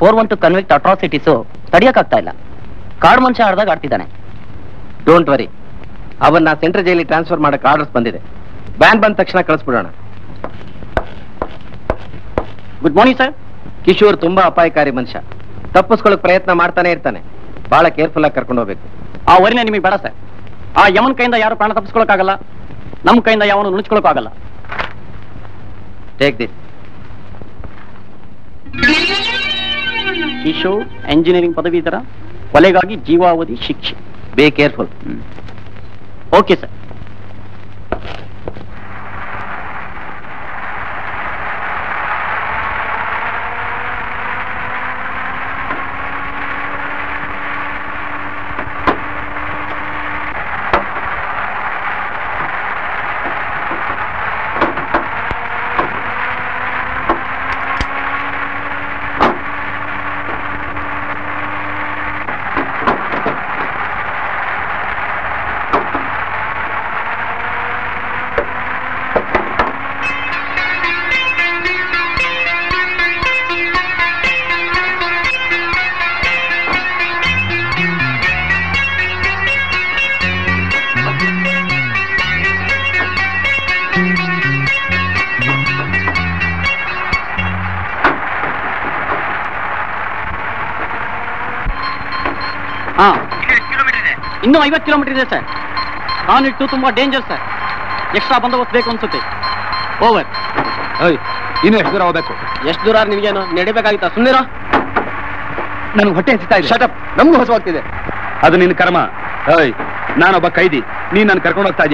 412 convict atrocities ತಡೆಯಕ್ಕಾಗ್ತಾ ಇಲ್ಲ. ಕಾಡು ಮನುಷ್ಯ ಆಡ್ದಾಗ ಆಡ್ತಿದ್ದಾನೆ. ಡೋಂಟ್ ವರಿ, ಅವನ್ನ ಸೆಂಟ್ರಲ್ ಜೈಲಿಗೆ ಟ್ರಾನ್ಸ್ಫರ್ ಮಾಡಕ್ಕೆ ಆರ್ಡರ್ಸ್ ಬಂದಿದೆ. ಬ್ಯಾನ್ ಬಂದ ತಕ್ಷಣ ಕಳಿಸ್ಬಿಡೋಣ. गुड मॉर्निंग सर किशोर तुम्बा अपायकारी मनुष्य तप्पिसಕೊಳ್ಳೋಕೆ प्रयत्न ಮಾಡ್ತಾನೆ ಇರ್ತಾನೆ ಬಹಳ ಕೇರ್ಫುಲ್ ಆಗಿ ಕರ್ಕೊಂಡು ಹೋಗಬೇಕು ಆ ವರಿನ ನಿಮಗೆ ಬೇಡ ಸರ್ ಆ ಯಮನ್ ಕೈಯಿಂದ ಯಾರು ಪ್ರಾಣ ತಪ್ಪಿಸಿಕೊಳ್ಳೋಕೆ ಆಗಲ್ಲ ನಮ್ಮ ಕೈಯಿಂದ ಯಾವನು ನುಣಚಿಕೊಳ್ಳೋಕೆ ಆಗಲ್ಲ ಟೇಕ್ ದಿಸ್ ಕಿಶೋರ್ ಇಂಜಿನಿಯರಿಂಗ್ ಪದವೀಧರ ಕೊಲೆಗಾಗಿ ಜೀವಾವಧಿ ಶಿಕ್ಷೆ be careful okay sir kilometre sir नानिटू तुम डेंजर सर एक्स्ट्रा बंदोबस्त अन्सुते ओवर इन दूर आगे दूर निगे नड़ीता सुंदर नन हटे शटअप नमू हसुआे अब नीन कर्म ऐ नानोब कैदी नहीं नान कर्क होता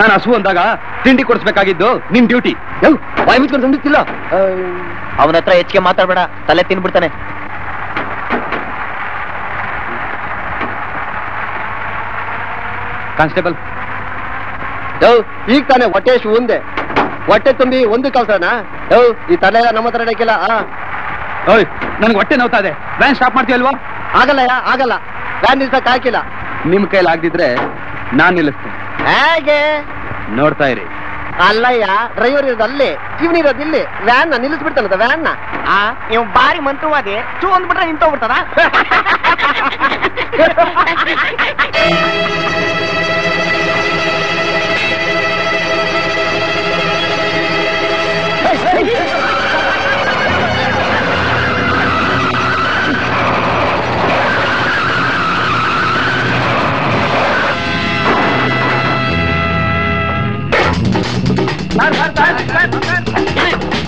नान हसु अंदी को निम ड्यूटी वाय मुझको समझती हेच्चे मतबेड़ तले तबिड़ताने कांस्टेबल ताने वटेश उंदे वटे तुम्बी कलसना तले नम हर नडकिल नन वटे नोता है व्यान स्टाप मातीलवा आगल आगल व्यान निल्सक हाकिल निम कैल आगद्रे नान निल्ते हे नोड़ता अल्लय ड्रैवर इले इवन इले व्यान निल्सबिड़ता व्यान इव बारी मंत्रवादी चू अंदर निंतोबिड़ता हेलो हेलो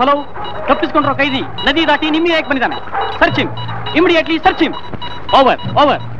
हलो तप्पिसकोंड्रो कैदी नदी दाटी निम्मी एक बंदिदाने search him immediately search him over over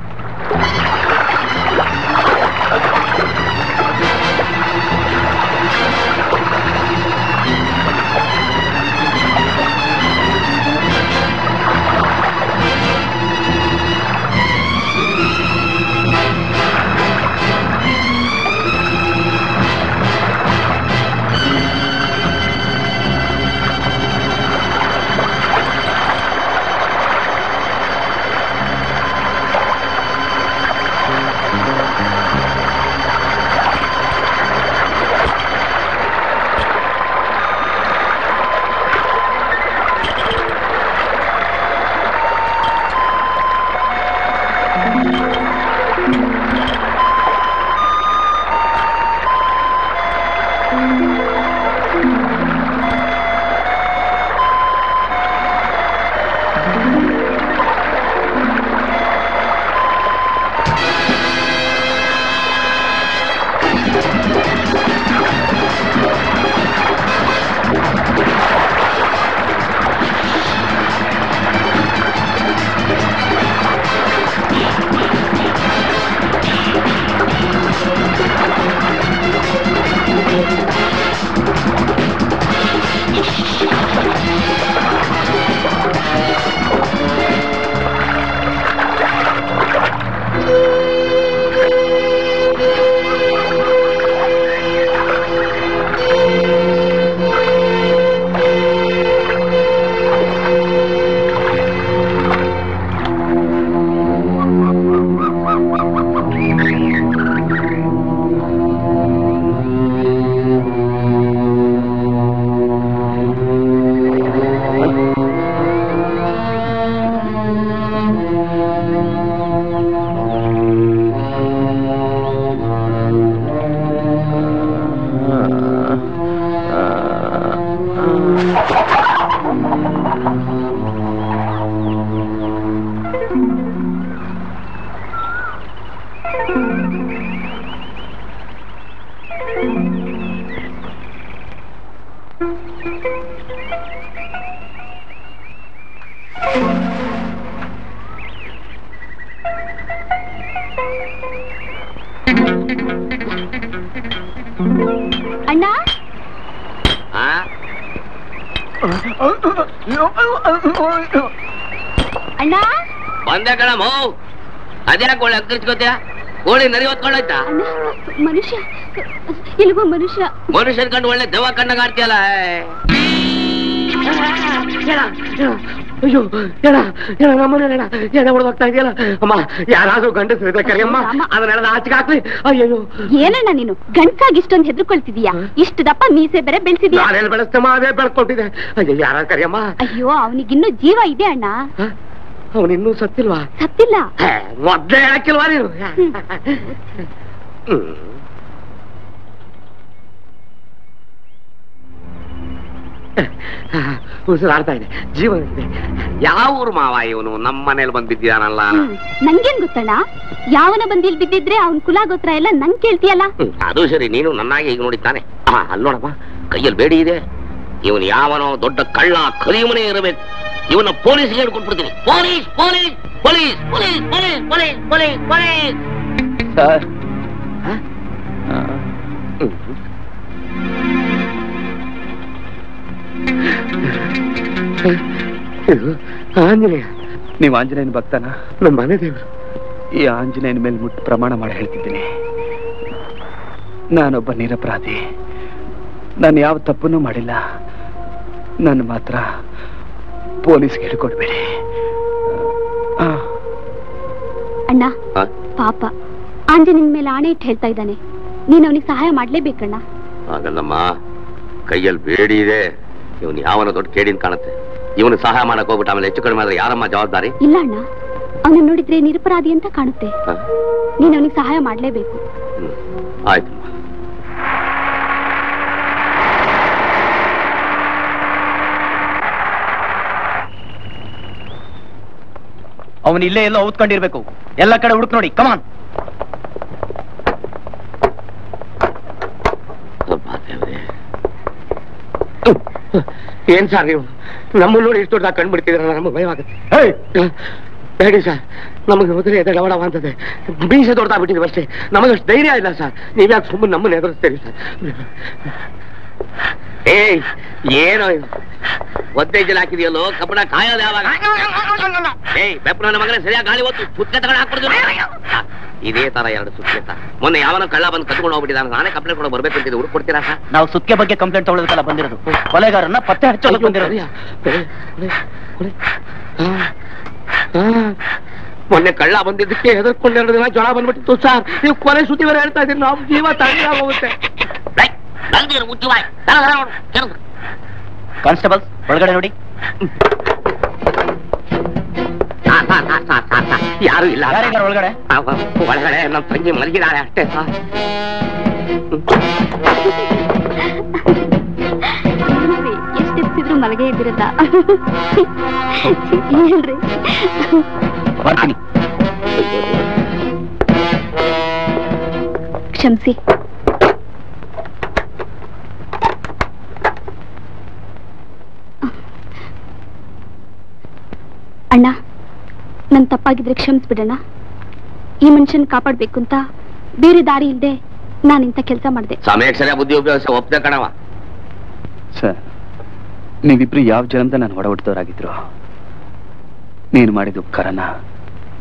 मनुष्य मनुष्य मनुष्य कंड दवा कण्डला ಯಾರಾದ್ರೂ ಗಂಡಸ್ರಿದ್ರೆ ಕರಿಯಮ್ಮ ಅದನ್ನೆಲ್ಲ ಆಚೆಗೆ ಹಾಕ್ಲಿ. ಅಯ್ಯೋ ಏನಣ್ಣ ನೀನು ಗಂಡಸಾಗಿ ಇಷ್ಟೊಂದು ಹೆದರ್ಕೊಳ್ತಿದೀಯಾ? ಇಷ್ಟು ದಪ್ಪ ಮೀಸೆ ಬೇರೆ ಬೆಳೆಸಿದೀಯಾ. ನಾನೇನು ಬೆಳೆಸ್ತಮ್ಮ ಅದೇ ಬೆಳ್ಕೊಟ್ಟಿದೆ. ಅಯ್ಯೋ ಯಾರು ಕರಿಯಮ್ಮ. ಅಯ್ಯೋ ಅವನಿಗಿನ್ನೂ ಜೀವ ಇದೆ ಅಣ್ಣ. ಅವನಿನ್ನೂ ಸತ್ತಿಲ್ವಾ? ಸತ್ತಿಲ್ಲ. ಮೊದ್ಲೇ ಹಾಕಿಲ್ವಾ ನೀನು? ಉಸಿರಾಡ್ತಾ ಇದೆ, ಜೀವನ ಇದೆ. ಯಾವ ಊರು ಮಾವ ಇವನು? ನಮ್ಮ ಮನೇಲಿ ಬಂದ್ ಬಿದ್ದಿದಾನಲ್ಲ. ನಂಗೇನ್ ಗೊತ್ತಣ್ಣ ಯಾವನ ಬಂದ್ ಇಲ್ಲಿ ಬಿದ್ದಿದ್ರೆ ಅವ್ನ ಕುಲಗೋತ್ರ ಎಲ್ಲ ನಂಗೆ ಕೇಳ್ತೀಯಲ್ಲ. ಅದು ಸರಿ, ನೀನು ನನ್ನಾಗೆ ಈಗ ನೋಡಿದ್ದಾನೆ. ಅಲ್ಲೋಡಪ್ಪ ಕೈಯಲ್ಲಿ ಬೇಡಿ ಇದೆ. ಇವನು ಯಾವನೋ ದೊಡ್ಡ ಕಳ್ಳ ಕಲಿಮನೆ ಇರಬೇಕು. ಇವನ ಪೊಲೀಸ್ಗೆ ಹೇಳ್ಕೊಟ್ಬಿಡ್ತೀನಿ. Police police police police police police police police. Sir Anjaneya, ನೀವು ಆಂಜನೇಯನ ಭಕ್ತನ? ನಮ್ಮ ಮನೆ ದೇವರು. ಈ ಆಂಜನೇಯನ ಮೇಲೆ ಮುಟ್ಟು ಪ್ರಮಾಣ ಮಾಡಿ ಹೇಳ್ತಿದ್ದೀನಿ, ನಾನೊಬ್ಬ ನಿರಪರಾಧಿ. ನಾನು ಯಾವ ತಪ್ಪನ್ನೂ ಮಾಡಿಲ್ಲ. ನನ್ನ ಮಾತ್ರ ಪೊಲೀಸ್ಗೆ ಹೇಳ್ಕೊಡ್ಬೇಡಿ ಅಣ್ಣ. ಪಾಪ ಆಂಜನೇಯನ ಮೇಲೆ ಆಣೆ ಇಟ್ಟು ಹೇಳ್ತಾ ಇದ್ದಾನೆ, ನೀನು ಅವನಿಗೆ ಸಹಾಯ ಮಾಡ್ಲೇಬೇಕಣ್ಣ. ಹಾಗಲ್ಲಮ್ಮ, ಕೈಯಲ್ಲಿ ಬೇಡಿ ಇದೆ. ಇವನು ಯಾವನ ದೊಡ್ಡ ಕೇಡಿನ ಕಾಣುತ್ತೆ. ಇವನು ಸಹಾಯ ಮಾಡಕ್ ಹೋಗ್ಬಿಟ್ಟು ಆಮೇಲೆ ಹೆಚ್ಚು ಕಡಿಮೆ ಆದ್ರೆ ಯಾರಮ್ಮ ಜವಾಬ್ದಾರಿ? ಇಲ್ಲ ಅಣ್ಣ, ಅವನ ನೋಡಿದ್ರೆ ನಿರಪರಾಧಿ ಅಂತ ಕಾಣುತ್ತೆ. ನೀನು ಅವನಿಗೆ ಸಹಾಯ ಮಾಡಲೇಬೇಕು. ಆಯ್ತು. ಅವನು ಇಲ್ಲೇ ಎಲ್ಲ ಓದ್ಕೊಂಡಿರ್ಬೇಕು. ಎಲ್ಲ ಕಡೆ ಹುಡುಕ್ ನೋಡಿ. ಕಮಾನ್. ऐन सर नम इष्ट कंबिड़ी नम भय आगे बेड़ी सर नमें उद्रे डबड़ा अंतदे बीस तोड़ता बिटी अस्े नमगे धैर्य इला सर नहीं सूम नमन एदर्ती सर ऐनो ಒದ್ದೆ ಜಲ ಹಾಕಿದೆಯಲ್ಲೋ ಕಬ್ಬಣ ಕಾಯೋದು ಯಾವಾಗ ಏಯ್ ಬೆಪ್ಪನ ನಮಗನೇ ಸರಿಯಾಗಿ ಗಾಳಿ ಒತ್ತು ಸುತ್ತಕ್ಕೆ ತಗೊಂಡು ಹಾಕ್ಬಿಡ್ತೀನಿ ಇದೇ ತರ ಎರಡು ಸುತ್ತಕ್ಕೆ ಮೊನ್ನೆ ಯಾವನ ಕಳ್ಳ ಬಂದು ಕದ್ಕೊಂಡು ಹೋಗ್ಬಿಟ್ಟಿದಾನೆ ನಾನೇ ಕಂಪ್ಲೇಂಟ್ ಕೊಡ ಬರಬೇಕು ಅಂತ ಹುಡುಕ್ ಕೊಡ್ತೀರಾ ಸರ್ ನಾವು ಸುತ್ತಕ್ಕೆ ಬಗ್ಗೆ ಕಂಪ್ಲೇಂಟ್ ತಗೊಳ್ಳೋದಕ್ಕಲ್ಲ ಬಂದಿರೋದು ಕೊಲೆಗಾರನ್ನ ಪತ್ತೆ ಹಚ್ಚೋಕೆ ಬಂದಿರೋದು ಮೊನ್ನೆ ಕಳ್ಳ ಬಂದಿದ್ದಕ್ಕೆ ಹೆದರ್ಕೊಂಡು ಎರಡು ದಿನ ಜ್ವರ ಬಂದ್ಬಿಟ್ಟಿತ್ತು ಸರ್ ನೀವು ಕೊಲೆ ಸುತ್ತಿ ಬೇರೆ ಹೇಳ್ತಾ ಇದ್ದೀರಾ ನಾವು ಜೀವ ತಾಂಗಿ ಹೋಗುತ್ತೆ ಬಂದಿರೋ ಉಜ್ಜುವೈ ತರ ತರ ನೋಡು ಕೇಳು कांस्टेबल बड़गड़े नोडी यारू इल्ल यारेगार ಒಳಗಡೆ ಒಳಗಡೆ ನಮ್ಮ ತಂಗಿ ಮಲಗಿದಾಳೆ ಅಷ್ಟೇ ಸರ್ ಎಷ್ಟು ತಿದ್ರು ಮಲಗೇ ಇದ್ದಿರತಾ ಹೇಳ್ರಿ ಬರ್ತೀನಿ ಕ್ಷಮಿಸಿ ಅಣ್ಣ ನನ್ನ ತಪ್ಪಾಗಿದ್ರೆ ಕ್ಷಮಿಸಿಬಿಡಣ್ಣ ಈ ಮನುಷ್ಯನ ಕಾಪಾಡಬೇಕು ಅಂತ ಬೇರೆ ದಾರಿ ಇಲ್ಲದೆ ನಾನು ಇಂತ ಕೆಲಸ ಮಾಡಿದೆ ಸಮಯಕ್ಕೆ ಸರಿಯಾಗಿ ಬುದ್ಧಿ ಉಪಯೋಗಿಸ ಒಪ್ತೆ ಕಣವಾ ಸರ್ ನೀವಿಬ್ರು ಯಾವ ಜನ್ಮದ ನಾನು ಹೊರಡೋರಾಗಿದ್ರು ನೀನು ಮಾಡಿದ ಉಪಕಾರನ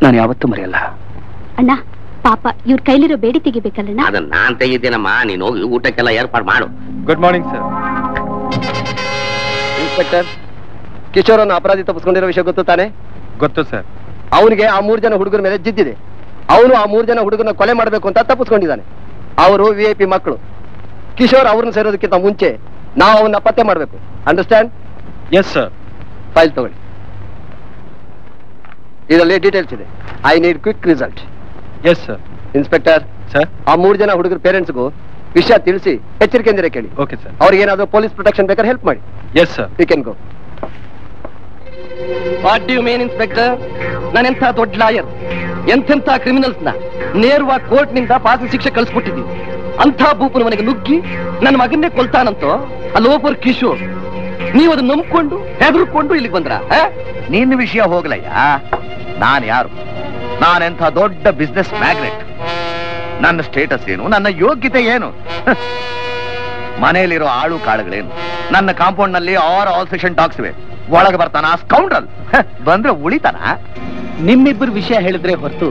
ನಾನು ಯಾವತ್ತೂ ಮರೆಯಲ್ಲ ಅಣ್ಣ ಪಾಪ ಇವ್ರ ಕೈಲಿರೋ ಬೇಡಿ ತೆಗಿಬೇಕಲ್ಲಣ್ಣ ಅದನ್ನ ನಾನು ತೆಗಿತೀನಮ್ಮ ನೀನು ಹೋಗಿ ಊಟಕ್ಕೆಲ್ಲ ಏರ್ಪಾಡು ಮಾಡು good morning sir inspector Kishore अपराधी तपस्को विषय गाने गए जन हुड़गर मेले जिद्दे जन हुड़गर को तपस्काने वीआईपी मकलू किशोर सेरोदक्किंत मुंचे ना पत्ते अंडरस्टैंड यस सर फाइल तगोळ्ळि details I need quick result yes sir inspector sir जन हुड़गर पेरेंट्स को विषय तिळिसि एच्चरिकेयिंद केळि ओके सर पोलिस प्रोटेक्शन बेकर हेल्प माडि yes sir you can go What do you mean, Inspector? ನಾನು ಎಂತ ದೊಡ್ಡ ಲಾಯರ್ ಎಂತೆಂತ ಕ್ರಿಮಿನಲ್ಸ್ ನ ನೇರವಾಗಿ ಕೋರ್ಟ್ ನಿಂದ ಫಾಸಿ ಶಿಕ್ಷೆ ಕಳಿಸ್ಬಿಟ್ಟಿದ್ದೀನಿ ಅಂತ ಭೂಪನ ಮನೆಗೆ ನುಗ್ಗಿ ನನ್ನ ಮಗನ್ನೇ ಕೊಲ್ತಾನಂತೋ ಅಲ್ಲೋಪರ್ ಕಿಶೋರ್ ನೀವು ಅದನ್ನ ನಂಬಿಕೊಂಡು ಹೆದರ್ಕೊಂಡು ಇಲ್ಲಿಗೆ ಬಂದ್ರಾ ನಿನ್ನ ವಿಷಯ ಹೋಗಲಯ್ಯ ನಾನು ಯಾರು ನಾನು ಎಂತ ದೊಡ್ಡ ಬಿಸಿನೆಸ್ ಮ್ಯಾಗ್ನೆಟ್ ನನ್ನ ಸ್ಟೇಟಸ್ ಏನು ನನ್ನ ಯೋಗ್ಯತೆ ಏನು ಮನೆಯಲ್ಲಿರೋ ಆಳು ಕಾಳುಗಳೇನು ನನ್ನ ಕಾಂಪೌಂಡ್ ನಲ್ಲಿ ಆಲ್ ಸೆಕ್ಷನ್ ಡಾಗ್ಸ್ ಇವೆ ಒಳಗೆ ಬರ್ತಾನ ಸ್ಕೌಂಡ್ರಲ್ ಬಂದ್ರೆ ಉಳಿತಾನ ನಿಮ್ಮಿಬ್ಬರು ವಿಷಯ ಹೇಳಿದ್ರೆ ಹೊರತು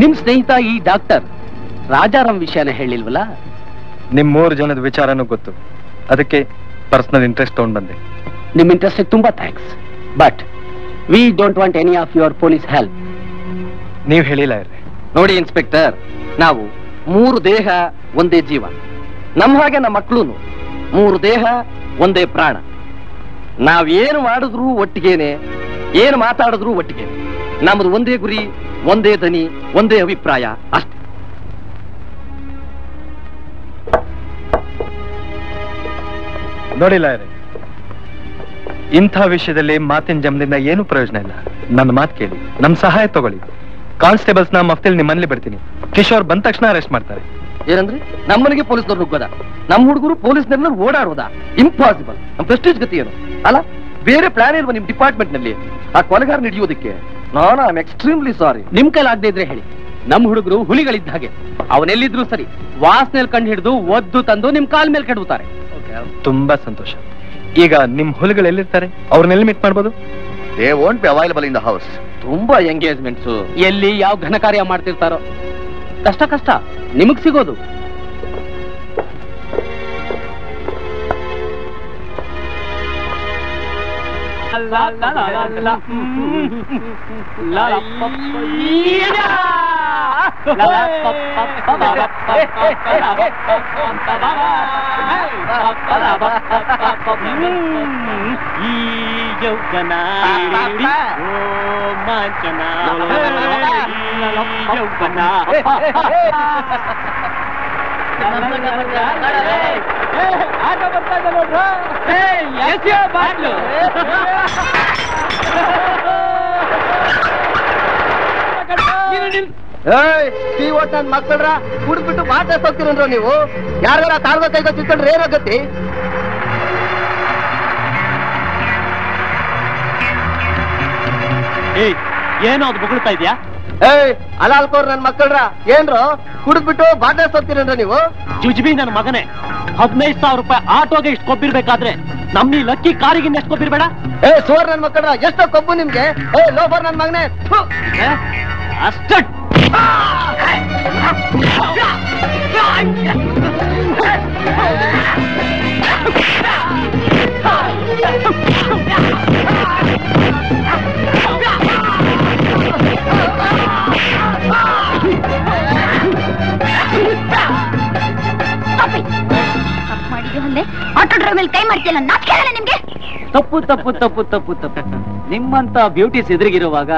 ನಿಮ್ ಸ್ನೇಹಿತ ಈ ಡಾಕ್ಟರ್ ರಾಜಾರಾಮ್ ವಿಷಯನ ಹೇಳಿಲ್ವಲ್ಲ ನಿಮ್ ಮೂರು ಜನದ ವಿಚಾರನೂ ಗೊತ್ತು ಅದಕ್ಕೆ ಪರ್ಸನಲ್ ಇಂಟ್ರೆಸ್ಟ್ ತಗೊಂಡ್ ಬಂದೆ ನಿಮ್ ಇಂಟ್ರೆಸ್ಟ್ ತುಂಬಾ thanks but we don't want any of your police help ನೀವು ಹೇಳಿಲ್ಲ ನೋಡಿ ಇನ್ಸ್ಪೆಕ್ಟರ್ ನಾವು ಮೂರು ದೇಹ ಒಂದೇ ಜೀವ ನಮ್ಮ ಹಾಗೆ ನಮ್ಮ ಮಕ್ಕಳೂನು ಮೂರು ದೇಹ ಒಂದೇ ಪ್ರಾಣ ನಾವೇನು ಮಾಡಿದ್ರು ಒಟ್ಟಿಗೆನೆ ಏನು ಮಾತಾಡಿದ್ರು ಒಟ್ಟಿಗೆನೆ ನಮ್ಮದು ಒಂದೇ ಗುರಿ ಒಂದೇ ದನಿ ಒಂದೇ ಅಭಿಪ್ರಾಯ ಅಷ್ಟೇ ನೋಡಿಲ್ಲ ಇಂಥ ವಿಷಯದಲ್ಲಿ ಮಾತಿನ ಜಮದಿಂದ ಏನು ಪ್ರಯೋಜನ ಇಲ್ಲ ನನ್ನ ಮಾತು ಕೇಳಿ ನಮ್ಮ ಸಹಾಯ ತಗೊಳ್ಳಿ ಕಾನ್ಸ್ಟೇಬಲ್ಸ್ ನ ಮಫ್ತಿಲ್ ನಿಮ್ಮಲ್ಲಿ ಬರ್ತೀನಿ ಕಿಶೋರ್ ಬಂದ ತಕ್ಷಣ ಅರೆಸ್ಟ್ ಮಾಡ್ತಾರೆ ಏನಂದ್ರೆ ನಮ್ಮನಿಗೆ ಪೊಲೀಸ್ನವ್ರು ನುಗ್ಗೋದ ನಮ್ಮ ಹುಡುಗರು ಪೊಲೀಸ್ನವ್ರನ್ನ ಓಡಾಡೋದ ಇಂಪಾಸಿಬಲ್ ನಮ್ಮ ಪ್ರೆಸ್ಟೀಜ್ ಗತಿ ಏನು ಅಲ್ಲ ಬೇರೆ ಪ್ಲಾನ್ ಇರುವ ನಿಮ್ಮ ಡಿಪಾರ್ಟ್ಮೆಂಟ್ ನಲ್ಲಿ ಆ ಕೊಲೆಗಾರ ನಡೆಯೋದಕ್ಕೆ ನಾನು ಐ ಆಮ್ ಎಕ್ಸ್ಟ್ರೀಮ್ಲಿ ಸಾರಿ ನಿಮ್ ಕೈಲಾಗದೆ ಇದ್ರೆ ಹೇಳಿ ನಮ್ಮ ಹುಡುಗರು ಹುಲಿಗಳಿದ್ದ ಹಾಗೆ ಅವನೆಲ್ಲಿದ್ರು ಸರಿ ವಾಸನೆಯಲ್ಲಿ ಕಂಡು ಹಿಡಿದು ಒದ್ದು ತಂದು ನಿಮ್ ಕಾಲ್ ಮೇಲೆ ಕೆಡವುತ್ತಾರೆ ತುಂಬಾ ಸಂತೋಷ ಈಗ ನಿಮ್ ಹುಲಿಗಳು ಎಲ್ಲಿರ್ತಾರೆ ಅವ್ರನ್ನೆಲ್ಲಿ ಮೀಟ್ ಮಾಡಬಹುದು they won't be available in the house ತುಂಬಾ ಎಂಗೇಜ್ಮೆಂಟ್ಸ್ ಎಲ್ಲಿ ಯಾವ ಘನ ಕಾರ್ಯ ಮಾಡ್ತಿರ್ತಾರೋ कष्ट कष्ट निमग सिगोदु ಮಕ್ಕಳ್ರ ಕುಡ್ಬಿಟ್ಟು ಮಾತಾಡ್ತಾ ಹೋಗ್ತೀರನ್ರ ನೀವು ಯಾರ್ಯಾರ ತಾಳ್ಗೋ ಕೈಗೋ ಚಿಕ್ಕಂಡ್ರೆ ಏನಾಗತ್ತಿ अलाकोर नन मकलरा कुड़बिटो बाटे सोतीरन्रे जुजबी नन मगने 15000 रूपाय आटोगे इष्ट कोब्बिरबेकाद्रे नम्मी लक्की कारिगे इष्ट कोब्बिरबेड ए सोर नन मकलरा एष्टो कोब्बु निमगे ए लोफर नन मगने तप्पु तप्पु तप्पु तप्पु तप्पु निम्मंत ब्यूटी सिद्रिगिरुवाग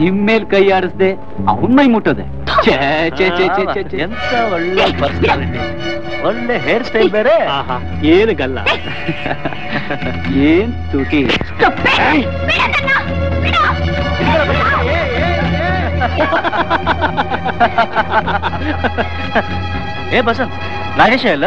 निम मेल कई आड़सदे अवन मई मुट्टदे चे चे चे चे चे ಎಂತ ಒಳ್ಳೆ ಪರ್ಸನಾಲಿಟಿ ಒಳ್ಳೆ ಹೇರ್ ಸ್ಟೈಲ್ ಬೇರೆ ಆಹಾ ಏನು ಗಲ್ಲ ಏನು ತುಟಿ ತಪ್ಪೆ ಬಿಡದನ್ನ ಬಿಡು ಏ ಬಸನ್ ನಾಗೇಶ ಅಲ್ಲ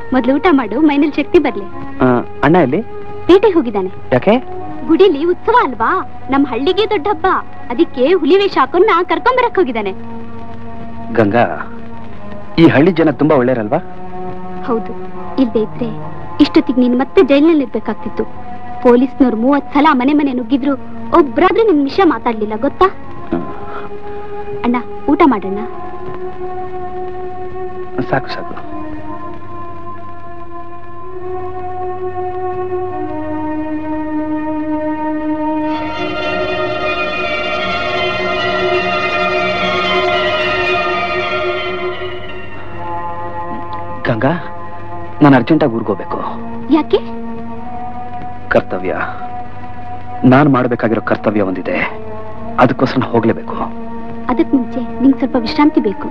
ಮೊದಲು ಊಟ ಮಾಡು ಮೈನಲ್ಲಿ ಶಕ್ತಿ ಬರಲಿ ಅಣ್ಣ ಇಲ್ಲಿ ಪೇಟೆ ಹೋಗಿದಾನೆ ಯಾಕೆ ಗುಡಿಲಿ ಉತ್ಸವ ಅಲ್ವಾ ನಮ್ಮ ಹಳ್ಳಿಗೆ ದೊಡ್ಡ ಹಬ್ಬ ಅದಕ್ಕೆ ಹುಲಿ ವೇಷ ಹಾಕೊಂಡು ಕರ್ಕೊಂಡು ಬರಕ್ಕೆ ಹೋಗಿದಾನೆ ಗಂಗಾ ಈ ಹಳ್ಳಿ ಜನ ತುಂಬಾ ಒಳ್ಳೆಯರಲ್ವಾ ಹೌದು ಇಲ್ಲದೆ ಇದ್ರೆ ಇಷ್ಟೊತ್ತಿಗೆ ನೀನು ಮತ್ತೆ ಜೈಲಿನಲ್ಲಿ ಇರಬೇಕಾಗ್ತಿತ್ತು ಪೊಲೀಸ್ನವರು 30 ಸಲ ಮನೆ ಮನೆ ನುಗ್ಗಿದ್ರು ಒಬ್ಬರಾದ್ರೂ ನಿನ್ನ ವಿಷಯ ಮಾತಾಡಲಿಲ್ಲ ಗೊತ್ತಾ ಅಣ್ಣ ಊಟ ಮಾಡಣ್ಣ ಸಾಕು ಸಾಕು ಗಂಗಾ ನಾನು ಅರ್ಜೆಂಟಾಗಿ ಊರಿಗೆ ಹೋಗಬೇಕು ಯಾಕೆ ಕರ್ತವ್ಯ ನಾನು ಮಾಡಬೇಕಾಗಿರೋ ಕರ್ತವ್ಯ ಒಂದಿದೆ ಅದಕ್ಕೋಸ್ಕರ ಹೋಗಲೇಬೇಕು ಅದಕ್ಕೆ ಮುಂಚೆ ನಿಮಗೆ ಸ್ವಲ್ಪ ವಿಶ್ರಾಂತಿ ಬೇಕು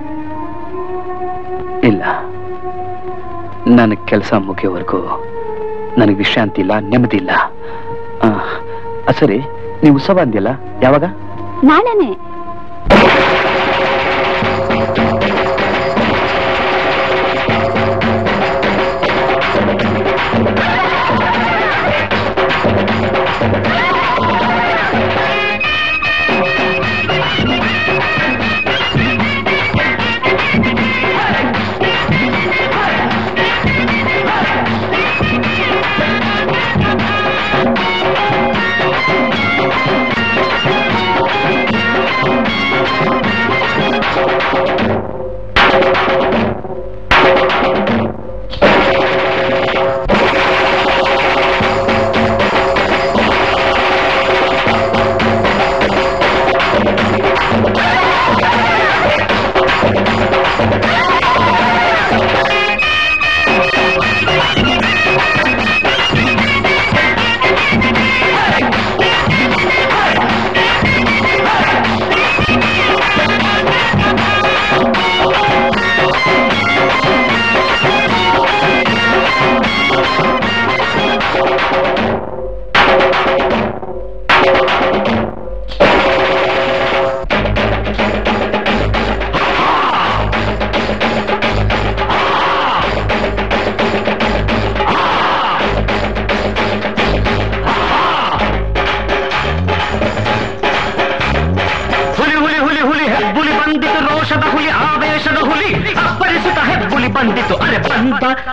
ಇಲ್ಲ ನನ್ನ ಕೆಲಸ ಮುಗಿಯುವವರೆಗೂ ನನಗೆ ವಿಶ್ರಾಂತಿ ಇಲ್ಲ ನೆಮ್ಮದಿ ಇಲ್ಲ ಸರಿ ನೀವು ಉತ್ಸವ ಅಂದಿಲ್ಲ ಯಾವಾಗ ನಾಳೆನೇ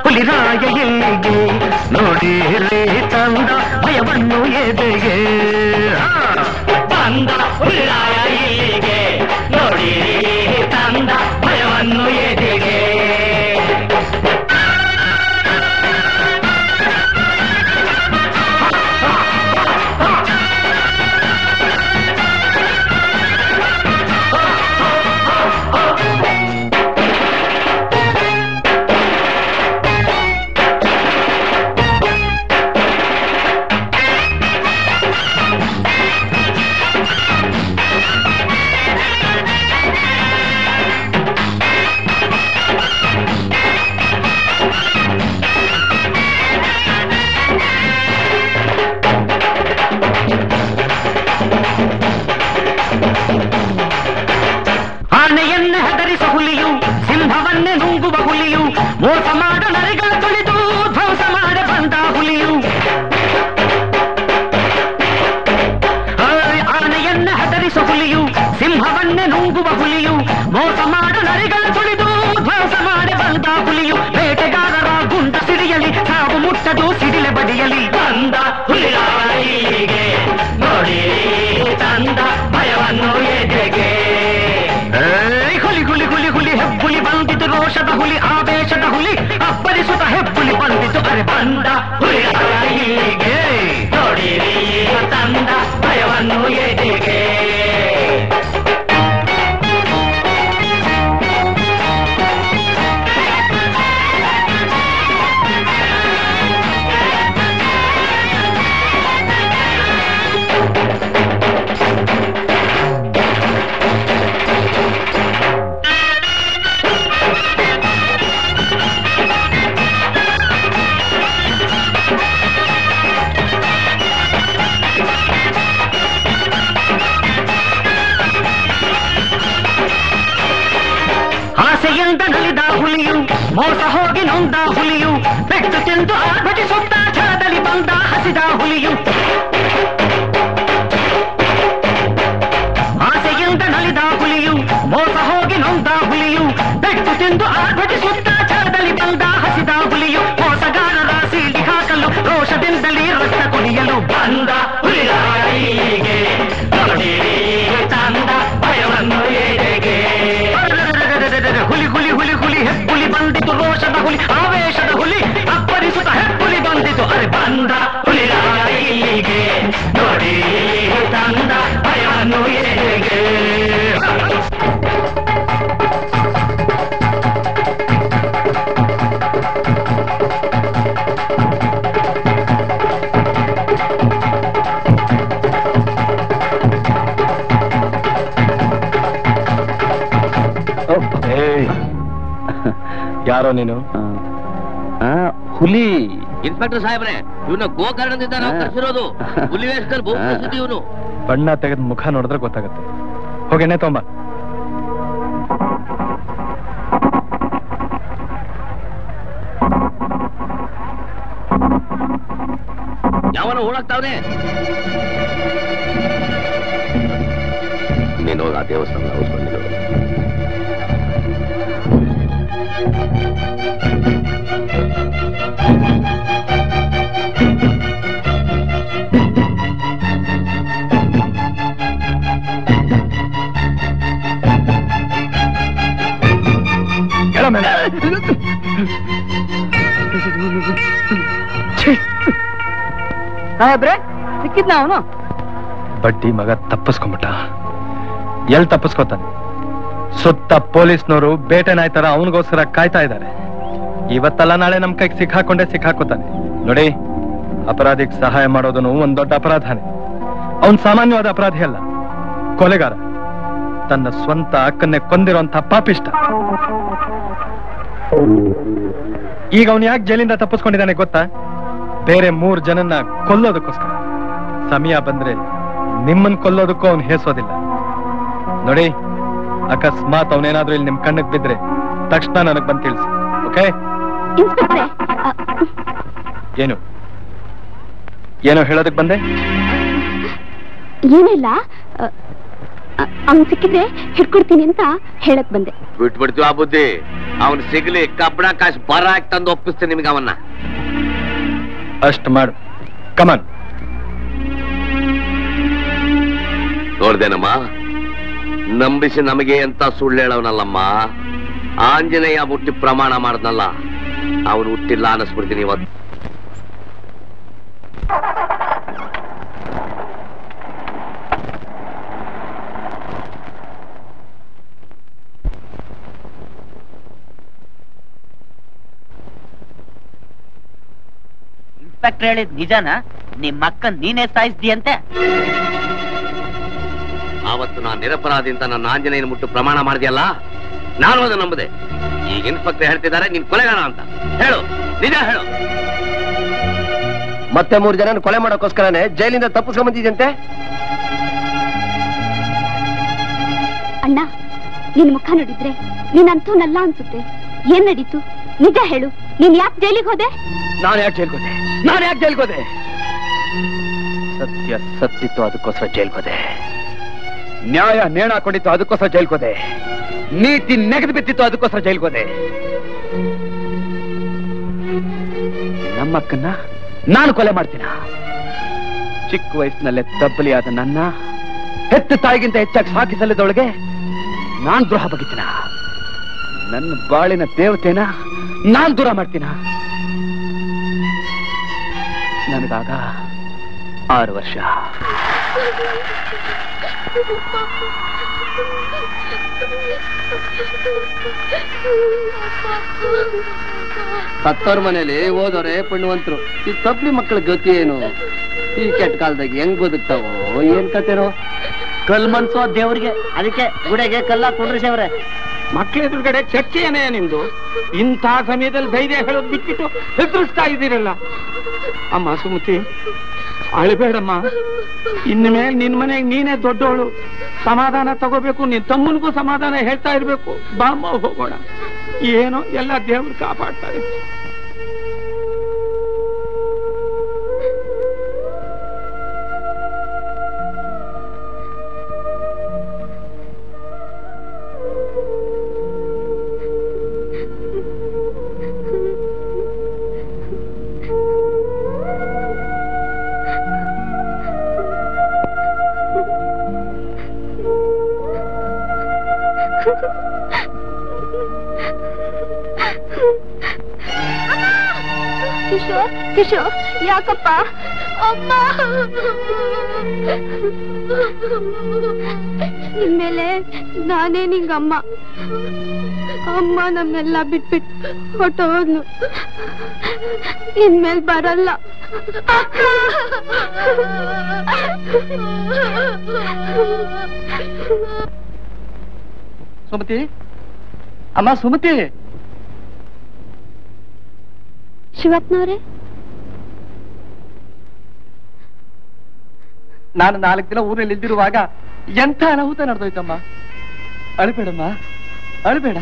ಹುಲಿರಾಯೆಲ್ಲಿಗೆ ನೋಡಿರಿ ತಂದ ಭಯವನ್ನು ಎದೆಗೆ ತಂದ ಹುಲಿರಾಯ ಇಲ್ಲಿಗೆ ನೋಡಿರಿ ತಂದ ಭಯವನ್ನು ಎದೆಗೆ ಹುಲಿ ಇನ್ಸ್ಪೆಕ್ಟರ್ ಸಾಹೇಬ್ರೆ ಇವನ ಗೋಕರ್ಣದಿಂದ ನಾವು ಕರ್ಸಿರೋದು ಹುಲಿ ವೇಷದಲ್ಲಿ ಬೋಧಿಸಿದ್ವಿ. ಇವನು ಬಣ್ಣ ತೆಗೆದ ಮುಖ ನೋಡಿದ್ರೆ ಗೊತ್ತಾಗುತ್ತೆ. ಹೋಗಿ ಎಣ್ಣೆ ತಗೊಂಬ. ಯಾವನ ಓಡಾಕ್ತಾವ್ರೆ ನೀನು ಆ ದೇವಸ್ಥಾನ ಬಂದಿರೋ ಸಿಕ್ಕಿದ್ನ ಅವನು ಬಡ್ಡಿ ಮಗ. ತಪ್ಪಿಸ್ಕೊಂಬಿಟ್ಟ. ಎಲ್ಲಿ ತಪ್ಪಿಸ್ಕೊತಾನೆ? ಸುತ್ತ ಪೊಲೀಸ್ನವರು ಬೇಟೆ ನಾಯಿ ತರ ಅವನಿಗೋಸ್ಕರ ಕಾಯ್ತಾ ಇದ್ದಾರೆ. ಇವತ್ತಲ್ಲ ನಾಳೆ ನಮ್ ಕೈಗೆ ಸಿಕ್ಕಾಕೋತಾನೆ. ನೋಡಿ, ಅಪರಾಧಿಗೆ ಸಹಾಯ ಮಾಡೋದನ್ನು ಒಂದ್ ದೊಡ್ಡ ಅಪರಾಧನೇ. ಅವನ್ ಸಾಮಾನ್ಯವಾದ ಅಪರಾಧಿ ಅಲ್ಲ, ಕೊಲೆಗಾರ. ತನ್ನ ಸ್ವಂತ ಅಕ್ಕನ್ನೇ ಕೊಂದಿರುವಂತ ಪಾಪಿಷ್ಟ. ಈಗ ಅವನು ಯಾಕೆ ಜೈಲಿಂದ ತಪ್ಪಿಸ್ಕೊಂಡಿದ್ದಾನೆ ಗೊತ್ತಾ? ಬೇರೆ 3 ಜನನ್ನ ಕೊಲ್ಲೋದಕ್ಕೋಸ್ಕರ. ಸಮಯ ಬಂದ್ರೆ ನಿಮ್ಮನ್ ಕೊಲ್ಲೋದಕ್ಕೂ ಅವ್ನು ಹೇಸೋದಿಲ್ಲ. ನೋಡಿ, ಅಕಸ್ಮಾತ್ ಅವನೇನಾದ್ರೂ ಇಲ್ಲಿ ನಿಮ್ ಕಣ್ಣಕ್ ಬಿದ್ರೆ ತಕ್ಷಣ ನನಗ್ ಬಂದ್ ತಿಳಿಸಿ. ಓಕೆ? ಏನು ಏನೋ ಹೇಳೋದಕ್ ಬಂದೆ? ಏನಿಲ್ಲ, ಅವ್ನು ಸಿಕ್ಕಿದ್ರೆ ಹಿಡ್ಕೊಡ್ತೀನಿ ಅಂತ ಹೇಳಕ್ ಬಂದೆ. ಬಿಟ್ಬಿಡ್ತೀವಿ ಆ ಬುದ್ಧಿ. ಅವನು ಸಿಗಲಿ ಕಬ್ಬಣ ಕಾಶ್ ಬರಾಕ್ ತಂದು ಒಪ್ಪಿಸ್ತೀನಿ ನಿಮಗೆ ಅವನ್ನ ಅಷ್ಟ ಮಾಡು ಕಮನ್ ನೋಡ್ದೇನಮ್ಮ ನಂಬಿಸಿ ನಮಗೆ ಅಂತ ಸುಳ್ಳು ಹೇಳೋನಲ್ಲಮ್ಮ ಆಂಜನೇಯ ಹುಟ್ಟಿ ಪ್ರಮಾಣ ಮಾಡಿದ್ನಲ್ಲ ಅವನು ಹುಟ್ಟಿಲ್ಲ ಅನ್ನಿಸ್ಬಿಡ್ತೀನಿ ಇವತ್ತು इंस्पेक्टर निजाना निम नीने सायसदीयंते आवत्तु ना निरपराधी अंत ना आंजनेयन मुट्टु प्रमाण माडिदयल्ल नानु अदन्न नंबदे ई इन्स्पेक्टर हेळ्तिद्दारे निन कोलेगान अंत हेळु निज हेळु मत्ते मूरु जनन कोले माडोक्कोस्करने जैलिंद तप्पिस्ಕೊಂಡು ಬಂದಿದ್ಯಂತೆ ಅಣ್ಣ ನಿನ್ನ ಮುಖ ನೋಡಿದ್ರೆ ನೀನಂತೂ ನಲ್ಲ ಅನ್ಸುತ್ತೆ ಏನು ನಡೆಯಿತು ನಿಜ ಹೇಳು ನೀನು ಯಾಕೆ ಜೈಲಿಗೆ ಹೋದೆ ನಾನು ಯಾಕೆ ಜೈಲಿಗೆ ಹೋದೆ ಸತ್ಯ ಸತ್ತಿತ್ತು ಅದಕ್ಕೋಸ್ಕರ ಜೈಲಿಗೆ ಹೋದೆ ನ್ಯಾಯ ನೇಣ ಹಾಕೊಂಡಿತ್ತು ಅದಕ್ಕೋಸ್ಕರ ಜೈಲಿಗೆ ಹೋದೆ ನೀತಿ ನೆಗೆದು ಬಿತ್ತಿತ್ತು ಅದಕ್ಕೋಸ್ಕರ ಜೈಲಿಗೆ ಹೋದೆ ನಮ್ಮಕ್ಕನ್ನ ನಾನು ಕೊಲೆ ಮಾಡ್ತೀನಾ ಚಿಕ್ಕ ವಯಸ್ಸಿನಲ್ಲೇ ತಬ್ಬಲಿ ಆದ ನನ್ನ ಹೆತ್ತ ತಾಯಿಗಿಂತ ಹೆಚ್ಚಾಗಿ ಸಾಕಿಸಲಿದ್ದೊಳಗೆ ನಾನು ದ್ರೋಹ ಬಗೆದಿನ ನನ್ನ ಬಾಳಿನ ದೇವತೆನ ನಾನು ದೂರ ಮಾಡ್ತೀನಾ ನನಗಾಗ 6 ವರ್ಷ ಸತ್ತೋರ್ ಮನೇಲಿ ಓದೋರೆ ಪುಣ್ಯವಂತರು ಈ ತಪ್ಪಲಿ ಮಕ್ಕಳ ಗತಿ ಏನು ಈ ಕೆಟ್ಟ ಕಾಲದಾಗ ಹೆಂಗ್ ಬದುಕ್ತಾವೋ ಏನ್ ಕತೆನೋ ಕಲ್ ಮನ್ಸೋ ದೇವ್ರಿಗೆ ಅದಕ್ಕೆ ಗುಡೆಗೆ ಕಲ್ಲಾಕೊಂಡ್ರಿ ಸೇವ್ರೆ ಮಕ್ಕಳ ಎದುರುಗಡೆ ಚರ್ಚೆಯೇನೇ ನಿಮ್ದು ಇಂಥ ಸಮಯದಲ್ಲಿ ಧೈರ್ಯ ಹೇಳೋದು ಬಿಟ್ಬಿಟ್ಟು ಹೆದರಿಸ್ತಾ ಇದ್ದೀರಲ್ಲ ಅಮ್ಮ ಸುಮತಿ ಅಳಬೇಡಮ್ಮ ಇನ್ನು ಮೇಲೆ ನಿನ್ನ ಮನೆಗೆ ನೀನೇ ದೊಡ್ಡವಳು ಸಮಾಧಾನ ತಗೋಬೇಕು ನಿನ್ನ ತಮ್ಮನಿಗೂ ಸಮಾಧಾನ ಹೇಳ್ತಾ ಇರಬೇಕು ಬಾಮ್ಮ ಹೋಗೋಣ ಏನೋ ಎಲ್ಲ ದೇವರು ಕಾಪಾಡ್ತಾರೆ ಕಿಶೋರ್ ಯಾಕಪ್ಪ ಅಮ್ಮ ನಿಮ್ಮೇಲೆ ನಾನೇ ನಿಂಗಮ್ಮ ಅಮ್ಮ ನಮ್ಮೆಲ್ಲ ಬಿಟ್ಬಿಟ್ಟು ಹೊಟ್ಟೋದ್ನು ಇನ್ಮೇಲೆ ಬರಲ್ಲ ಸುಮತಿ ಅಮ್ಮ ಸುಮತಿ ಶಿವತ್ನವ್ರೆ ನಾನು 4 ದಿನ ಊರಲ್ಲಿ ಇದ್ದಿರುವಾಗ ಎಂಥ ಅನಾಹುತ ನಡೆದೋಯ್ತಮ್ಮ ಅಳಬೇಡಮ್ಮ ಅಳಬೇಡ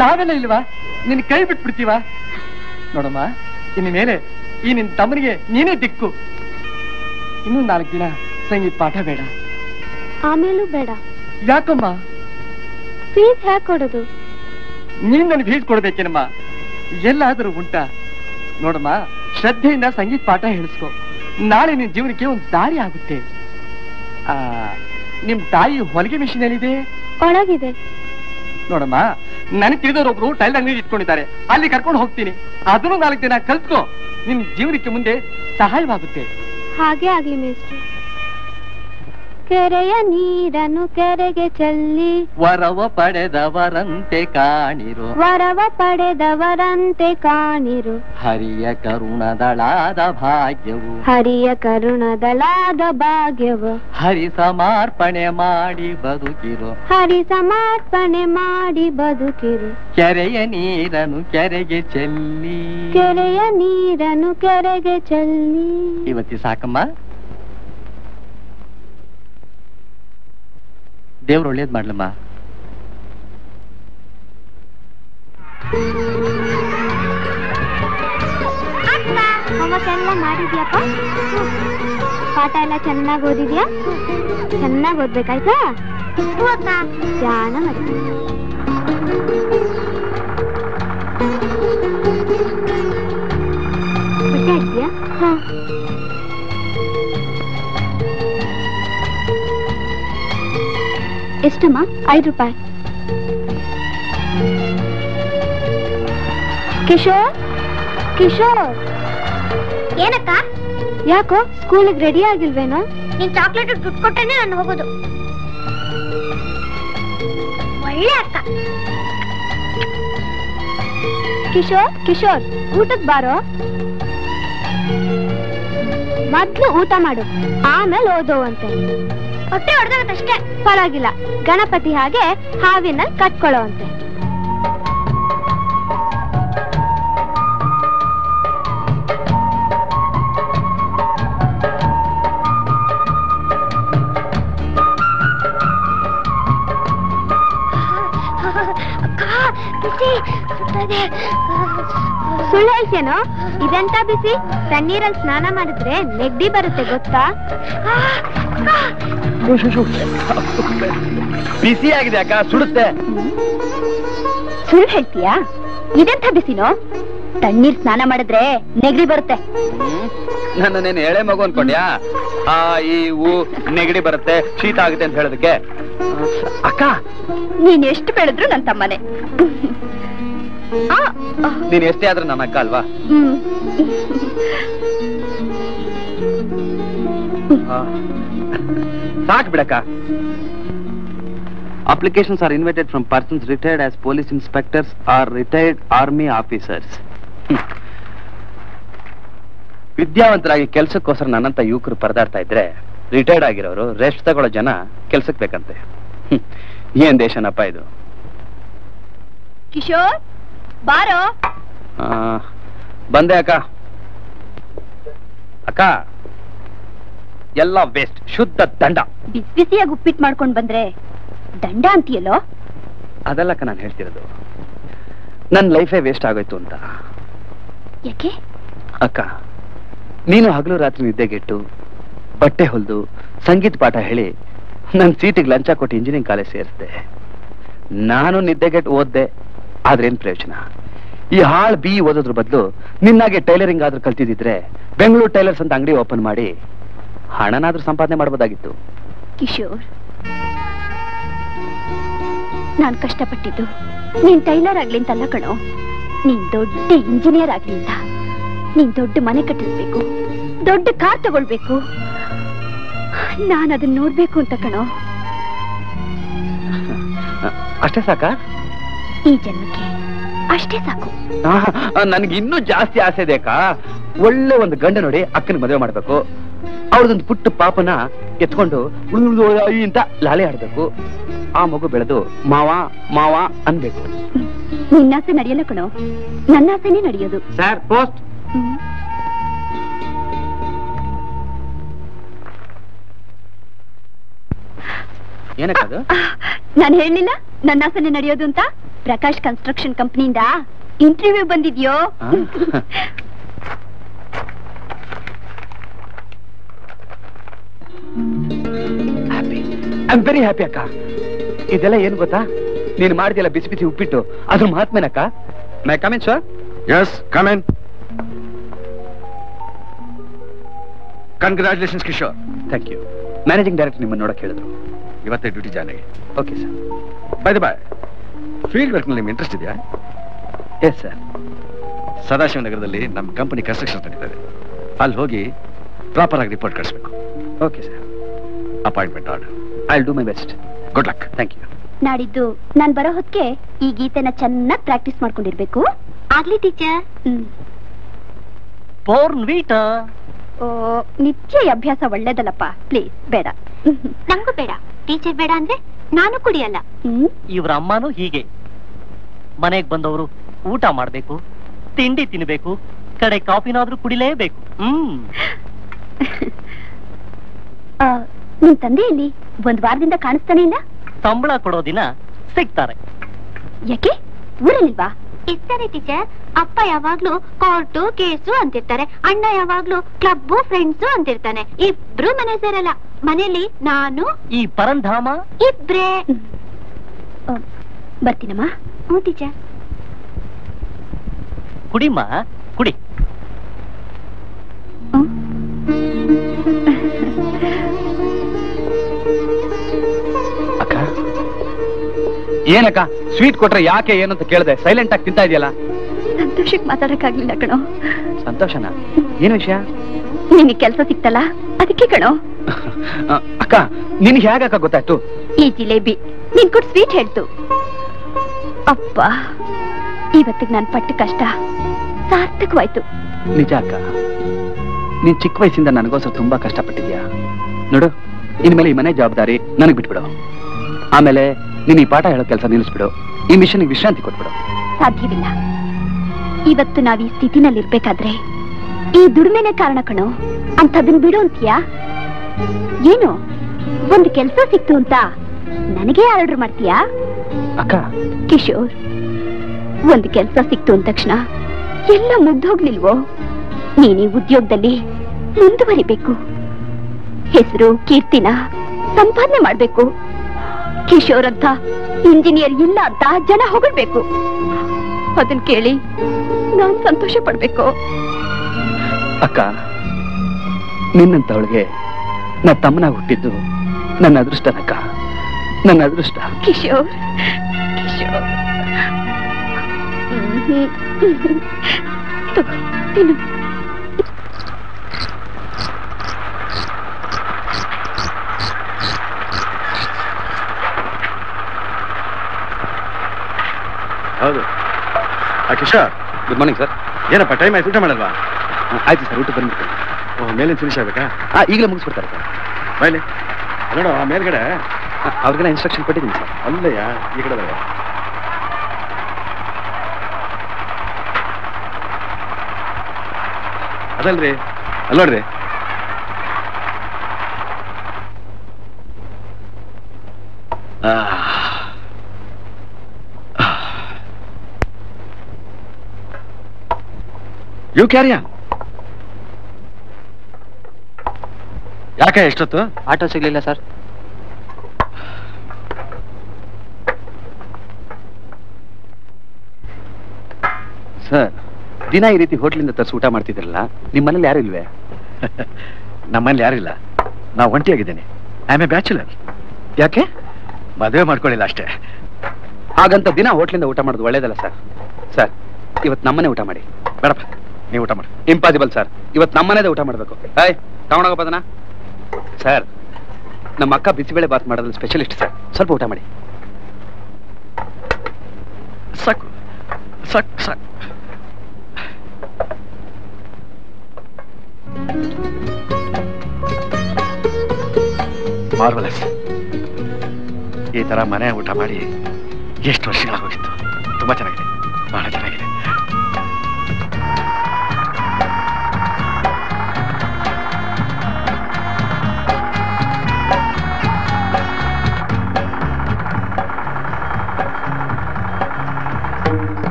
ನಾವೆಲ್ಲ ಇಲ್ವಾ ನಿನ್ನ ಕೈ ಬಿಟ್ಬಿಡ್ತೀವ ನೋಡಮ್ಮ ಇನ್ನು ಮೇಲೆ ಈ ನಿನ್ನ ತಮ್ಮನಿಗೆ ನೀನೇ ದಿಕ್ಕು ಇನ್ನೂ 4 ದಿನ ಸಂಗೀತ ಪಾಠ ಬೇಡ ಆಮೇಲೂ ಬೇಡ ಯಾಕಮ್ಮ ಫೀಸ್ ಹೇಗೆ ಕೊಡೋದು ನೀನು ನನಗೆ ಫೀಸ್ ಕೊಡಬೇಕೇನಮ್ಮ ಎಲ್ಲಾದರೂ ಉಂಟಾ ನೋಡಮ್ಮ ಶ್ರದ್ಧೆಯಿಂದ ಸಂಗೀತ ಪಾಠ ಹೇಳಿಸ್ಕೊ ನಾಳೆ ನಿನ್ನ ಜೀವನಕ್ಕೆ ಒಂದು ದಾರಿ ಆಗುತ್ತೆ ನಿಮ್ಮ ತಾಯಿ ಹೊಲಿಗೆ ಮಿಷಿನ್ ಎಲ್ಲಿದೆ ಒಳಗಿದೆ ನೋಡಮ್ಮ ನನಗೆ ತಿಳಿದವರೊಬ್ರು ಟೈಲ್ ಅಂಗಡಿ ಇಟ್ಕೊಂಡಿದ್ದಾರೆ ಅಲ್ಲಿ ಕರ್ಕೊಂಡು ಹೋಗ್ತೀನಿ ಅದನ್ನು 4 ದಿನ ಕಲ್ತ್ಕೋ ನಿಮ್ ಜೀವನಕ್ಕೆ ಮುಂದೆ ಸಹಾಯವಾಗುತ್ತೆ ಹಾಗೆ ಆಗ್ಲಿ ಮೇಸ್ಟ್ರು ಕೆರೆಯ ನೀರನ್ನು ಕೆರೆಗೆ ಚೆಲ್ಲಿ ವರವ ಪಡೆದವರಂತೆ ಕಾಣಿರು ಹರಿಯ ಕರುಣದಳಾದ ಭಾಗ್ಯವು ಹರಿ ಸಮರ್ಪಣೆ ಮಾಡಿ ಬದುಕಿರು ಕೆರೆಯ ನೀರನ್ನು ಕೆರೆಗೆ ಚೆಲ್ಲಿ ಇವತ್ತಿ ಸಾಕಮ್ಮ ದೇವ್ರು ಒಳ್ಳೇದು ಮಾಡ್ಲಮ್ಮ ಎಲ್ಲ ಮಾಡಿದ್ಯಾಪ್ಪ ಪಾಠ ಎಲ್ಲ ಚೆನ್ನಾಗಿ ಓದಿದ್ಯಾ ಚೆನ್ನಾಗಿ ಓದ್ಬೇಕಾಯ್ತಾ ಧ್ಯಾನ ಮಾಡಿ ಎಷ್ಟಮ್ಮ? 5 ರೂಪಾಯಿ. ಕಿಶೋರ್, ಕಿಶೋರ್ ಏನಕ್ಕ? ಯಾಕೋ ಸ್ಕೂಲಿಗೆ ರೆಡಿ ಆಗಿಲ್ವೇನೋ? ನೀನ್ ಚಾಕ್ಲೇಟ್ ದುಡ್ಡು ಕೊಟ್ಟೇನೆ ನಾನು ಹೋಗೋದು. ಒಳ್ಳೆ ಅಕ್ಕ. ಕಿಶೋರ್, ಕಿಶೋರ್ ಊಟಕ್ಕೆ ಬಾರೋ. ಮೊದ್ಲು ಊಟ ಮಾಡು, ಆಮೇಲೆ ಓದೋವಂತೆ. ಹೊಟ್ಟೆ ಹೊಡೆದಾಗತ್ತಷ್ಟೇ. ಪರವಾಗಿಲ್ಲ, ಗಣಪತಿ ಹಾಗೆ ಹಾವಿನಲ್ಲಿ ಕಟ್ಕೊಳ್ಳೋವಂತೆ. ಸುಳ್ಳು ಹೇಳ್ತೇನೋ? ಇದೆಂತ ಬಿಸಿ, ತಣ್ಣೀರಲ್ಲಿ ಸ್ನಾನ ಮಾಡಿದ್ರೆ ನೆಗಡಿ ಬರುತ್ತೆ ಗೊತ್ತಾ? ಬಿಸಿ ಆಗಿದೆ ಅಕ್ಕ, ಸುಡುತ್ತೆ. ಸುಳ್ಳು ಹೇಳ್ತೀಯಾ? ಇದೆಂತ ಬಿಸಿನೋ? ತಣ್ಣೀರ್ ಸ್ನಾನ ಮಾಡಿದ್ರೆ ನೆಗಡಿ ಬರುತ್ತೆ. ನನ್ನೇನು ಎಳೆ ಮಗು ಅನ್ಕೊಂಡ್ಯಾ? ಈ ಹೂ ನೆಗಡಿ ಬರುತ್ತೆ, ಶೀತ ಆಗುತ್ತೆ ಅಂತ ಹೇಳೋದಕ್ಕೆ? ಅಕ್ಕ ನೀನ್ ಎಷ್ಟು ಬೆಳೆದ್ರು ನನ್ನ ತಮ್ಮನೆ, ನೀನ್ ಎಷ್ಟೇ ಆದ್ರೂ ನನ್ನ ಅಕ್ಕ ಅಲ್ವಾ? ಸಾಕ್ ಬಿಡಕ್ಕ. Applications are invited from persons retired as police inspectors or retired army officers. ವಿದ್ಯಾವಂತರಾಗಿ ಕೆಲಸಕ್ಕೋಸ್ಕರ ನನ್ನಂತ ಯುವಕರು ಪರದಾಡ್ತಾ ಇದ್ರೆ, ರಿಟೈರ್ಡ್ ಆಗಿರೋರು ರೆಸ್ಟ್ ತಗೊಳ್ಳೋ ಜನ ಕೆಲ್ಸಕ್ಕೆ ಬೇಕಂತೆ. ಏನ್ ದೇಶನಪ್ಪ ಇದು? ಕಿಶೋರ್ ಬಾರೋ. ಬಂದೆ ಅಕ್ಕ. ಅಕ್ಕ ಎಲ್ಲ ವೇಸ್ಟ್, ಶುದ್ಧ ದಂಡ. ಬಿಸಿ ಬಿಸಿಯಾಗಿ ಉಪ್ಪಿಟ್ಟು ಮಾಡ್ಕೊಂಡು ಬಂದ್ರೆ ದಂಡ ಅಂತೀಯಲ್ಲೋ? ಅದಲ್ಲಕ್ಕ ನಾನು ಹೇಳ್ತಿರೋದು, ನನ್ನ ಲೈಫೇ ವೇಸ್ಟ್ ಆಗೋಯ್ತು ಅಂತ. ಯಾಕೆ ಅಕ್ಕ? ನೀನು ಹಗಲು ರಾತ್ರಿ ನಿದ್ದೆಗೆಟ್ಟು ಬಟ್ಟೆ ಹೊಲಿದು ಸಂಗೀತ ಪಾಠ ಹೇಳಿ ನನ್ನ ಸೀಟಿಗೆ ಲಂಚ ಕೊಟ್ಟು ಇಂಜಿನಿಯರಿಂಗ್ ಕಾಲೇಜ್ ಸೇರಿಸಿದೆ. ನಾನು ನಿದ್ದೆಗೆಟ್ಟು ಓದ್ದೆ, ಆದ್ರೇನು ಪ್ರಯೋಜನ? ಈ ಹಾಳು ಬಿ ಓದೋದ್ರ ಬದಲು ನಿನ್ನಾಗೆ ಟೈಲರಿಂಗ್ ಆದ್ರೂ ಕಲ್ತಿದ್ದಿದ್ರೆ ಬೆಂಗಳೂರು ಟೈಲರ್ಸ್ ಅಂತ ಅಂಗಡಿ ಓಪನ್ ಮಾಡಿ ಹಣನಾದ್ರೂ ಸಂಪಾದನೆ ಮಾಡಬಹುದಾಗಿತ್ತು. ಕಿಶೋರ್, ನಾನು ಕಷ್ಟಪಟ್ಟಿದ್ದು ನೀನ್ ಟೈಲರ್ ಆಗ್ಲಿ ಅಂತಲ್ಲ ಕಣೋ, ನೀನ್ ದೊಡ್ಡ ಇಂಜಿನಿಯರ್ ಆಗ್ಲಿ ಅಂತ. ನೀನ್ ದೊಡ್ಡ ಮನೆ ಕಟ್ಟಿಸ್ಬೇಕು, ದೊಡ್ಡ ಕಾರ್ ತಗೊಳ್ಬೇಕು, ನಾನು ಅದನ್ನ ನೋಡ್ಬೇಕು ಅಂತ ಕಣೋ. ಅಷ್ಟೇ ಸಾಕ ಈ ಜನ್ಮಕ್ಕೆ? ಅಷ್ಟೇ ಸಾಕು. ನನ್ಗೆ ಇನ್ನೂ ಜಾಸ್ತಿ ಆಸೆ ಇದೆ ಅಕ್ಕ. ಒಳ್ಳೆ ಒಂದು ಗಂಡ ನೋಡಿ ಅಕ್ಕನ ಮದುವೆ ಮಾಡ್ಬೇಕು, ಅವ್ರದೊಂದು ಪುಟ್ಟ ಪಾಪನ ಎತ್ಕೊಂಡು ಇಂತ ಲಾಲೆ ಆಡ್ಬೇಕು, ಆ ಮಗು ಬೆಳೆದು ಮಾವ ಮಾವ ಅನ್ಬೇಕು. ನಿನ್ನಾಸೆ ನಡೆಯಲ್ಲ ಕಣೋ, ನನ್ನಾಸೆನೇ ನಡೆಯೋದು. Sir post. ಏನಕ್ಕದು? ನಾನು ಹೇಳಿಲ್ಲ ನನ್ನಾಸೆನೇ ನಡೆಯೋದು ಅಂತ? ಪ್ರಕಾಶ್ ಕನ್ಸ್ಟ್ರಕ್ಷನ್ ಕಂಪ್ನಿಯಿಂದ ಇಂಟರ್ವ್ಯೂ ಬಂದಿದ್ಯೋ? Happy, I am very happy ಅಕ್ಕ. ಇದೆಲ್ಲ ಏನ್ ಗೊತ್ತಾ? ನೀನು ಮಾಡ್ತಿಲ್ಲ ಬಿಸಿ ಬಿಸಿ ಉಪ್ಪಿಟ್ಟು, ಅದ್ರ ಮಹಾತ್ಮೇನಕ್ಕ. May come in sir? Yes, come in. Congratulations Kishore. Thank you. Managing director ನಿಮ್ಮನ್ನು ನೋಡಕ್ಕೆ ಹೇಳಿದ್ರು, ಇವತ್ತೇ ಡ್ಯೂಟಿ ಜಾಯ್ನ್ ಆಗಿ. Okay sir, bye the bye, field ವರ್ಕ್ನಲ್ಲಿ ನಿಮ್ಗೆ ಇಂಟ್ರೆಸ್ಟ್ ಇದೆಯಾ? Yes sir. ಸದಾಶಿವನಗರದಲ್ಲಿ ನಮ್ಮ ಕಂಪನಿ ಕನ್ಸ್ಟ್ರಕ್ಷನ್ ನಡೀತದೆ, ಅಲ್ಲಿ ಹೋಗಿ ಪ್ರಾಪರ್ ಆಗಿ ರಿಪೋರ್ಟ್ ಕಳಿಸ್ಬೇಕು. Okay sir. Appointment order. I will do my best. Good luck. Thank you. ನಾಡಿದ್ದು ನಾನು ಬರೋ ಹೊತ್ತಿಗೆ ಈ ಗೀತೆನ ಚೆನ್ನಾಗಿ ಪ್ರಾಕ್ಟೀಸ್ ಮಾಡ್ಕೊಂಡಿರ್ಬೇಕು. ಆಗ್ಲಿ ಟೀಚರ್. ನಿತ್ಯ ಅಭ್ಯಾಸ ಒಳ್ಳೇದಲ್ಲಪ್ಪ, ಪ್ಲೀಸ್ ಬೇಡ. ನಂಗೂ ಬೇಡ. ಟೀಚರ್ ಬೇಡ ಅಂದ್ರೆ ನಾನು ಕುಡಿಯಲ್ಲ. ಇವ್ರ ಅಮ್ಮನೂ ಹೀಗೆ, ಮನೆಗೆ ಬಂದವರು ಊಟ ಮಾಡಬೇಕು, ತಿಂಡಿ ತಿನ್ಬೇಕು, ಕಡೆ ಕಾಫಿನಾದ್ರೂ ಕುಡಿಲೇಬೇಕು. ನಿನ್ ತಂದೆಯಲ್ಲಿ ಒಂದ್ ವಾರದಿಂದ ಕಾಣಿಸ್ತಾನೆ ಇಲ್ಲ. ಸಂಬಳ ಕೊಡೋ ದಿನ ಸಿಗ್ತಾರೆ. ಯಾಕೆ ಊರಲ್ಲಿಲ್ವಾ? ಇರ್ತಾರೆ ಟೀಚರ್. ಅಪ್ಪ ಯಾವಾಗ್ಲೂ ಕೋರ್ಟು ಕೇಸು ಅಂತಿರ್ತಾರೆ, ಅಣ್ಣ ಯಾವಾಗ್ಲೂ ಕ್ಲಬ್ ಫ್ರೆಂಡ್ಸ್ ಅಂತಿರ್ತಾನೆ. ಇಬ್ರು ಮನೆ ಸೇರಲ್ಲ. ಮನೆಯಲ್ಲಿ ನಾನು ಈ ಪರಂಧಾಮ ಇಬ್ರೇ. ಬರ್ತೀನಮ್ಮ. ಹ್ಞೂ ಟೀಚರ್. ಕುಡಿಮಾ ಕುಡಿ. ಅಕ್ಕ ಏನಕ್ಕ ಸ್ವೀಟ್ ಕೊಟ್ರೆ ಯಾಕೆ ಏನು ಅಂತ ಕೇಳಿದೆ, ಸೈಲೆಂಟ್ ಆಗಿ ತಿಂತಾ ಇದೆಯಲ್ಲ? ಸಂತೋಷಕ್ಕೆ ಮಾತಾಡಕ್ಕಾಗ್ಲಿಲ್ಲ ಕಣೋ. ಸಂತೋಷನಾ? ಏನು ವಿಷಯ? ನಿನಗೆ ಕೆಲಸ ಸಿಕ್ತಲ್ಲ ಅದಕ್ಕೆ ಕಣೋ. ಅಕ್ಕ ನಿನಗೆ ಹೇಗಕ್ಕ ಗೊತ್ತಾಯ್ತು? ಈ ಜಿಲೇಬಿ ನಿನ್ ಕೊಟ್ಟು ಸ್ವೀಟ್ ಹೇಳ್ತು. ಅಪ್ಪ ಇವತ್ತಿಗೆ ನಾನು ಪಟ್ಟ ಕಷ್ಟ ಸಾರ್ಥಕವಾಯ್ತು. ನಿಜ ಅಕ್ಕ, ನೀನ್ ಚಿಕ್ಕ ವಯಸ್ಸಿಂದ ನನಗೋಸ್ಕರ ತುಂಬಾ ಕಷ್ಟಪಟ್ಟಿದ್ಯಾ ನೋಡು. ಇನ್ಮೇಲೆ ಈ ಮನೆ ಜವಾಬ್ದಾರಿ ನನಗೆ ಬಿಟ್ಬಿಡು. ಆಮೇಲೆ ನೀನ್ ಈ ಪಾಠ ಹೇಳೋ ಕೆಲಸ ನಿಲ್ಲಿಸ್ಬಿಡು. ಈ ಮಿಷನ್ ವಿಶ್ರಾಂತಿ ಕೊಟ್ಬಿಡು. ಸಾಧ್ಯವಿಲ್ಲ. ಇವತ್ತು ನಾವ್ ಈ ಸ್ಥಿತಿನಲ್ಲಿ ಇರ್ಬೇಕಾದ್ರೆ ಈ ದುಡಿಮೆನೆ ಕಾರಣ ಕಣೋ. ಅಂಥದನ್ನ ಬಿಡು ಅಂತೀಯಾ? ಏನು ಒಂದು ಕೆಲಸ ಸಿಕ್ತು ಅಂತ ನನಗೆ ಆರ್ಡರ್ ಮಾಡ್ತೀಯಾ? ಅಕ್ಕ ಕಿಶೋರ್, ಒಂದು ಕೆಲಸ ಸಿಕ್ತು ಅಂದ ತಕ್ಷಣ ಎಲ್ಲ ಮುಗ್ದೋಗ್ಲಿಲ್ವೋ? ನೀನು ಉದ್ಯೋಗದಲ್ಲಿ ಮುಂದುವರಿಬೇಕು, ಹೆಸರು ಕೀರ್ತಿನ ಸಂಪಾದನೆ ಮಾಡ್ಬೇಕು. ಕಿಶೋರ್ ಅಂತ ಇಂಜಿನಿಯರ್ ಇಲ್ಲ ಅಂತ ಜನ ಹೊಗಳ್ಬೇಕು. ಅದನ್ನ ಕೇಳಿ ನಾನು ಸಂತೋಷ ಪಡ್ಬೇಕು. ಅಕ್ಕ ನಿನ್ನಂತವಳಿಗೆ ನಾ ತಮ್ಮನಾಗಿ ಹುಟ್ಟಿದ್ದು ನನ್ನ ಅದೃಷ್ಟನಕ್ಕ, ನನ್ನ ಅದೃಷ್ಟ. ಕಿಶೋರ್ ಕಿಶೋರ್ ಹೌದು. Kishore, good morning sir. ಏನಪ್ಪ ಟೈಮ್ ಆಯ್ತು, ಊಟ ಮಾಡಲ್ವಾ? ಆಯ್ತು ಸರ್, ಊಟ ಬಂದ್ಬಿಡ್ತೀನಿ. ಓಹ್, ಮೇಲೆ ಫಿನಿಶ್ ಆಗಬೇಕಾ? ಈಗಲೇ ಮುಗಿಸ್ಬಿಡ್ತಾರೆ ಸರ್. ಬಾಯ್ಲಿ ನೋಡೋ ಆ ಮೇಲ್ಗಡೆ ಅವ್ರಿಗೆಲ್ಲ ಇನ್ಸ್ಟ್ರಕ್ಷನ್ ಕೊಟ್ಟಿದ್ದೀನಿ ಸರ್. ಅಲ್ಲಯ್ಯ ಈ ಕಡೆ ಬರ. ಅದಲ್ರಿ ಅಲ್ಲಿ ನೋಡ್ರಿ. ಯು ಕ್ಯಾರಿಯ. ಯಾಕೆ ಎಷ್ಟೊತ್ತು? ಆಟೋ ಸಿಗ್ಲಿಲ್ಲ ಸರ್. ಸರ್, ದಿನ ಈ ರೀತಿ ಹೋಟ್ಲಿಂದ ತರಿಸಿ ಊಟ ಮಾಡ್ತಿದ್ರಲ್ಲ, ನಿಮ್ಮನೇಲಿ ಯಾರು ಇಲ್ವೇ? ನಮ್ಮನೇಲಿ ಯಾರಿಲ್ಲ, ನಾವು ಒಂಟಿಯಾಗಿದ್ದೇನೆ. I am a bachelor. ಯಾಕೆ? ಮದುವೆ ಮಾಡ್ಕೊಳ್ಳಿಲ್ಲ ಅಷ್ಟೇ. ಹಾಗಂತ ದಿನ ಹೋಟ್ಲಿಂದ ಊಟ ಮಾಡೋದು ಒಳ್ಳೇದಲ್ಲ ಸರ್. ಸರ್, ಇವತ್ತು ನಮ್ಮನೆ ಊಟ ಮಾಡಿ. ಬೇಡಪ್ಪ, ನೀವು ಊಟ ಮಾಡಿ. ಇಂಪಾಸಿಬಲ್ ಸರ್, ಇವತ್ತು ನಮ್ಮನೇದೇ ಊಟ ಮಾಡಬೇಕು. ಹಾಯ್ ತಗೊಂಡೋಗಪ್ಪ ಅದನ್ನ. ಸರ್, ನಮ್ಮ ಅಕ್ಕ ಬಿಸಿಬೇಳೆ ಬಾತ್ ಮಾಡೋದ್ರಲ್ಲಿ ಸ್ಪೆಷಲಿಸ್ಟ್ ಸರ್. ಸ್ವಲ್ಪ ಊಟ ಮಾಡಿ. ಸಾಕು ಸಾಕು ಸಾಕು. ಮಾರ್ವಲಸ್. ಈ ತರ ಮನೆ ಊಟ ಮಾಡಿ ಎಷ್ಟು ವರ್ಷಗಳಾಗೋಗಿತ್ತು. ತುಂಬಾ ಚೆನ್ನಾಗಿದೆ, ಬಹಳ ಚೆನ್ನಾಗಿದೆ.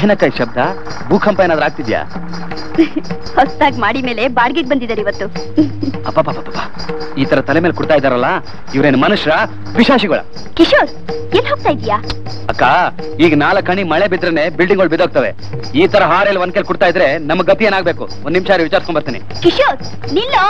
ಏನಕ್ಕ ಈ ಶಬ್ದ? ಭೂಕಂಪ ಏನಾದ್ರೂ ಆಗ್ತಿದ್ಯಾ? ಹೊಸದಾಗಿ ಮಾಡಿ ಮೇಲೆ ಬಾಡಿಗೆಗೆ ಬಂದಿದ್ದಾರೆ ಇವತ್ತು. ಅಪ್ಪ, ಈ ತರ ತಲೆ ಮೇಲೆ ಕೊಡ್ತಾ ಇದಾರಲ್ಲ, ಇವ್ರೇನು ಮನುಷ್ಯ ವಿಶಾಸಿಗಳ? ಕಿಶೋರ್, ಎಲ್ಲಿ ಹೋಗ್ತಾ ಇದೀಯಾ? ಅಕ್ಕ, ಈಗ 4 ಅಣಿ ಮಳೆ ಬಿದ್ರನೆ ಬಿಲ್ಡಿಂಗ್ ಗಳು ಬಿದ್ದೋಗ್ತವೆ. ಈ ತರ ಹಾರಲ್ಲಿ ಒಂದ್ ಕೈಲಿ ಕೊಡ್ತಾ ಇದ್ರೆ ನಮ್ಮ ಗತಿ ಏನಾಗ್ಬೇಕು? ಒಂದ್ ನಿಮಿಷ ವಿಚಾರಿಸ್ಕೊಂಡ್ ಬರ್ತೀನಿ. ಕಿಶೋರ್ ನಿಲ್ಲೋ.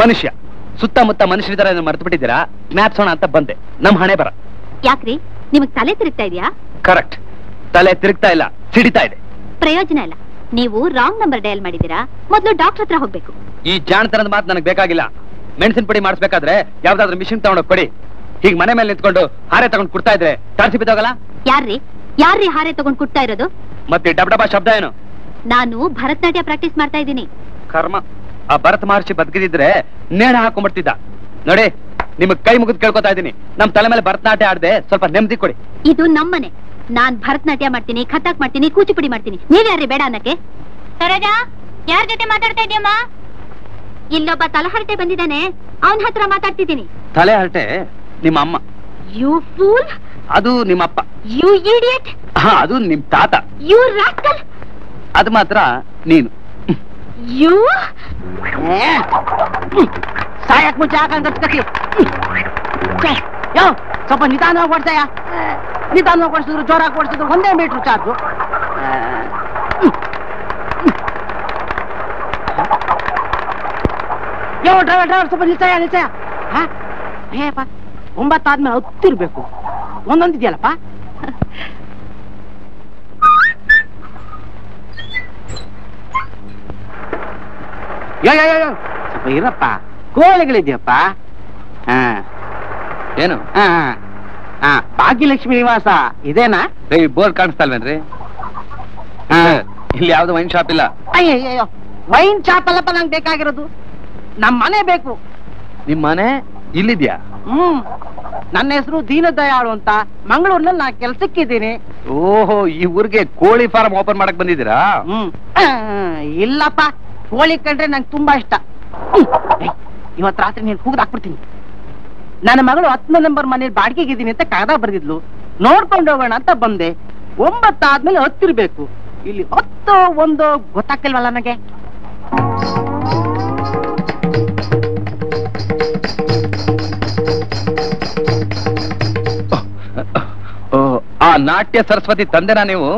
ಮನುಷ್ಯ ಸುತ್ತಮುತ್ತ ಮನುಷ್ಯರ ಮರೆತು ಬಿಟ್ಟಿದ್ದೀರಾ. ಜ್ಞಾಪಿಸೋಣ ಅಂತ ಬಂದೆ. ನಮ್ ಹಣೆ ಬರ. ಯಾಕ್ರಿ ನಿಮಗ್ ತಲೆ ತಿರುಗ್ತಾ ಇದೆಯಾ? ಕರೆಕ್ಟ್, ತಲೆ ತಿರುಗ್ತಾ ಇಲ್ಲ, ಸಿಡಿತಾ ಇದೆ. ಪ್ರಯೋಜನ ಇಲ್ಲ, ನೀವು ರಾಂಗ್ ನಂಬರ್ ಡಯಲ್ ಮಾಡಿದೀರಾ. ಮೊದಲು ಡಾಕ್ಟರ್ ಹತ್ರ ಹೋಗ್ಬೇಕು. ಈ ಜಾಣತನದ ಮಾತು ನನಗೆ ಬೇಕಾಗಿಲ್ಲ. ಮೆಣಸಿನ ಪುಡಿ ಮಾಡಿಸ್ಬೇಕಾದ್ರೆ ಯಾವ್ದಾದ್ರು ಮಿಷಿನ್ ತಗೊಂಡೋಗ್ ಕೊಡಿ. ಹೀಗೆ ಮನೆ ಮೇಲೆ ನಿಂತ್ಕೊಂಡು ಹಾರೆ ತಗೊಂಡ್ ಕುಡ್ತಾ ಇದ್ರೆ ಟಾರ್ಚಿ ಬಿದ್ದೋಗಲ್ಲ? ಯಾರ್ರಿ ಹಾರೆ ತಗೊಂಡ್ ಕುಡ್ತಾ ಇರೋದು? ಮತ್ತೆ ಡಬ್ ಡಬಾ ಶಬ್ದ ಏನು? ನಾನು ಭರತನಾಟ್ಯ ಪ್ರಾಕ್ಟೀಸ್ ಮಾಡ್ತಾ ಇದ್ದೀನಿ. ಕರ್ಮ, ಆ ಭರತ್ ಮಹರ್ಷಿ ಬದುಕಿದ್ರೆ ನೇಣ ಹಾಕೊಂಡ್ಬಿಡ್ತಿದ್ದ ನೋಡಿ. ನಿಮ್ಗೆ ಕೈ ಮುಗಿದ್ ಕೇಳ್ಕೊತಾ ಇದೀನಿ, ನಮ್ ತಲೆ ಮೇಲೆ ಭರತನಾಟ್ಯ ಆಡದೆ ಸ್ವಲ್ಪ ನೆಮ್ಮದಿ ಕೊಡಿ. ಇದು ನಮ್ಮನೆ, ನಾನ್ ಭರತನಾಟ್ಯ ಮಾಡ್ತೀನಿ, ಖತಾಕ್ ಮಾಡ್ತೀನಿ, ಕೂಚಿಪುಡಿ ಮಾಡ್ತೀನಿ. ನೀವ್ಯಾರೀ ಬೇಡ ಅನ್ನಕ್ಕೆ? सरोजा यार जोते माताडता इद्यम्मा इल्लोब्ब तलहरटे बंदिदाने अवन हत्र माताड्तिदीनि तलेहरटे निम्म अम्मा यू फूल अदु निम्म अप्प यू इडियट हां अदु निम्म ताता यू रास्कल अदु मात्र नीनु यू सायक मुझे आकर गटकती यो ಸ್ವಲ್ಪ ನಿಧಾನ ಓಡ್ಸಯ್ಯ ನಿಧಾನ ಓಡಿಸಿದ್ರು ಜೋರಾಗಿ ಓಡಿಸಿದ್ರು ಒಂದೇ ಮೀಟರ್ ಚಾರ್ಜು ಯೋ ಡ್ರೈವರ್ ಡ್ರೈವರ್ ಸ್ವಲ್ಪ ನಿಲ್ಸಯ್ಯ ನಿಲ್ಸಯ್ಯ ಹೇಪ 9 ಆದ್ಮೇಲೆ 10 ಇರಬೇಕು ಒಂದೊಂದು ಇದೆಯಲ್ಲಪ್ಪ ಯೋ ಯೋ ಯೋ ಸ್ವಲ್ಪ ಇರಪ್ಪ ಕೋಳಿಗಳಿದೆಯಪ್ಪ ಹಾ ಏನು ಭಾಗ್ಯಲಕ್ಷ್ಮಿ ನಿವಾಸ ಇದೇನಾ ಬೋರ್ಡ್ ಕಾಣಿಸ್ತಲ್ವೇನ್ರಿ ಇಲ್ಲಿ ಯಾವ್ದು ವೈನ್ ಶಾಪ್ ಇಲ್ಲ ಅಯ್ಯೋ ವೈನ್ ಶಾಪ್ ಅಲ್ಲಪ್ಪ ನಂಗೆ ಬೇಕಾಗಿರೋದು ನಮ್ಮ ಮನೆ ಬೇಕು ನಿಮ್ಮ ಮನೆ ಇಲ್ಲಿದ್ಯಾ ಹ್ಮ್ ನನ್ನ ಹೆಸರು ದೀನದಯಾಳು ಅಂತ ಮಂಗಳೂರಿನಲ್ಲಿ ನಾನು ಕೆಲಸಕ್ಕಿದ್ದೀನಿ ಓಹೋ ಈ ಊರಿಗೆ ಕೋಳಿ ಫಾರ್ಮ್ ಓಪನ್ ಮಾಡಕ್ ಬಂದಿದ್ದೀರಾ ಹ್ಮ್ ಇಲ್ಲಪ್ಪ ಕೋಳಿ ಕಂಡ್ರೆ ನಂಗೆ ತುಂಬಾ ಇಷ್ಟ ಇವತ್ತು ರಾತ್ರಿ ನೀನು ಕೂಗ್ದಾಕ್ಬಿಡ್ತೀನಿ ನನ್ನ ಮಗಳು 10 ನಂಬರ್ ಮನೇಲಿ ಬಾಡಿಗೆಗಿದ್ದೀನಿ ಅಂತ ಕಾಗದ ಬರೆದಿದ್ಲು ನೋಡ್ಕೊಂಡು ಹೋಗೋಣ ಅಂತ ಬಂದೆ 9 ಆದ್ಮೇಲೆ 10 ಇರ್ಬೇಕು ಇಲ್ಲಿ 10 1 ಗೊತ್ತಾಗ್ತಿಲ್ವಲ್ಲ ನನಗೆ ಆ ನಾಟ್ಯ ಸರಸ್ವತಿ ತಂದೆನಾ ನೀವು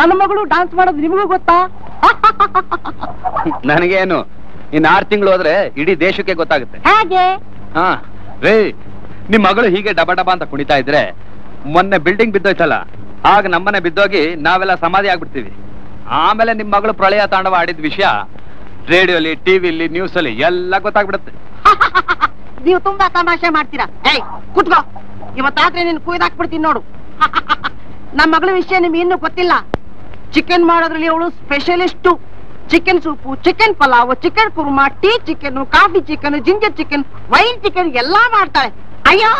ನನ್ನ ಮಗಳು ಡಾನ್ಸ್ ಮಾಡೋದು ನಿಮಗೂ ಗೊತ್ತಾ ನನಗೇನು ಇನ್ನು 6 ತಿಂಗಳು ಹೋದ್ರೆ ಇಡೀ ದೇಶಕ್ಕೆ ಗೊತ್ತಾಗುತ್ತೆ ಹಾಗೆ ಹಾ ರೇ ನಿಮ್ ಮಗಳು ಹೀಗೆ ಡಬ ಡಬ ಅಂತ ಕುಣಿತಾ ಇದ್ರೆ ಮೊನ್ನೆ ಬಿಲ್ಡಿಂಗ್ ಬಿದ್ದೋಯ್ತಲ್ಲ ಆಗ ನಮ್ಮನೆ ಬಿದ್ದೋಗಿ ನಾವೆಲ್ಲ ಸಮಾಧಿ ಆಗ್ಬಿಡ್ತೀವಿ ಆಮೇಲೆ ನಿಮ್ ಮಗಳು ಪ್ರಳಯ ತಾಂಡವ ಆಡಿದ ವಿಷಯ ರೇಡಿಯೋಲಿ ಟಿವಿಲಿ ನ್ಯೂಸ್ ಅಲ್ಲಿ ಎಲ್ಲ ಗೊತ್ತಾಗ್ಬಿಡುತ್ತೆ ನೀವು ತುಂಬಾ ತಮಾಷೆ ಮಾಡ್ತೀರಾ ಕುತ್ಕೋ ಇವತ್ತಾದ್ರೆ ನೀನ್ ಕುಯ್ದಾಕ್ಬಿಡ್ತೀನಿ ನೋಡು ನಮ್ ಮಗಳ ವಿಷಯ ನಿಮ್ಗೆ ಇನ್ನೂ ಗೊತ್ತಿಲ್ಲ ಚಿಕನ್ ಮಾಡೋದ್ರಲ್ಲಿ ಅವಳು specialist chicken soup chicken pulao chicken korma tea chicken coffee chicken ginger chicken wine chicken ಎಲ್ಲಾ ಮಾಡ್ತಾಳೆ ಅಯ್ಯೋ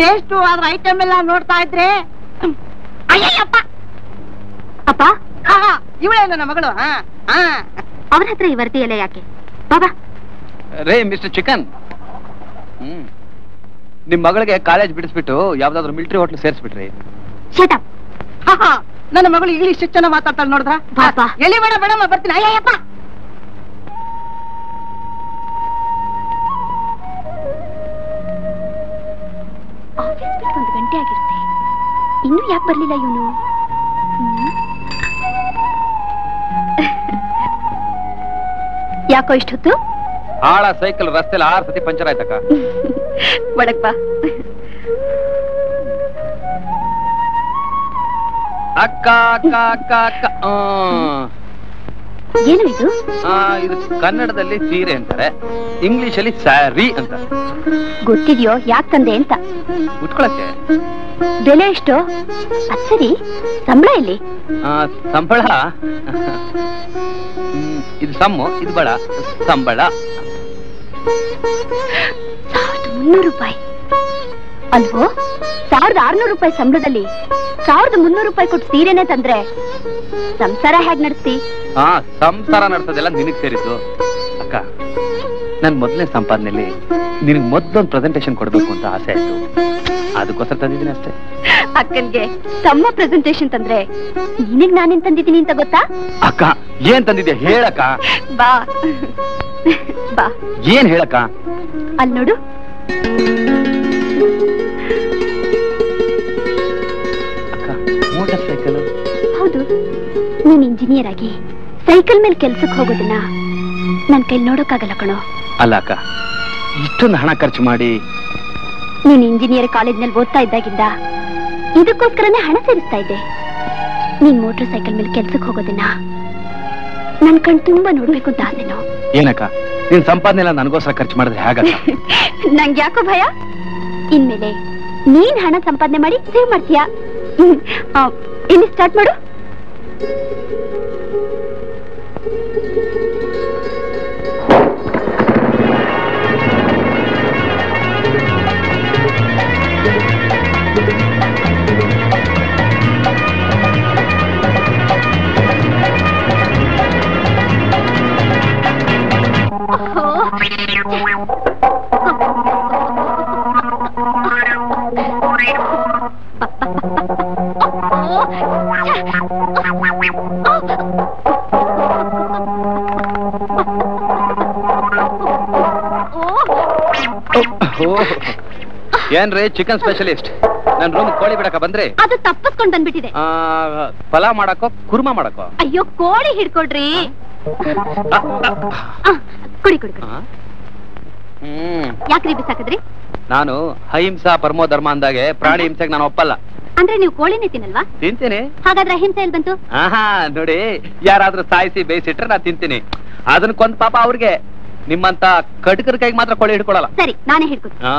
ಟೇಸ್ಟ್ ಆದ್ರೆ ಐಟಮ್ ಎಲ್ಲ ನೋಡ್ತಾ ಇದ್ರೆ ಅಯ್ಯಪ್ಪ ಅಪ್ಪ ಇವಳೇ ನನ್ನ ಮಗಳು ಅವನ ಹತ್ರ ಈ ವರ್ತಿ ಎಲ್ಲ ಯಾಕೆ ಬಾಬಾ ರೇ ಮಿಸ್ಟರ್ ಚಿಕನ್ ನಿಮ್ ಮಗಳಿಗೆ ಕಾಲೇಜ್ ಬಿಡಿಸ್ಬಿಟ್ಟು ಯಾವ್ದಾದ್ರು ಮಿಲಿಟರಿ ಹೋಟ್ಲ್ ಸೇರಿಸ್ಬಿಟ್ರಿ ನನ್ನ ಮಗಳು ಇಂಗ್ಲಿಷ್ ಎಷ್ಟು ಚೆನ್ನಾಗಿ ಮಾತಾಡ್ತಾಳೆ ನೋಡಿದ್ರ ಎಲ್ಲಿ ಬೇಡ ಬೇಡಮ್ಮ ಬರ್ತೀನಿ ಅಯ್ಯಪ್ಪ ಆಫೀಸ್ ಬಿಟ್ಟು 1 ಗಂಟೆ ಆಗಿರುತ್ತೆ ಇನ್ನೂ ಯಾಕೆ ಬರ್ಲಿಲ್ಲ ಇವನು ಯಾಕೋ ಇಷ್ಟೊತ್ತು ಆಳ ಸೈಕಲ್ ರಸ್ತೆಲಿ 6 ಸತಿ ಪಂಚರ್ ಆಯ್ತಕ್ಕ ಒಳಗ್ ಬಾ ಅಕ್ಕ ಅಕ್ಕ ಅಕ್ಕ ಅಕ್ಕ ಏನು ಇದು ಇದು ಕನ್ನಡದಲ್ಲಿ ಸೀರೆ ಅಂತಾರೆ ಇಂಗ್ಲಿಷ್ ಅಲ್ಲಿ ಸ್ಯಾರಿ ಅಂತ ಗೊತ್ತಿದ್ಯೋ ಯಾಕಂದೆ ಅಂತ ಉಟ್ಕೊಳಕ್ಕೆ ಬೆಲೆ ಎಷ್ಟು ಸರಿ ಸಂಬಳ ಇಲ್ಲಿ ಸಂಬಳ ಇದು ಸಮ್ಮು ಇದು ಬಳ ಸಂಬಳ 1300 ರೂಪಾಯಿ ಅಲ್ವೋ 1600 ರೂಪಾಯಿ ಸಂಬಳದಲ್ಲಿ 1300 ರೂಪಾಯಿ ಕೊಟ್ಟು ಸೀರೆನೆ ತಂದ್ರೆ ಸಂಸಾರ ಹೇಗ್ ನಡೆಸ್ತಿ ಸಂಸಾರ ನಡೆಸೋದೆಲ್ಲ ನಿನಗ್ ಸೇರಿದ್ದು ಅಕ್ಕ ನನ್ ಮೊದಲನೇ ಸಂಪಾದನೆಯಲ್ಲಿ ನಿನಗ್ ಮೊದಲೊಂದು ಪ್ರೆಸೆಂಟೇಶನ್ ಕೊಡ್ಬೇಕು ಅಂತ ಆಸೆ ಆಯ್ತು ಅದಕ್ಕೋಸ್ಕರ ತಂದಿದ್ದೀನಿ ಅಷ್ಟೇ ಅಕ್ಕನ್ಗೆ ತಮ್ಮ ಪ್ರೆಸೆಂಟೇಶನ್ ತಂದ್ರೆ ನಿನಗ್ ನಾನೇನ್ ತಂದಿದ್ದೀನಿ ಅಂತ ಗೊತ್ತಾ ಅಕ್ಕ ಏನ್ ತಂದಿದ್ಯಾ ಹೇಳಕ್ಕ ಬಾ ಬಾ ಏನ್ ಹೇಳಕ್ಕ ಅಲ್ಲಿ ನೋಡು ಮೋಟಾರ್ ಸೈಕಲ್ ಹೌದು ನೀನ್ ಇಂಜಿನಿಯರ್ ಆಗಿ ಸೈಕಲ್ ಮೇಲೆ ಕೆಲ್ಸಕ್ಕೆ ಹೋಗೋದನ್ನ ನನ್ ಕೈಲಿ ನೋಡೋಕ್ಕಾಗಲ್ಲ ಕಣೋ ಅಲ್ಲ ಅಕ್ಕ ಇಷ್ಟೊಂದು ಹಣ ಖರ್ಚು ಮಾಡಿ ನೀನ್ ಇಂಜಿನಿಯರ್ ಕಾಲೇಜ್ನಲ್ಲಿ ಓದ್ತಾ ಇದ್ದಾಗಿಂದ ಇದಕ್ಕೋಸ್ಕರನೇ ಹಣ ಸೇರಿಸ್ತಾ ಇದ್ದೆ ನೀನ್ ಮೋಟಾರ್ ಸೈಕಲ್ ಮೇಲೆ ಕೆಲ್ಸಕ್ಕೆ ಹೋಗೋದನ್ನ ನನ್ ಕಣ್ ತುಂಬಾ ನೋಡ್ಬೇಕು ಅಂತ ಆಸೆನೋ ಏನಕ್ಕ ನೀನ್ ಸಂಪಾದನೆ ಎಲ್ಲ ನನಗೋಸ್ಕರ ಖರ್ಚು ಮಾಡಿದ್ರೆ ಹಾಗಲ್ಲ ನಂಗೆ ಯಾಕೋ ಭಯ ಇನ್ಮೇಲೆ ನೀನ್ ಹಣ ಸಂಪಾದನೆ ಮಾಡಿ ಸೇವ್ ಮಾಡ್ತೀಯಾ ಇಲ್ಲಿ ಸ್ಟಾರ್ಟ್ ಮಾಡು चिकन स्पेशलिस्ट नन रूम कोळी बिडक बंद्रे अदु तप्पिस्कोंड बंद्बिटिदे फला माडको कुर्मा माडको अय्यो कोळी हिडकोड्री कुडी कुडी याक्री बिसाकिद्री नानु अहिंसा परमो धर्म अंदागे प्राणी ಹಿಂಸೆಗೆ ನಾನು ಒಪ್ಪಲ್ಲ ಅಂದ್ರೆ ನೀವು ಕೋಳಿನೇ ತಿನ್ನಲ್ವಾ ತಿಂತೇನೆ ಹಾಗಾದ್ರೆ ಅಹಿಂಸೆ ಎಲ್ಲಿ ಬಂತು ಆಹಾ ನೋಡಿ ಯಾರಾದರೂ ಸಾಯಿಸಿ ಬೇಯಿಸಿಟ್ರೆ ನಾನು ತಿಂತೀನಿ ಅದನ್ನ ಕೊಂದ ಪಾಪ ಅವರಿಗೆ ನಿಮ್ಮಂತ ಕಟಕರ ಕೈಗೆ ಮಾತ್ರ ಕೋಳಿ ಹಿಡ್ಕೊಳ್ಳಲ್ಲ ಸರಿ ನಾನೇ ಹಿಡ್ಕೊತೀನಿ ಆ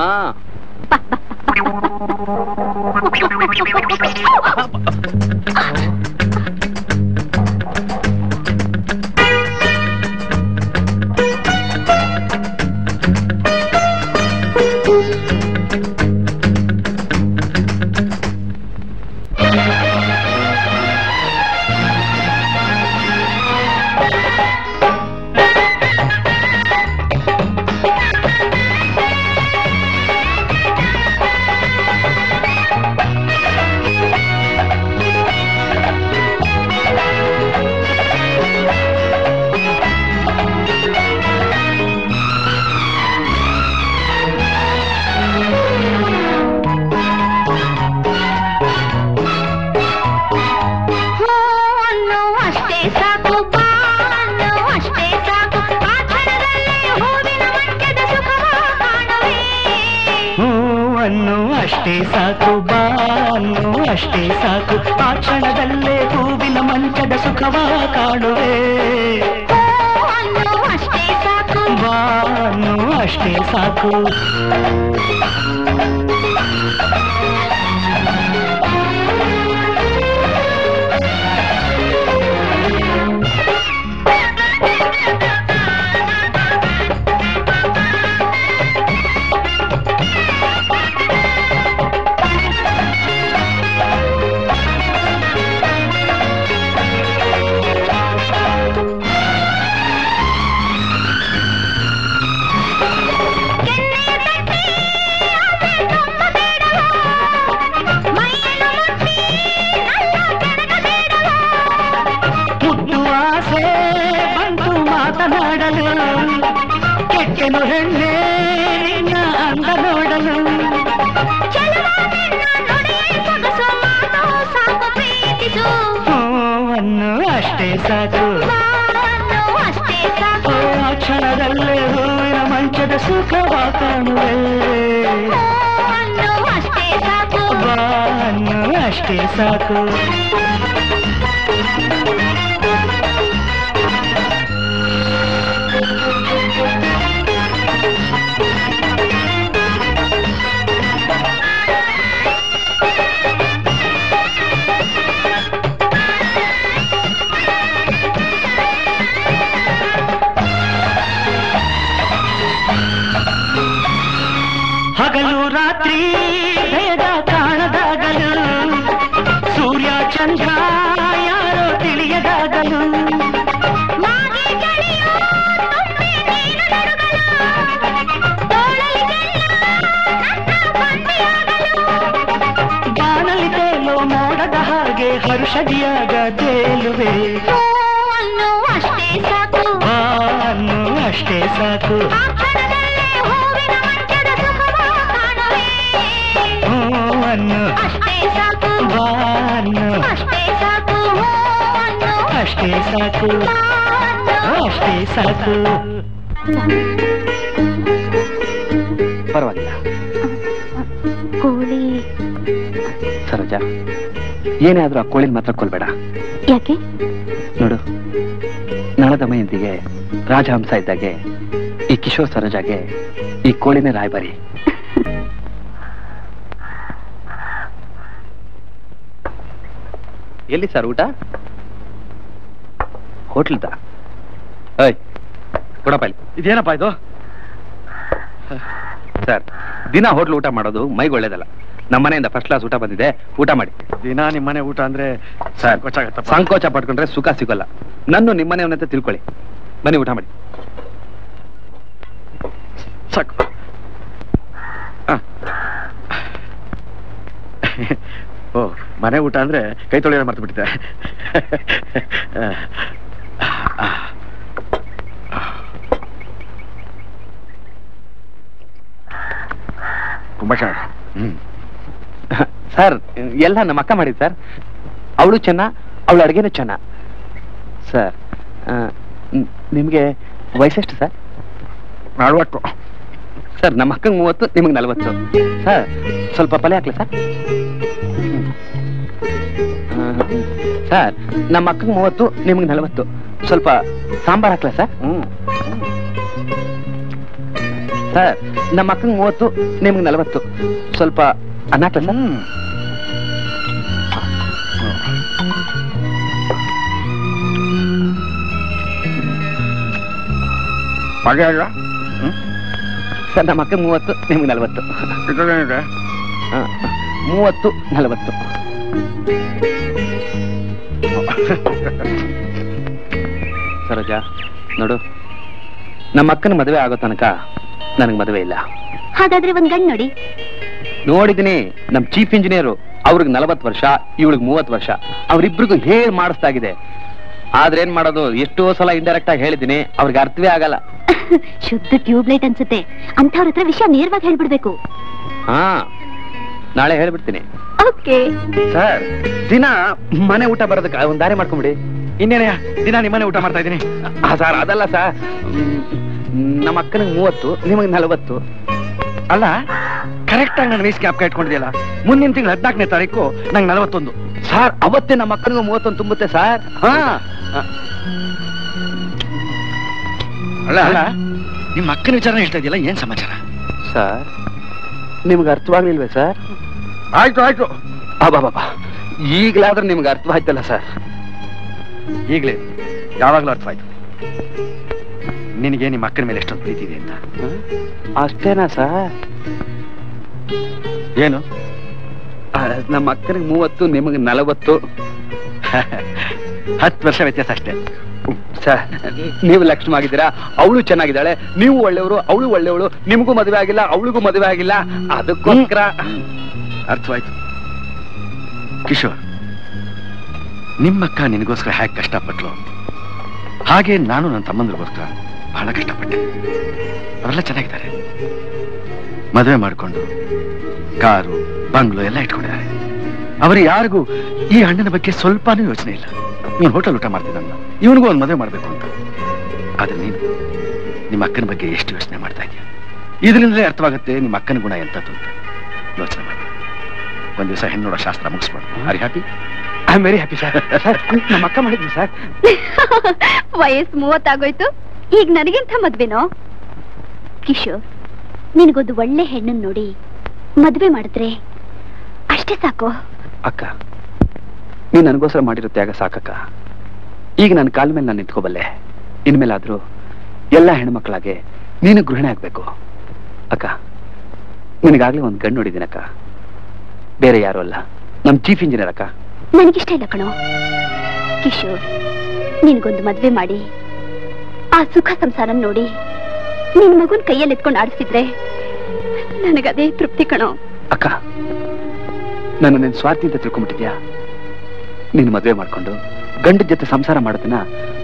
ರಾಜಹಂಸ ಇದ್ದಾಗೆ ಈ ಕಿಶೋರ್ ಸರೋಜಾಗೆ ಈ ಕೋಳಿನೇ ರಾಯಭಾರಿ ಎಲ್ಲಿ ಸರ್ ಊಟ ಹೋಟೆಲ್ದಾ ಏಯ್ ಕೊಡಪ್ಪ ಇಲ್ಲಿ ಇದೇನಪ್ಪ ಇದು ಸರ್ ದಿನ ಹೋಟೆಲ್ ಊಟ ಮಾಡೋದು ಮೈಗೆ ಒಳ್ಳೇದಲ್ಲ ನಮ್ಮನೆಯಿಂದ ಫಸ್ಟ್ ಕ್ಲಾಸ್ ಊಟ ಬಂದಿದೆ ಊಟ ಮಾಡಿ ದಿನ ನಿಮ್ಮನೆ ಊಟ ಅಂದ್ರೆ ಸರ್ ಸಂಕೋಚ ಪಡ್ಕೊಂಡ್ರೆ ಸುಖ ಸಿಗಲ್ಲ ನನ್ನ ನಿಮ್ಮನೆಯವನಂತ ತಿಳ್ಕೊಳ್ಳಿ बनी उठा मड़ी साकु मने ऊट अंद्रे कई तोळियोदन्न मर्तु बिट्टिद्दे कुंभकर्ण सर एल्ल नम्म अक्क माडिद सर अवळु चन्न अवळ अडिगेनू चन्न सर निमगे वयस्सु एष्टु सर 40 सर नम्म अक्कंगे 30 निमगे 40 सर स्वल्प पले हाकला सर सर नम्म अक्कंगे 30 निमगे 40 स्वल्प सांबार हाकला सर सर नम्म अक्कंगे 30 निमगे 40 स्वल्प अन्न हाकला सर ಹಾಗೆ ಅಲ್ಲ ಸರ್ ನಮ್ಮ ಅಕ್ಕ 30 ನಿಮಗೆ 40 ಇದೊಂದೇನಿದೆ 30 40 ಸರೋಜಾ ನೋಡು ನಮ್ಮ ಅಕ್ಕನ ಮದುವೆ ಆಗೋ ತನಕ ನನಗೆ ಮದುವೆ ಇಲ್ಲ ಹಾಗಾದ್ರೆ ಒಂದು ಗಂಡು ನೋಡಿ ನೋಡಿದಿನಿ ನಮ್ಮ ಚೀಫ್ ಇಂಜಿನಿಯರ್ ಅವರಿಗೆ 40 ವರ್ಷ ಇವಳಿಗೆ 30 ವರ್ಷ ಅವರಿಬ್ಬರಿಗೂ ಹೇರ್ ಮಾಡಿಸ್ತಾಗಿದೆ ಆದ್ರೆ ಏನು ಮಾಡೋದು ಎಷ್ಟೋ ಸಲ ಇಂಡೈರೆಕ್ಟ್ ಆಗಿ ಹೇಳಿದಿನಿ ಅವರಿಗೆ ಅರ್ಥವೇ ಆಗಲ್ಲ शुद्ध ट्यूबलाइट अन्सुत्ते अंतवर हत्र विषय नेरवागि हेळिबिडबेकु हाँ नाळे हेळिबिड्तीनि ओके सर दिन मने ऊट बरोदक्के ओंदु दारि माड्कोंबिडि इन्नेने दिन निम्मने ऊट माड्ता इदीनि सर अदल्ल सर नम्म अक्कनिगे 30 निमगे 40 अल्ल करेक्ट आगि नानु वयस्सिगे अपक इट्कोंडिद्यल्ल मुंदिन तिंगळ 14ನೇ ತಾರೀಕು ನನಗೆ 41 ಸರ್ ಅವತ್ತೇ ನಮ್ಮ ಅಕ್ಕನಿಗೆ 31 ತುಂಬುತ್ತೆ ಸರ್ हाँ ಅಲ್ಲ ಅಲ್ಲ ನಿಮ್ಮ ಅಕ್ಕನ ವಿಚಾರ ಹೇಳ್ತಾ ಇದೆಯಲ್ಲ ಏನು ಸಮಾಚಾರ ಸರ್ ನಿಮಗೆ ಅರ್ಥವಾಗಲಿಲ್ಲವೇ ಸರ್ ಆಯ್ತು ಆಯ್ತು ಅಬ್ಬಾ ಈಗಲಾದರೂ ನಿಮಗೆ ಅರ್ಥವಾಯ್ತಲ್ಲ ಸರ್ ಈಗಲೇ ಯಾವಾಗಲೂ ಅರ್ಥವಾಯ್ತು ನಿನಗೆ ನಿಮ್ಮ ಅಕ್ಕನ ಮೇಲೆ ಎಷ್ಟೊಂದು ಪ್ರೀತಿ ಇದೆ ಅಂತ ಅಷ್ಟೇನಾ ಸರ್ ಏನು ನಮ್ಮ ಅಕ್ಕನಿಗೆ 30 ನಿಮಗೆ 40 10 ವರ್ಷ ವ್ಯತ್ಯಾಸ ಅಷ್ಟೇ लक्ष्मी आगदीरा चेन्नागिद्दाळे मदुवे आगिल्ल मदुवे आगिल्ल अदक्कोस्कर अर्थवायितु किशोर निम्मक्क निनगोस्कर हेगे कष्टपट्टलो हागे नानु नन्न तम्मंदिरिगोस्कर बहळ कष्टपट्टे अवरेल्ल चेन्नागिद्दारे मदुवे माड्कोंडु कारू बंगलो एल्ल इट्कोंडिद्दारे अवर यारिगू ई हण्णिन बग्गे स्वल्पनू योचने इल्ल इवन होटल ಊಟ ಮಾಡ್ತಿದ್ದಾನ ಇವನಿಗೂ ಒಂದು ಮದುವೆ ಮಾಡಬೇಕು ಅಂತ ಆದರೆ ನೀನು ನಿಮ್ಮ ಅಕ್ಕನ ಬಗ್ಗೆ ಎಷ್ಟು ಯೋಚನೆ ಮಾಡ್ತಾ ಇದೀಯಾ ಇದರಿಂದಲೇ ಅರ್ಥವಾಗುತ್ತೆ ನಿಮ್ಮ ಅಕ್ಕನ ಗುಣ ಎಂತದ್ದು ಅಂತ ಯೋಚನೆ ಮಾಡಿ ಒಂದು ದಿವಸ ಹೆಣ್ಣೋಡ ಶಾಸ್ತ್ರ ಮುಗಿಸ್ಬಿಡು are happy I am very happy sir ನಮ್ಮ ಅಕ್ಕ ಮಾಡಿದ್ವಿ ಸರ್ ವಯಸ್ಸು 30 ಆಗೋಯ್ತು ಈಗ ನನಗಿಂತ ಮದುವೆನೋ ಕಿಶೋರ್ ನಿನಗೊಂದು ಒಳ್ಳೆ ಹೆಣ್ಣನ್ನ ನೋಡಿ ಮದುವೆ ಮಾಡಿದ್ರೆ ಅಷ್ಟೇ ಸಾಕು ಅಕ್ಕ ನೀನು ನನಗೋಸ್ಕರ ಮಾಡಿರೋ ತ್ಯಾಗ ಸಾಕಕ್ಕ ಈಗ ನನ್ನ ಕಾಲ ಮೇಲೆ ನಾನು ನಿಂತ್ಕೋಬಲ್ಲೆ ಇನ್ಮೇಲಾದರೂ ಎಲ್ಲ ಹೆಣ್ಮಕ್ಕಳಾಗೆ ನೀನು ಗೃಹಿಣಿ ಆಗಬೇಕು ಅಕ್ಕ ನಿನಗಾಗಲೇ ಒಂದು ಗಂಡು ನೋಡಿದ್ದೀನಕ್ಕ ಬೇರೆ ಯಾರು ಅಲ್ಲ ನಮ್ಮ ಚೀಫ್ ಇಂಜಿನಿಯರ್ ಅಕ್ಕ ನನಗಿಷ್ಟ ಇಲ್ಲ ಕಣೋ ಕಿಶೋರ್ ನಿನಗೊಂದು ಮದುವೆ ಮಾಡಿ ಆ ಸುಖ ಸಂಸಾರ ನೋಡಿ ನಿನ್ನ ಮಗುನ ಕೈಯಲ್ಲಿ ಎತ್ಕೊಂಡು ಆಡಿಸಿದ್ರೆ ನನಗದೇ ತೃಪ್ತಿ ಕಣೋ ಅಕ್ಕ ನಾನು ನಿನ್ನ ಸ್ವಾರ್ಥಿ ಅಂತ ತಿಳ್ಕೊಂಡ್ಬಿಟ್ಟಿದ್ಯಾ ನೀನು ಮದುವೆ ಮಾಡ್ಕೊಂಡು ಗಂಡನ ಜೊತೆ ಸಂಸಾರ ಮಾಡೋದನ್ನ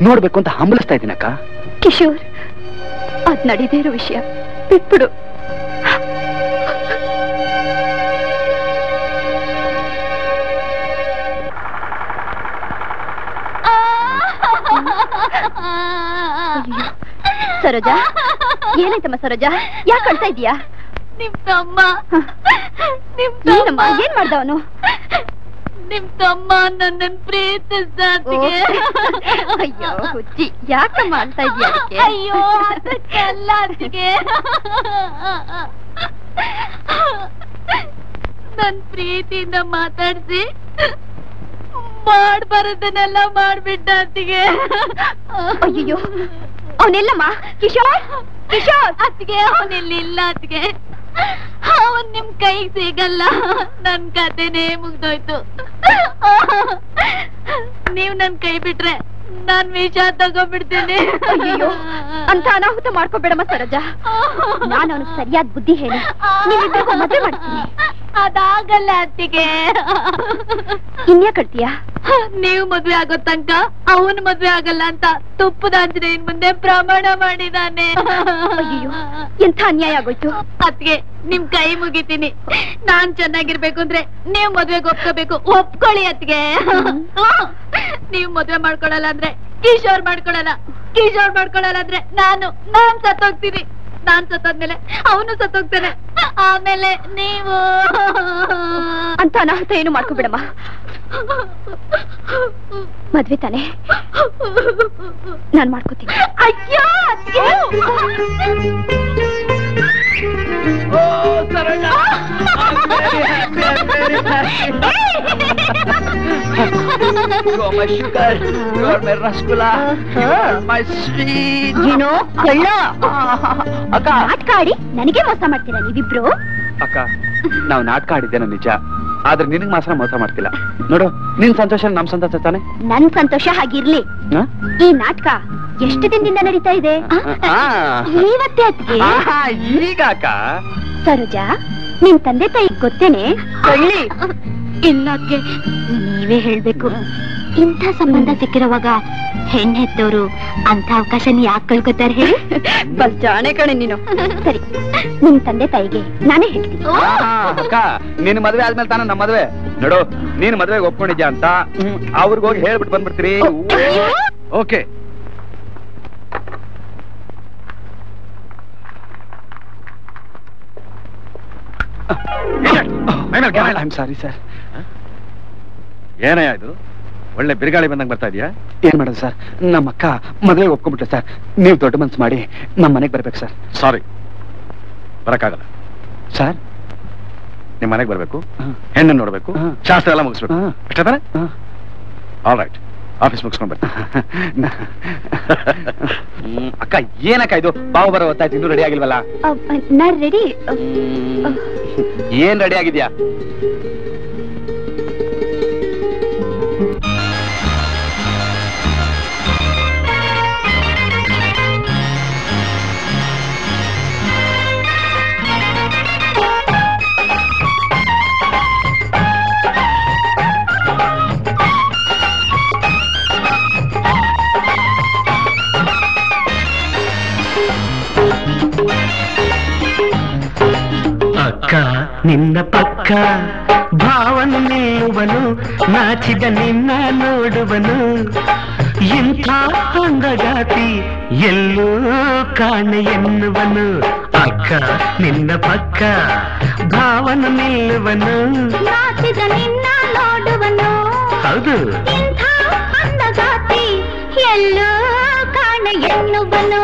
ನೋಡ್ಬೇಕು ಅಂತ ಹಂಬಲಿಸ್ತಾ ಇದ್ದೀನಕ್ಕ ಕಿಶೋರ್ ಅದು ನಡೆದೇ ಇರೋ ವಿಷಯ ಬಿಟ್ಬಿಡು ಸರೋಜಾ ಏನಾಯ್ತಮ್ಮ ಸರೋಜಾ ಯಾಕೆ ಅಳ್ತಾ ಇದೀಯಾ ನಿಮ್ಮಮ್ಮ ಏನ್ ಮಾಡ್ದವನು ಪ್ರೀತಿಯಿಂದ ಮಾತಾಡಿಸಿ ಮಾಡಬಾರದನ್ನೆಲ್ಲ ಮಾಡ್ಬಿಟ್ಟ ಅತ್ತಿಗೆ ಅಯ್ಯೋ ಅವನೆಲ್ಲಮ್ಮ ಕಿಶೋರ್ ಕಿಶೋರ್ ಅತ್ತಿಗೆ ಅವನೆಲ್ಲಿಲ್ಲ ಅತ್ತಿಗೆ ಅವನ್ ನಿಮ್ ಕೈಗೆ ಸಿಗಲ್ಲ ನನ್ ಕತೆನೇ ಮುಗ್ದೋಯ್ತು ನೀವ್ ನನ್ ಕೈ ಬಿಟ್ರೆ नान मीशा तकबिड़तीनि अय्यो अंत अनाहुत माड्कोबेडम्मा सरोजा नानु अवनिगे सरियाद बुद्धि हेळि निम्मिब्बरिಗೂ ಮದುವೆ ಮಾಡ್ತೀನಿ अदागल्ल अत्तिगे इन्या कट्टिया नीवु मदुवे आगो तनक अवनु मदुवे आगल्ल अंत तुप्पद आंजनेयन मुंदे प्रमाण माडिदाने अय्यो ಎಂತ ಅನ್ಯಾಯ ಆಗೋಯ್ತು ಅತ್ತಿಗೆ ನಿಮ್ಮ ಕೈ ಮುಗಿತೀನಿ ನಾನು ಚೆನ್ನಾಗಿರಬೇಕು ಅಂದ್ರೆ ನೀವು ಮದುವೆಗೆ ಒಪ್ಪಬೇಕು ಒಪ್ಕೊಳ್ಳಿ ಅತ್ತಿಗೆ ನೀವು ಮದುವೆ ಮಾಡ್ಕೊಳ್ಳಲ್ಲ ಅಂದ್ರೆ ಕಿಶೋರ್ ಮಾಡ್ಕೊಳ್ಳಲ್ಲ ಅಂದ್ರೆ ನಾನು ಸತ್ತೋಗ್ತೀನಿ ನಾನು ಸತ್ತಾದ್ಮೇಲೆ ಅವನು ಸತ್ತೋಗ್ತಾನೆ ಆಮೇಲೆ ನೀವು ಅಂತ ಅನಾಹುತ ಏನು ಮಾಡ್ಕೋಬೇಡಮ್ಮ ಮದುವೆ ತಾನೆ ನಾನು ಮಾಡ್ಕೋತೀನಿ ಅಯ್ಯೋ ಓ Saroja You're my sugar, you're my rasgulla, you're my sweet. Gino, hello. Akka. Naatkaadi, nanige mosa martira nivibro. Akka, naavu naatkaadidena nija. ಆದ್ರೆ ನಿನಗೆ ಮಾತ್ರ ಮೋಸ ಮಾಡ್ತಿಲ್ಲ ನೋಡು ನಿನ್ನ ಸಂತೋಷ ನಮ್ಮ ಸಂತೋಷ ತಾನೆ ನನ್ನ ಸಂತೋಷ ಆಗಿರ್ಲಿ ಈ ನಾಟಕ ಎಷ್ಟು ದಿನದಿಂದ ನಡೀತಾ ಇದೆ ಇವತ್ತೇ ಅತ್ತಿಗೆ ಈಗ ಅಕ್ಕ ಸರೋಜಾ ನಿಮ್ಮ ತಂದೆ ತಾಯಿ ಗೊತ್ತೇನೆ ಒಳ್ಳೆ ಇಲ್ಲಕ್ಕೆ ನೀವೇ ಹೇಳಬೇಕು ಇಂಥ ಸಂಬಂಧ ಸಿಕ್ಕಿರುವಾಗ ಹೆಣ್ಣೆತ್ತವರು ಅಂತ ಅವಕಾಶನ ಯಾಕೆ ಕಳ್ಕೊತಾರೆ ಹೇಳಿ ಬಲ್ ಜಾಣೆ ಕಣೆ ನೀನು ಸರಿ ನಿಮ್ಮ ತಂದೆ ತಾಯಿಗೆ ನಾನೇ ಹೇಳ್ತೀನಿ ಅಕ್ಕ ನಿನ್ನ ಮದುವೆ ಆದ್ಮೇಲೆ ತಾನೇ ನಮ್ಮ ಮದುವೆ ನೋಡು ನೀನು ಮದುವೆಗೆ ಒಪ್ಕೊಂಡಿದ್ಯಾ ಅಂತ ಅವ್ರಿಗೆ ಹೋಗಿ ಹೇಳ್ಬಿಟ್ಟು ಬಂದ್ಬಿಡ್ತೀರಿ okay I am sorry sir ಏನಯ್ಯ ಇದು ಒಳ್ಳೆ ಬಿರುಗಾಳಿ ಬಂದಂಗೆ ಬರ್ತಾ ಇದೆಯಾ ಏನ್ ಮಾಡೋದು ಸರ್ ನಮ್ಮ ಅಕ್ಕ ಮದುವೆಗೆ ಒಪ್ಕೊಂಡ್ಬಿಟ್ಲೆ ಸರ್ ನೀವು ದೊಡ್ಡ ಮನ್ಸು ಮಾಡಿ ನಮ್ಮ ಮನೆಗೆ ಬರ್ಬೇಕು ಸರ್ ಸಾರಿ ಬರಕ್ಕಾಗಲ್ಲ ಸರ್ ನಿಮ್ಮ ಮನೆಗೆ ಬರಬೇಕು ಹೆಣ್ಣು ನೋಡಬೇಕು ಶಾಸ್ತ್ರ ಎಲ್ಲ ಮುಗಿಸ್ಬೇಕು ಅಷ್ಟೇ ತಾನೆ ಆಲ್ ರೈಟ್ ಆಫೀಸ್ ಮುಗಿಸ್ಕೊಂಡು ಬರ್ತೀನಿ ಅಕ್ಕ ಏನಕ್ಕ ಇದು ಬಾವು ಬರೋ ಹೊತ್ತಾಯ್ತು ಇನ್ನೂ ರೆಡಿ ಆಗಿಲ್ವಲ್ಲ ನಾನು ರೆಡಿ ಏನ್ ರೆಡಿ ಆಗಿದ್ಯಾ ನಿನ್ನ ಪಕ್ಕ ಭಾವನು ನೀವನು ನಾಚಿದ ನಿನ್ನ ನೋಡುವನು ಇಂಥ ಅಂಗಜಾತಿ ಎಲ್ಲೂ ಕಾಣೆ ಎನ್ನುವನು ಅಕ್ಕ ನಿನ್ನ ಪಕ್ಕ ಭಾವನು ನಿಲ್ಲುವನು ನಾಚಿದ ನಿನ್ನ ನೋಡುವನು ಹೌದು ಇಂಥ ಅಂಗಜಾತಿ ಎಲ್ಲೂ ಕಾಣೆ ಎನ್ನುವನು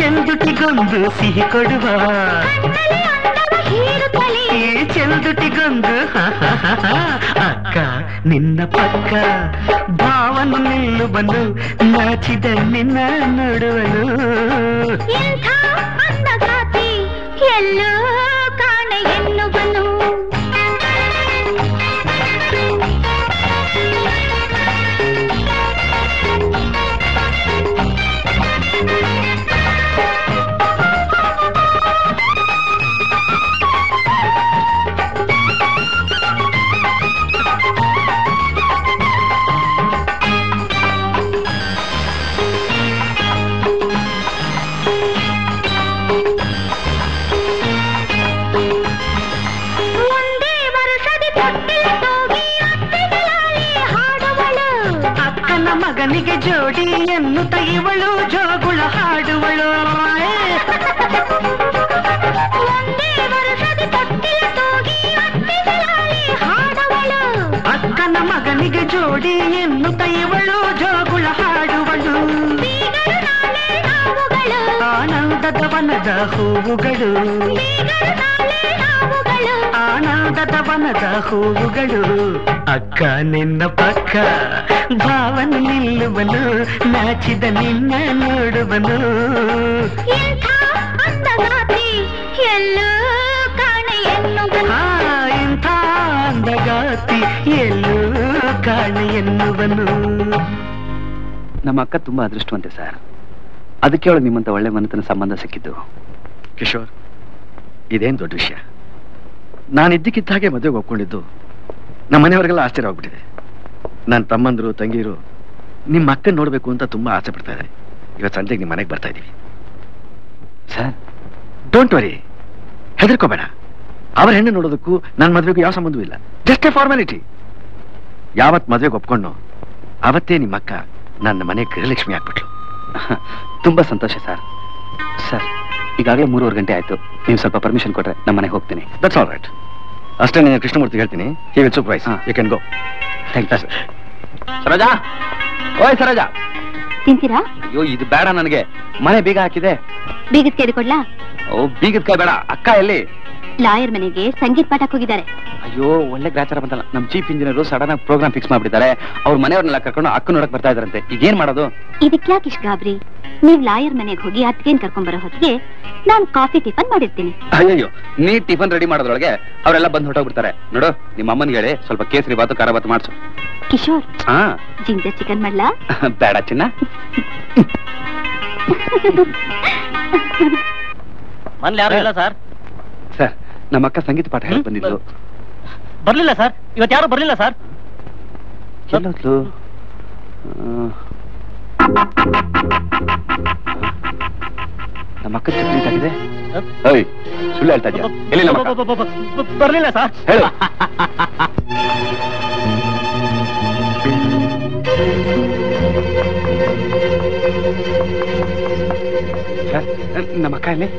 ಚಂದುಟಿಗೊಂದು ಸಿಹಿ ಕೊಡುವ ಚಂದುಟಿಗೊಂದು ಅಕ್ಕ ನಿನ್ನ ಪಕ್ಕ ಭಾವನು ನಿಲ್ಲುವನು ನಾಚಿದ ನಿನ್ನ ನೋಡುವನು ಇಂಥ ಅಂದಗಾತಿ ಎಲ್ಲೋ ಕಾಣೆ ಎನ್ನುವನು ಜೋಡಿಯನ್ನು ತೈವಳು ಜೋಗುಳ ಹಾಡುವಳು ಒಂದೇ ವರ್ಷದ ತತ್ತಿಯ ತೋಗಿ ಒತ್ತಿಸಲಾರಿ ಹಾಡುವಳು ಅಕ್ಕನ ಮಗನಿಗೆ ಜೋಡಿಯನ್ನು ತೈವಳು ಜೋಗುಳ ಹಾಡುವಳು ಬೀಗರು ನಾಳೆ ಹಾವುಗಳು ಆನಂದದ ವನದ ಹೂವುಗಳು ಬೀಗರು ನಾಳೆ ಹಾವುಗಳು ಆನಂದದ ವನದ ಹೂವುಗಳು ಅಕ್ಕ ನಿನ್ನ ಪಕ್ಕ ಭಾವನ ನಿಲ್ಲುವನು ನಾಚಿದ ನಿನ್ನ ನೋಡುವನು ಇಂಥ ಅಂದಗಾತಿ ಎಲ್ಲೂ ಕಾಣ ಎನ್ನುವನು ಇಂಥ ಅಂದಗಾತಿ ಎಲ್ಲೂ ಕಾಣ ಎನ್ನುವನು. ನಮ್ಮ ಅಕ್ಕ ತುಂಬಾ ಅದೃಷ್ಟವಂತೆ ಸರ್, ಅದಕ್ಕೆ ಅವಳು ನಿಮ್ಮಂತ ಒಳ್ಳೆ ಮನತನ ಸಂಬಂಧ ಸಿಕ್ಕಿದ್ದು. ಕಿಶೋರ್, ಇದೇನು ದೊಡ್ಡ ವಿಷಯ? ನಾನಿದ್ದಕ್ಕಿದ್ದ ಹಾಗೆ ಮದುವೆಗೆ ಒಪ್ಕೊಂಡಿದ್ದು ನಮ್ಮನೆಯವರಿಗೆಲ್ಲ ಆಶ್ಚರ್ಯವಾಗ್ಬಿಟ್ಟಿದೆ. ನನ್ನ ತಮ್ಮಂದರು ತಂಗಿರು ನಿಮ್ಮ ಅಕ್ಕನ ನೋಡಬೇಕು ಅಂತ ತುಂಬ ಆಸೆ ಪಡ್ತಾ ಇದ್ದಾರೆ. ಇವತ್ತು ಸಂಜೆಗೆ ನಿಮ್ಮ ಮನೆಗೆ ಬರ್ತಾ ಇದ್ದೀವಿ ಸರ್. Don't worry, ಹೆದರ್ಕೋಬೇಡ. ಅವ್ರ ಹೆಣ್ಣು ನೋಡೋದಕ್ಕೂ ನನ್ನ ಮದುವೆಗೂ ಯಾವ ಸಂಬಂಧವೂ ಇಲ್ಲ, ಜಸ್ಟ್ ಎ ಫಾರ್ಮಾಲಿಟಿ. ಯಾವತ್ತು ಮದುವೆಗೆ ಒಪ್ಕೊಂಡು ಅವತ್ತೇ ನಿಮ್ಮ ಅಕ್ಕ ನನ್ನ ಮನೆ ಗೃಹಲಕ್ಷ್ಮಿ ಆಗ್ಬಿಟ್ಲು. ತುಂಬ ಸಂತೋಷ ಸರ್. ಸರ್, ಈಗಾಗಲೇ 3:15 ಆಯಿತು. ನೀವು ಸ್ವಲ್ಪ ಪರ್ಮಿಷನ್ ಕೊಟ್ಟರೆ ನಮ್ಮ ಮನೆಗೆ ಹೋಗ್ತೀನಿ. That's all right. ಅಷ್ಟೇ, ನಾನು ಕೃಷ್ಣಮೂರ್ತಿ ಹೇಳ್ತೀನಿ. He will surprise. You can go. Thank you sir. Saroja, ಓಯ್ ಸರೋಜಾ, ತಿಂತೀರಾ? ಅಯ್ಯೋ, ಇದು ಬೇಡ ನನಗೆ. ಮನೆ ಬೀಗ ಹಾಕಿದೆ. ಬೀಗದ ಕೈ ಕೊಡ್ಲಾ? ಓ, ಬೀಗದ ಕೈ ಬೇಡ. ಅಕ್ಕ ಎಲ್ಲಿ? ಲಾಯರ್ ಮನೆಗೆ ಸಂಗೀತ ಪಾಠಕ್ಕೆ ಹೋಗಿದ್ದಾರೆ. ಅಯ್ಯೋ, ಒಳ್ಳೆ ಗ್ರಾಚಾರ ಬಂತಲ್ಲ. ನಮ್ಮ ಚೀಫ್ ಇಂಜಿನಿಯರ್ ಸಡನ್ ಆಗಿ ಪ್ರೋಗ್ರಾಮ್ ಫಿಕ್ಸ್ ಮಾಡ್ಬಿಟ್ಟಿದ್ದಾರೆ. ಅವ್ರ ಮನೆಯವ್ರನ್ನೆಲ್ಲ ಕರ್ಕೊಂಡು ಅಕ್ಕ ನೋಡಕ್ ಬರ್ತಾ ಇದಾರಂತೆ. ಈಗೇನ್ ಮಾಡೋದು? ಇದಕ್ಕೆ ಯಾಕೆ ಇಷ್ಟ ಗಾಬ್ರಿ? ನೀವು ಲಾಯರ್ ಮನೆಗೆ ಹೋಗಿ ಅತ್ಗೇನ್ ಕರ್ಕೊಂಡ್ ಬರೋ ಹೊತ್ತಿಗೆ ನಾನು ಕಾಫಿ ಟಿಫನ್ ಮಾಡಿರ್ತೀನಿ. ಅಯ್ಯೋ, ನೀ ಟಿಫನ್ ರೆಡಿ ಮಾಡೋದ್ರೊಳಗೆ ಅವರೆಲ್ಲ ಬಂದು ಹೊಟ್ಟೋಗ್ಬಿಡ್ತಾರೆ ನೋಡು. ನಿಮ್ಮ ಅಮ್ಮನ್ಗೆ ಹೇಳಿ ಸ್ವಲ್ಪ ಕೇಸರಿ ಬಾತು ಖಾರ ಬಾತು ಮಾಡ್ಸು. ಕಿಶೋರ್, ಜಿಂಜರ್ ಚಿಕನ್ ಮಾಡ್ಲಾ? ಬೇಡ ಚಿನ್ನ. ಸರ್, ನಮ್ಮ ಅಕ್ಕ ಸಂಗೀತ ಪಾಠ ಹೇಳಿ ಬಂದಿದ್ರು. ಬರ್ಲಿಲ್ಲ ಸರ್, ಇವತ್ತು ಯಾರು ಬರ್ಲಿಲ್ಲ ಸರ್. ನಮ್ಮ ಅಕ್ಕ ಚುಕ್ಕಿದೆ. ಸುಳ್ಳು ಹೇಳ್ತಾ ಇದ್ಯಾ? ಬರ್ಲಿಲ್ಲ ಸರ್. ಹೇಳು. ಸರ್, ನಮ್ಮ ಅಕ್ಕ ಇಲ್ಲಿ.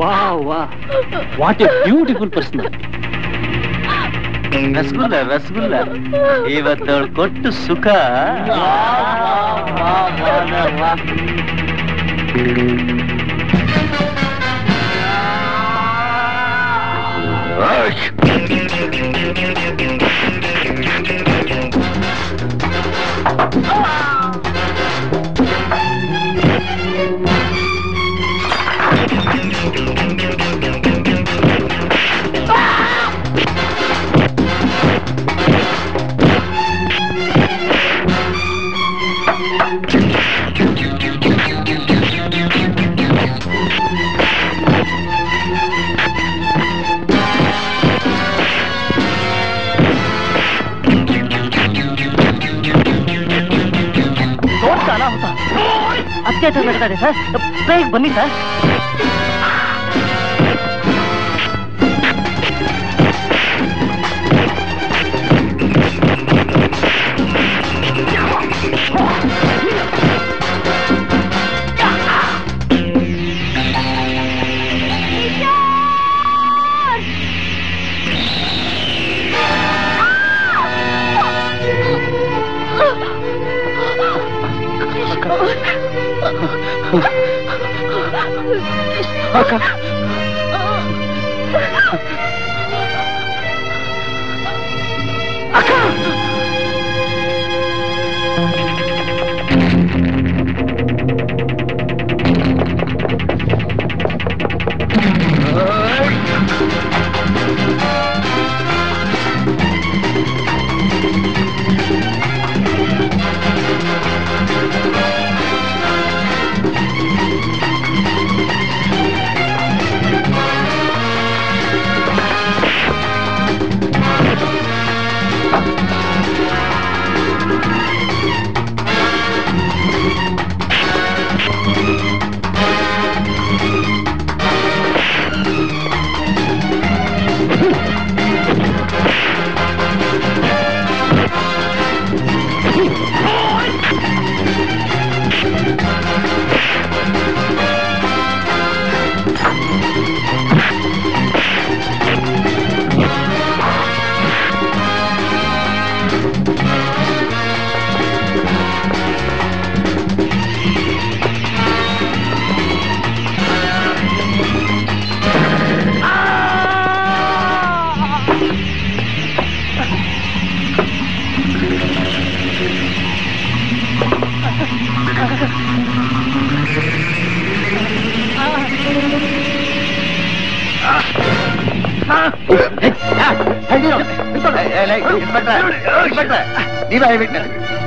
Wow, wow. What a beautiful person. Rasgulla, Rasgulla. Ivattu kottu sukha. ಅತ್ಯಾಚಾರ ನಡೀತಾ ಇದೆ ಸರ್. ಬೇಗ ಬನ್ನಿ ಸರ್. ಅಕ್ಕ, ಅಕ್ಕ,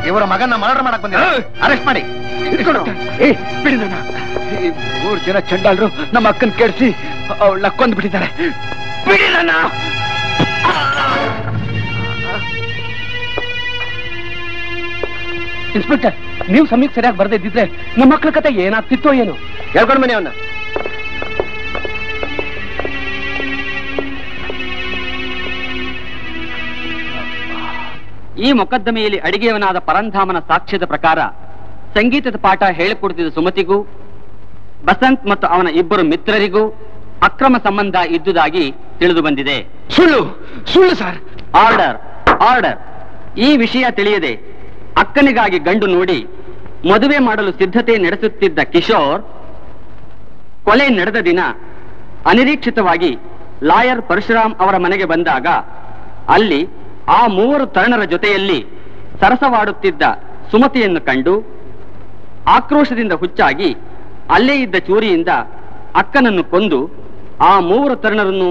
ಇವರ ಮಗನ ಮರ್ಡರ್ ಮಾಡಕ್ ಬಂದಿಲ್ಲ, ಅರೆಸ್ಟ್ ಮಾಡಿ ಬಿಡಿದಣ್ಣ. ಈ ಮೂರು ಜನ ಚಂಡಾಲರು ನಮ್ಮ ಅಕ್ಕನ ಕೆಡಿಸಿ ಅವಳು ಲಕ್ಕೊಂದು ಬಿಟ್ಟಿದ್ದಾರೆ. ಬಿಡಿದಣ್ಣ. ಇನ್ಸ್ಪೆಕ್ಟರ್, ನೀವು ಸಮಯಕ್ಕೆ ಸರಿಯಾಗಿ ಬರದೇ ಇದ್ದಿದ್ರೆ ನಮ್ಮ ಮಕ್ಕಳ ಕತೆ ಏನಾಗ್ತಿತ್ತೋ ಏನೋ. ಹೇಳ್ಕೊಂಡು ಬನ್ನಿ ಅವನ್ನ. ಈ ಮೊಕದ್ದಮೆಯಲ್ಲಿ ಅಡಿಗೆಯವನಾದ ಪರಂಧಾಮನ ಸಾಕ್ಷ್ಯದ ಪ್ರಕಾರ ಸಂಗೀತದ ಪಾಠ ಹೇಳಿಕೊಡುತ್ತಿದ್ದ ಸುಮತಿಗೂ ಬಸಂತ್ ಮತ್ತು ಅವನ ಇಬ್ಬರು ಮಿತ್ರರಿಗೂ ಅಕ್ರಮ ಸಂಬಂಧ ಇದ್ದುದಾಗಿ ತಿಳಿದು ಬಂದಿದೆ. ಸುಳ್ಳು ಸುಳ್ಳು ಸರ್. Order order. ಈ ವಿಷಯ ತಿಳಿಯದೆ ಅಕ್ಕನಿಗಾಗಿ ಗಂಡು ನೋಡಿ ಮದುವೆ ಮಾಡಲು ಸಿದ್ಧತೆ ನಡೆಸುತ್ತಿದ್ದ ಕಿಶೋರ್, ಕೊಲೆ ನಡೆದ ದಿನ ಅನಿರೀಕ್ಷಿತವಾಗಿ ಲಾಯರ್ ಪರಶುರಾಮ್ ಅವರ ಮನೆಗೆ ಬಂದಾಗ ಅಲ್ಲಿ ಆ ಮೂವರು ತರುಣರ ಜೊತೆಯಲ್ಲಿ ಸರಸವಾಡುತ್ತಿದ್ದ ಸುಮತಿಯನ್ನು ಕಂಡು ಆಕ್ರೋಶದಿಂದ ಹುಚ್ಚಾಗಿ ಅಲ್ಲೇ ಇದ್ದ ಚೂರಿಯಿಂದ ಅಕ್ಕನನ್ನು ಕೊಂದು ಆ ಮೂವರು ತರುಣರನ್ನು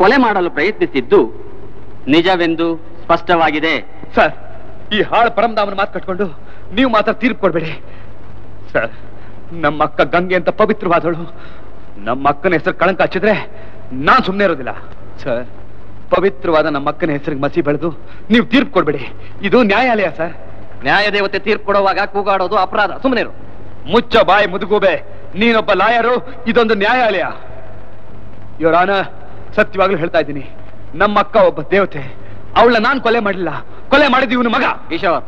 ಕೊಲೆ ಮಾಡಲು ಪ್ರಯತ್ನಿಸಿದ್ದು ನಿಜವೆಂದು ಸ್ಪಷ್ಟವಾಗಿದೆ. ಸರ್, ಈ ಹಾಳು ಪರಮಧಾಮನ ಮಾತು ಕಟ್ಕೊಂಡು ನೀವು ಮಾತ್ರ ತೀರ್ಪು ಕೊಡಬೇಡಿ ಸರ್. ನಮ್ಮ ಅಕ್ಕ ಗಂಗೆ ಅಂತ ಪವಿತ್ರವಾದಳು. ನಮ್ಮ ಅಕ್ಕನ ಹೆಸರು ಕಳಂಕ ಹಚ್ಚಿದ್ರೆ ನಾನು ಸುಮ್ಮನೆ ಇರೋದಿಲ್ಲ ಸರ್. ಪವಿತ್ರವಾದ ನಮ್ಮ ಅಕ್ಕನ ಹೆಸರಿಗೆ ಮಸಿ ಬೆಳೆದು ನೀವು ತೀರ್ಪು ಕೊಡಬೇಡಿ. ಇದು ನ್ಯಾಯಾಲಯ ಸರ್. ನ್ಯಾಯ ದೇವತೆ ತೀರ್ಪು ಕೊಡುವಾಗ ಕೂಗಾಡೋದು ಅಪರಾಧ. ಸುಮ್ಮನೆ ಇರು. ಮುಚ್ಚ ಬಾಯಿ ಮುದುಗೂಬೆ. ನೀನೊಬ್ಬ ಲಾಯರು, ಇದೊಂದು ನ್ಯಾಯಾಲಯ. ಇವರಾನ ಸತ್ಯವಾಗ್ಲೂ ಹೇಳ್ತಾ ಇದ್ದೀನಿ, ನಮ್ಮ ಅಕ್ಕ ಒಬ್ಬ ದೇವತೆ. ಅವಳನ್ನ ನಾನು ಕೊಲೆ ಮಾಡಲಿಲ್ಲ, ಕೊಲೆ ಮಾಡಿದ ಇವನು ಮಗ ಕಿಶೋರ್.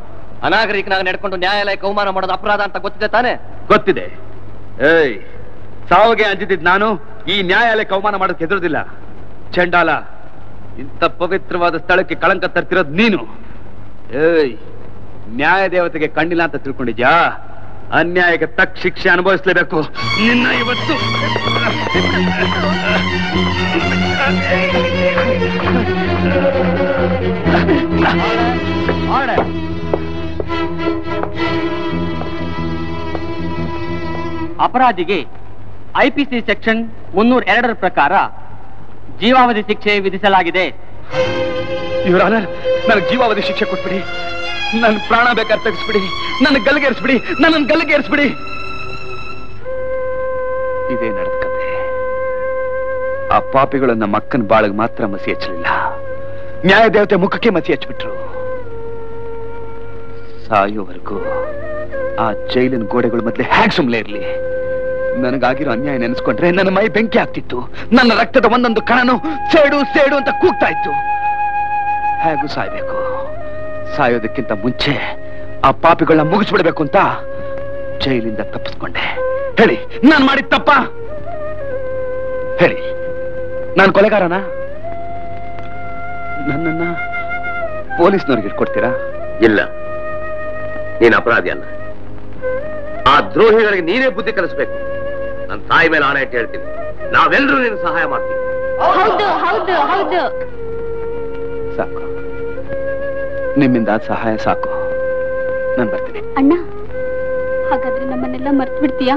ಅನಾಗರಿಕನಾಗ ನಡ್ಕೊಂಡು ನ್ಯಾಯಾಲಯ ಕೌಮಾನ ಮಾಡೋದು ಅಪರಾಧ ಅಂತ ಗೊತ್ತಿದೆ ತಾನೇ? ಗೊತ್ತಿದೆ. ಏಯ್, ಸಾವಿಗೆ ಅಂಜಿದ್ದಿದ್ ನಾನು ಈ ನ್ಯಾಯಾಲಯ ಕೌಮಾನ ಮಾಡೋಕೆ ಹೆದರುದಿಲ್ಲ ಚಂಡಾಲ. ಇಂಥ ಪವಿತ್ರವಾದ ಸ್ಥಳಕ್ಕೆ ಕಳಂಕ ತರ್ತಿರೋದು ನೀನು. ಏಯ್, ನ್ಯಾಯ ದೇವತೆಗೆ ಕಣ್ಣಿಲ್ಲ ಅಂತ ತಿಳ್ಕೊಂಡಿದ್ಯಾ? ಅನ್ಯಾಯಕ್ಕೆ ತಕ್ಕ ಶಿಕ್ಷೆ ಅನುಭವಿಸಲೇಬೇಕು ನಿನ್ನ ಇವತ್ತು. ಅಪರಾಧಿಗೆ ಐಪಿಸಿ ಸೆಕ್ಷನ್ 302 ಪ್ರಕಾರ ಜೀವಾವಧಿ ಶಿಕ್ಷೆ ವಿಧಿಸಲಾಗಿದೆ. ಯುವರ್ ಆನರ್, ನನಗೆ ಜೀವಾವಧಿ ಶಿಕ್ಷೆ ಕೊಟ್ಬಿಡಿ. ನನ್ನ ಪ್ರಾಣ ಬೇಕಾದ್ರೆ ತೆಗೆಸ್ಬಿಡಿ. ನನ್ನ ಗಲ್ಗೇರಿಸ್ಬಿಡಿ. ನನ್ನ ಗಲ್ಗೇರಿಸ್ಬಿಡಿ. ಇದೇ ನಡೆದ ಕತೆ. ಆ ಪಾಪಿಗಳು ನಮ್ಮ ಅಕ್ಕನ ಬಾಳಿಗೆ ಮಾತ್ರ ಮಸಿ ಹಚ್ಚಲಿಲ್ಲ, ನ್ಯಾಯ ದೇವತೆ ಮುಖಕ್ಕೆ ಮಸಿ ಹಚ್ಚಿಬಿಟ್ರು. ಸಾಯೋವರೆಗೂ ಆ ಜೈಲಿನ ಗೋಡೆಗಳು ಮೊದಲೇ ಹ್ಯಾಗ್ ಸುಮ್ಲೆ ಇರಲಿ. ನನಗಾಗಿರೋ ಅನ್ಯಾಯ ನೆನೆಸ್ಕೊಂಡ್ರೆ ನನ್ನ ಮೈ ಬೆಂಕಿ ಆಗ್ತಿತ್ತು. ನನ್ನ ರಕ್ತದ ಒಂದೊಂದು ಕಣನು ಸೇಡು ಸೇಡು ಅಂತ ಕೂಗ್ತಾ ಇತ್ತು. ಹೇಗೂ ಸಾಯ್ಬೇಕು. ಸಾಯೋದಕ್ಕಿಂತ ಮುಂಚೆ ಆ ಪಾಪಿಗಳನ್ನ ಮುಗಿಸ್ಬಿಡ್ಬೇಕು ಅಂತ ಜೈಲಿಂದ ತಪ್ಪಿಸ್ಕೊಂಡೆ. ಹೇಳಿ, ನಾನು ಮಾಡಿದ ತಪ್ಪ? ಹೇಳಿ, ನಾನು ಕೊಲೆಗಾರನ? ನನ್ನನ್ನ ಪೊಲೀಸ್ನವ್ರಿಗೆ ಇಟ್ಕೊಡ್ತೀರಾ? ಇಲ್ಲ, ನೀನು ಅಪರಾಧಿ ಅಲ್ಲ. ಆ ದ್ರೋಹಿಗಳಿಗೆ ನೀನೇ ಬುದ್ಧಿ ಕಲಿಸ್ಬೇಕು. ನನ್ನ ತಾಯಿ ಮೇಲೆ ಆಣೆ ಇಟ್ಟು ಹೇಳ್ತೀನಿ, ನಾವೆಲ್ಲರೂ ನಿನ್ನ ಸಹಾಯ ಮಾಡ್ತೀವಿ. ಸಾಕು, ನಿಮ್ಮಿಂದ ಸಹಾಯ ಸಾಕು. ನಾನು ಬರ್ತೀನಿ. ಅಣ್ಣ, ಹಾಗಾದ್ರೆ ನಮ್ಮನ್ನೆಲ್ಲ ಮರ್ತು ಬಿಡ್ತೀಯಾ?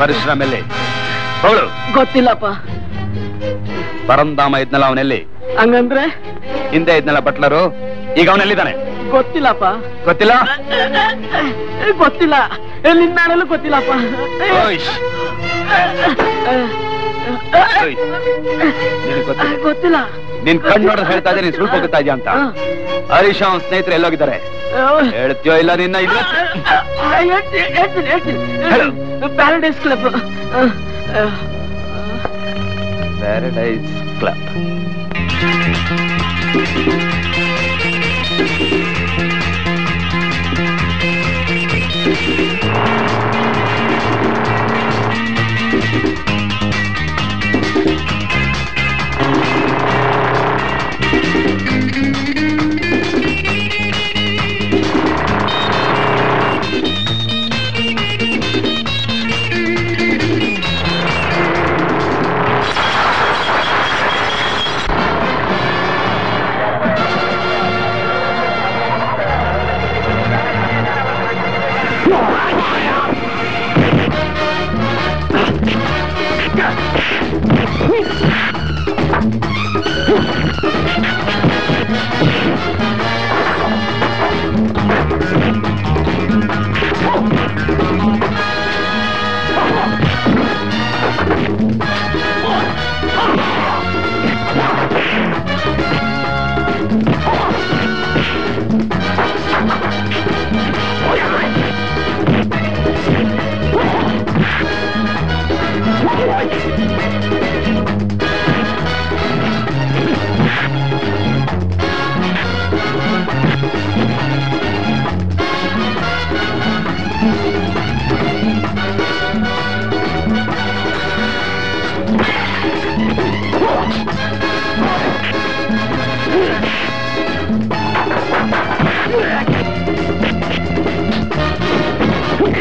ಪರಶುರಾಮ್ ಎಲ್ಲಿ? ಅವಳು ಗೊತ್ತಿಲ್ಲಪ್ಪ. ಪರಂಧಾಮ ಇದ್ನಲ್ಲ ಅವನಲ್ಲಿ. ಹಂಗಂದ್ರೆ ಹಿಂದೆ ಇದ್ನಲ್ಲ ಬಟ್ಲರು, ಈಗ ಅವನಲ್ಲಿದ್ದಾನೆ? ಗೊತ್ತಿಲ್ಲಪ್ಪ. ಗೊತ್ತಿಲ್ಲ ಗೊತ್ತಿಲ್ಲ ಎಲ್ಲಿದ್ದಾನಲ್ಲೂ ಗೊತ್ತಿಲ್ಲಪ್ಪ. ಗೊತ್ತಿಲ್ಲ. ನಿನ್ ಕಣ್ಣು ನೋಡಿದ್ರೆ ಹೇಳ್ತಾ ಇದ್ದೆ ನೀನ್ ಸುಳ್ಳು ಹೋಗ್ತಾ ಇದೀಯ ಅಂತ. ಹರೀಶ್ ಅವನ ಸ್ನೇಹಿತರು ಎಲ್ಲೋಗಿದ್ದಾರೆ ಹೇಳ್ತೀಯೋ ಇಲ್ಲ? ನಿನ್ನ paradise club. Paradise club.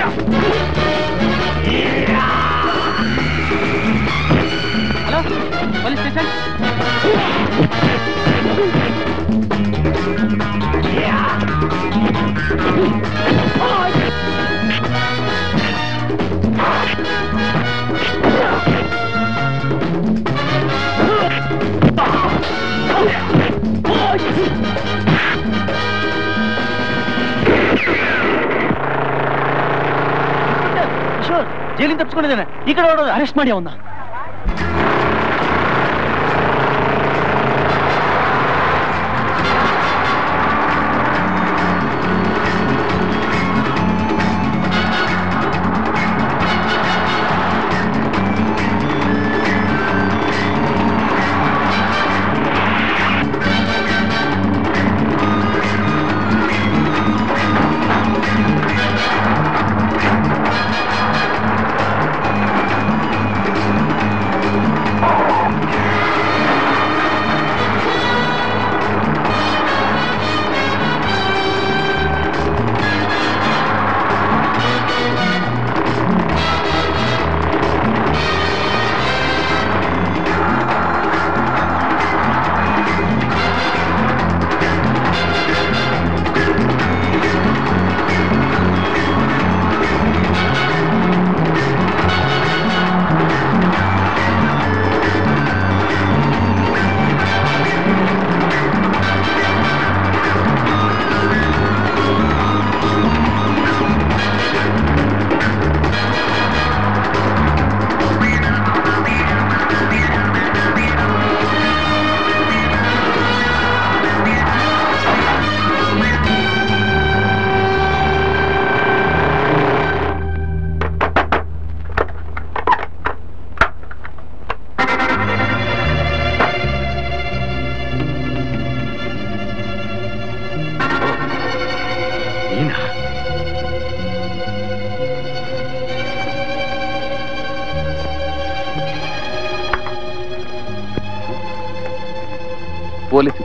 Hello police station. Jail तपस्कान अरेस्ट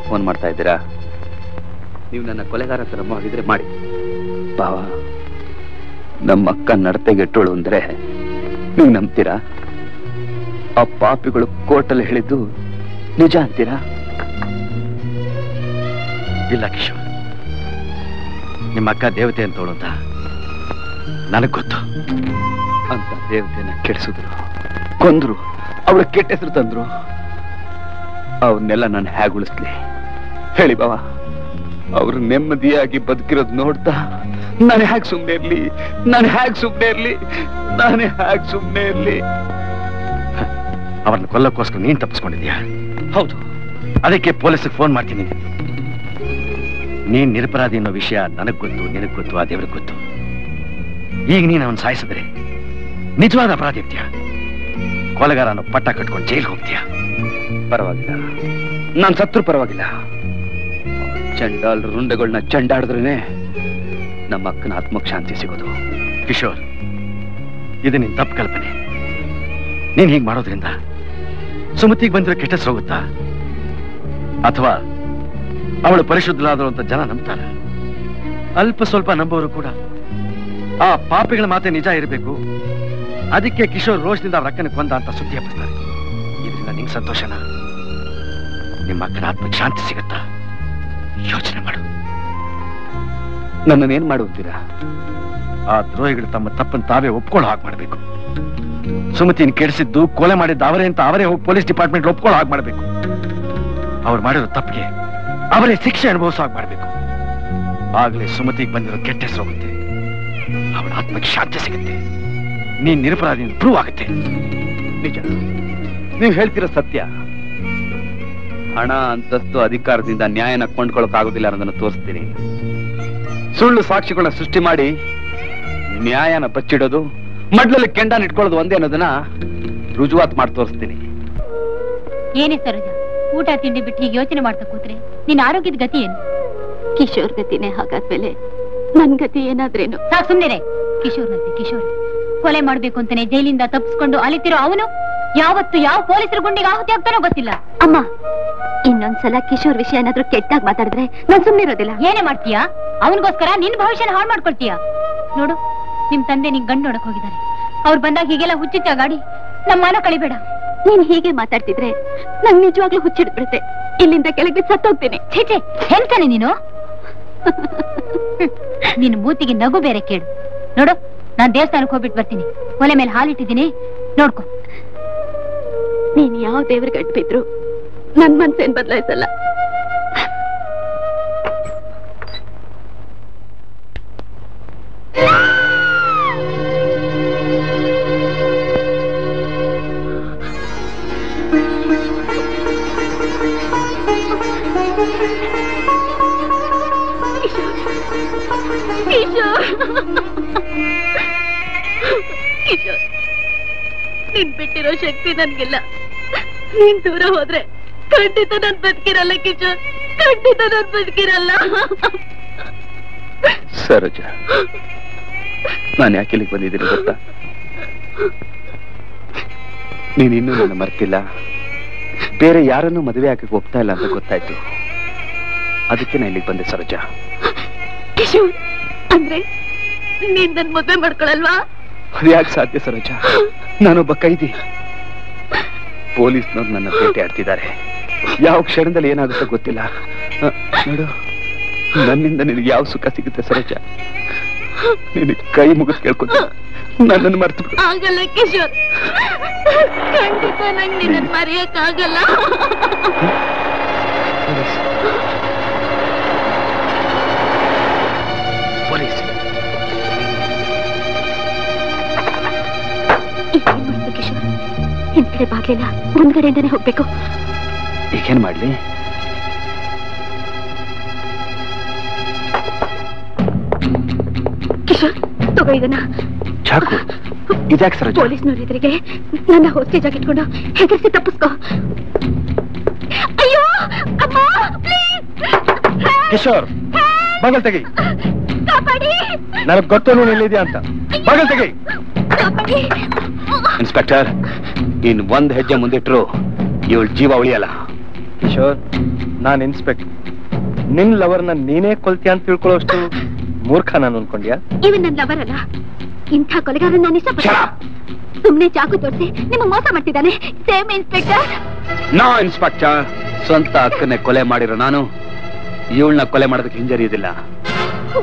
फोन माता नलेगार तरह भाव नम नडते गेटोड़े नम्तीरा पापी कोर्टल निज अंतीरा किशोर निम्क देवते अंत नन गुत अंत देवतेन केड़सुद्रु केट हेसर तंद्रु नान हेग उल्ली बाबा नेम्मदिया बदकिरो नोड़ता नान हेग सूम्ने नान हेग सूम्ने नान हेग सूम्नेकोस्क नहीं तपस्किया हौदु अदे पोलिस फोन नहीं निरपराधी अन्नो विषय ननग गोत्तु निनग गोत्तु आ देवर गोत्तु ईग नीनु अवन्न सायिसिद्रे निजवाद अपराधी इद्तीया कोलगार अन्नो पट्ट कट्टिकोंडु जैलिगे होग्तीया परवागिल्ल नानु सत्रु परवागिल्ल चंडाल रुंडगळन्न चंडाडिद्रेने नम्म अक्कन आत्मक्के शांति सिगोदु किशोर इदु निन्न तप्पु कल्पने नीनु हीगे माडोद्रिंद सुमतिगे बंदिरो केट्ट हेसरु होगुत्ता अथवा परिशुद्धलादवरंत जन नंबुत्तारे अल्प स्वल्प नंबुवरु कूड आ पापिगळ माते निज इरबेकु अदक्के किशोर रोषदिंद अवर अक्कन ಕೊಂದ ಅಂತ ಸುದ್ದಿ ಹಬ್ಬಿಸ್ತಾರೆ ಇದರಿಂದ ನಿಮಗೆ ಸಂತೋಷನಾ ನಿಮ್ಮ ಅಕ್ಕನ ಆತ್ಮಕ್ಕೆ ಶಾಂತಿ ಸಿಗುತ್ತಾ ಯೋಚನೆ ಮಾಡು ನನ್ನನ್ನು ಏನು ಮಾಡುತ್ತೀರಾ ಆ ದ್ರೋಹಿಗಳು ತಮ್ಮ ತಪ್ಪನ್ನು ತಾವೇ ಒಪ್ಪಿಕೊಳ್ಳೋ ಹಾಗೆ ಮಾಡಬೇಕು ಸುಮತಿಯನ್ನು ಕೆಡಿಸಿದ್ದು ಕೊಲೆ ಮಾಡಿದ ಅವರೇ ಅಂತ ಅವರೇ ಹೋಗಿ ಪೊಲೀಸ್ ಡಿಪಾರ್ಟ್ಮೆಂಟ್ ಒಪ್ಪಿಕೊಳ್ಳೋ ಹಾಗೆ ಮಾಡಬೇಕು ಅವರು ಮಾಡಿರೋ ತಪ್ಪಿಗೆ ಅವರೇ ಶಿಕ್ಷೆ ಅನುಭವಿಸುವಾಗ ಮಾಡಬೇಕು ಆಗಲೇ ಸುಮತಿಗೆ ಬಂದಿರೋ ಕೆಟ್ಟ ಹೆಸರು ಹೋಗುತ್ತೆ ಅವಳ ಆತ್ಮಕ್ಕೆ ಶಾಂತಿ ಸಿಗುತ್ತೆ ನೀನು ನಿರಪರಾಧಿ ಅಂತ ಪ್ರೂವ್ ಆಗುತ್ತೆ ನಿಜ ನೀವು ಹೇಳ್ತಿರೋ ಸತ್ಯ ಹಣ ಅಂತಸ್ತು ಅಧಿಕಾರದಿಂದ ನ್ಯಾಯನ ಕೊಂಡ್ಕೊಳ್ಳೋಕೆ ಆಗೋದಿಲ್ಲ ಅನ್ನೋದನ್ನ ತೋರಿಸ್ತೀನಿ ಸುಳ್ಳು ಸಾಕ್ಷಿಗಳನ್ನ ಸೃಷ್ಟಿ ಮಾಡಿ ನ್ಯಾಯನ ಬಚ್ಚಿಡೋದು ಮಡ್ಲಲ್ಲಿ ಕೆಂಡನ ಇಟ್ಕೊಳ್ಳೋದು ಒಂದೇ ಅನ್ನೋದನ್ನ ರುಜುವಾತ್ ಮಾಡಿ ತೋರಿಸ್ತೀನಿ ಏನೇ ಸರೋಜಾ ಊಟ ತಿಂಡಿ ಬಿಟ್ಟು ಯೋಚನೆ ಮಾಡ್ತಾ ಕೂತ್ರೆ ನಿನ್ನ ಆರೋಗ್ಯದ ಗತಿ ಏನು ಕಿಶೋರ್ ಗತಿನೇ ಹಾಗಾದ್ಮೇಲೆ ನನ್ನ ಗತಿ ಏನಾದ್ರೇನು ಸಾಕು ಸುಮ್ಮನೆ ಕಿಶೋರ್ನಂತೆ ಕಿಶೋರ್ ಕೊಲೆ ಮಾಡಬೇಕು ಅಂತಾನೆ ಜೈಲಿಂದ ತಪ್ಪಿಸ್ಕೊಂಡು ಅಲಿತಿರೋ ಅವನು ಯಾವತ್ತು ಯಾವ ಪೊಲೀಸರ ಗುಂಡಿಗೆ ಆಹುತಿ ಆಗ್ತಾನೋ ಗೊತ್ತಿಲ್ಲ ಅಮ್ಮ ಇನ್ನೊಂದ್ಸಲ ಕಿಶೋರ್ ವಿಷಯ ಏನಾದ್ರೂ ಕೆಟ್ಟಾಗಿ ಮಾತಾಡಿದ್ರೆ ನಾನು ಸುಮ್ಮನೆ ಇರೋದಿಲ್ಲ ಏನೇ ಮಾಡ್ತೀಯಾ ಅವನಿಗೋಸ್ಕರ ನಿನ್ನ ಭವಿಷ್ಯನ ಹಾಳು ಮಾಡ್ಕೊಳ್ತೀಯಾ ನೋಡು ನಿಮ್ ತಂದೆ ನಿನ್ ಗಂಡು ನೋಡಕ್ ಹೋಗಿದ್ದಾರೆ. ಅವ್ರು ಬಂದಾಗ ಹೀಗೆಲ್ಲ ಹುಚ್ಚಿಟ್ಟ ಗಾಡಿ ನಮ್ಮ ಮಾನ ಕಳಿಬೇಡ. ನೀನ್ ಹೀಗೆ ಮಾತಾಡ್ತಿದ್ರೆ ನಂಗೆ ನಿಜವಾಗ್ಲೂ ಹುಚ್ಚಿಡ್ಬಿಡುತ್ತೆ. ಇಲ್ಲಿಂದ ಕೆಳಗೆ ಸತ್ತೋಗ್ತೀನಿ. ಛೇಚೆ ಹೆಂತಾನೆ ನೀನು. ನಿನ್ ಮೂತಿಗೆ ನಗು ಬೇರೆ ಕೇಳು. ನೋಡು ನಾನ್ ದೇವಸ್ಥಾನಕ್ಕೆ ಹೋಗ್ಬಿಟ್ಟು ಬರ್ತೀನಿ. ಒಲೆ ಮೇಲೆ ಹಾಲಿಟ್ಟಿದ್ದೀನಿ ನೋಡ್ಕೊ. ನೀನ್ ಯಾವ ದೇವ್ರಿಗೆ ಅಡ್ಬಿದ್ರು ನನ್ ಮನ್ಸೇನ್ ಬದಲಾಯಿಸಲ್ಲ. ನೀನ್ ಬಿಟ್ಟಿರೋ ಶಕ್ತಿ ನನ್ಗಿಲ್ಲ. ನೀನ್ ದೂರ ಹೋದ್ರೆ ಖಂಡಿತ ನನ್ ಬದುಕಿರಲ್ಲ ಕಿಶೋರ್, ಖಂಡಿತ ನನ್ ಬದುಕಿರಲ್ಲ. ಸರೋಜ, ನಾನು ಯಾಕೆ ಇಲ್ಲಿಗೆ ಬಂದಿದ್ದೀನಿ ಗೊತ್ತಾ? ನೀನಿನ್ನೂ ನನ್ನ ಮರ್ತಿಲ್ಲ, ಬೇರೆ ಯಾರನ್ನೂ ಮದುವೆ ಹಾಕಕ್ಕೆ ಹೋಗ್ತಾ ಇಲ್ಲ ಅಂತ ಗೊತ್ತಾಯ್ತು. ಅದಕ್ಕೆ ನಾ ಇಲ್ಲಿಗೆ ಬಂದೆ ಸರೋಜ. ಕಿಶೋರ್ ಅಂದ್ರೆ ನೀನ್ ನನ್ ಮದುವೆ ಮಾಡ್ಕೊಳಲ್ವಾ? ಅದ್ಯಾಕೆ ಸಾಧ್ಯ ಸರೋಜ? ನಾನೊಬ್ಬ ಕೈದಿ. ಪೊಲೀಸ್ನವ್ರು ನನ್ನ ಭೇಟಿ ಆಡ್ತಿದ್ದಾರೆ. ಯಾವ ಕ್ಷಣದಲ್ಲಿ ಏನಾಗುತ್ತೋ ಗೊತ್ತಿಲ್ಲ. ನೋಡು, ನನ್ನಿಂದ ನಿನಗೆ ಯಾವ ಸುಖ ಸಿಗುತ್ತೆ ಸರೋಜ? ನಿನಗೆ ಕೈ ಮುಗಿದು ಕೇಳ್ಕೊತ ನನ್ನನ್ನು ಮರ್ತು ಬಿಡು. ಆಗಲ್ಲ ಕಿಶೋರ್, ಖಂಡಿತ ನಂಗೆ ನಿನ್ನನ್ನು ಮರೆಯಕ್ಕಾಗಲ್ಲ. ಹಿಂದ್ಗಡೆ ಬಾಗ್ಲಿಲ್ಲ, ಮುಂದ್ಗಡೆಯಿಂದಾನೆ ಹೋಗ್ಬೇಕು. ಈಗೇನ್ ಮಾಡ್ಲಿ? ಕಿಶೋರ್, ತಗೋ ಇದನ್ನ. ಚಾಕು ಇದಾಕ್ ಸರೋಜ? ಪೊಲೀಸ್ನವ್ರ ಎದುರಿಗೆ ನನ್ನ ಹೋಸ್ಟೇಜ್ ಆಗಿಟ್ಕೊಂಡು ಹೆದರಿಸಿ ತಪ್ಪಿಸ್ಕೋ. ಅಯ್ಯೋ ಅಮ್ಮ, ಪ್ಲೀಸ್. ಕಿಶೋರ್, ಬಾಗಲ್ ತೆಗಿ. ನನಗ್ ಗೊತ್ತು ನೀನು ಎಲ್ಲಿದ್ಯಾ ಅಂತ. ಬಾಗಲ್ ತೆಗಿ. ಇನ್ಸ್ಪೆಕ್ಟರ್, ಇನ್ ಒಂದ್ ಹೆಜ್ಜೆ ಮುಂದಿಟ್ರು ಇವಳ ಜೀವ ಉಳಿಯಲ್ಲ. ಕಿಶೋರ್, ನಾನ್ ಇನ್ಸ್ಪೆಕ್ಟರ್. ನಿನ್ ಲವರ್ನ ನೀನೇ ಕೊಲ್ತೀಯ ಅಂತ ತಿಳ್ಕೊಳ್ಳೋಷ್ಟು ಮೂರ್ಖ ನಾನು ಅನ್ಕೊಂಡ್ಯಾ? ಇವನ್ ನನ್ ಲವರ್ ಅಲ್ಲ, ಇಂಥ ಕೊಲೆಗಾರ ನಾನು ಇಷ್ಟಪಡ್ತೀನಿ. ಸುಮ್ನೆ ಚಾಕು ತೋರಿಸಿ ನಿಮ್ಮ ಮೋಸ ಮಾಡ್ತಿದ್ದಾನೆ. Same inspector. ನೋ ಇನ್ಸ್ಪೆಕ್ಟರ್, ಸ್ವಂತ ಅಕ್ಕನ್ನೇ ಕೊಲೆ ಮಾಡಿರೋ ನಾನು ಇವಳನ್ನ ಕೊಲೆ ಮಾಡೋದಕ್ಕೆ ಹಿಂಜರಿಯೋದಿಲ್ಲ.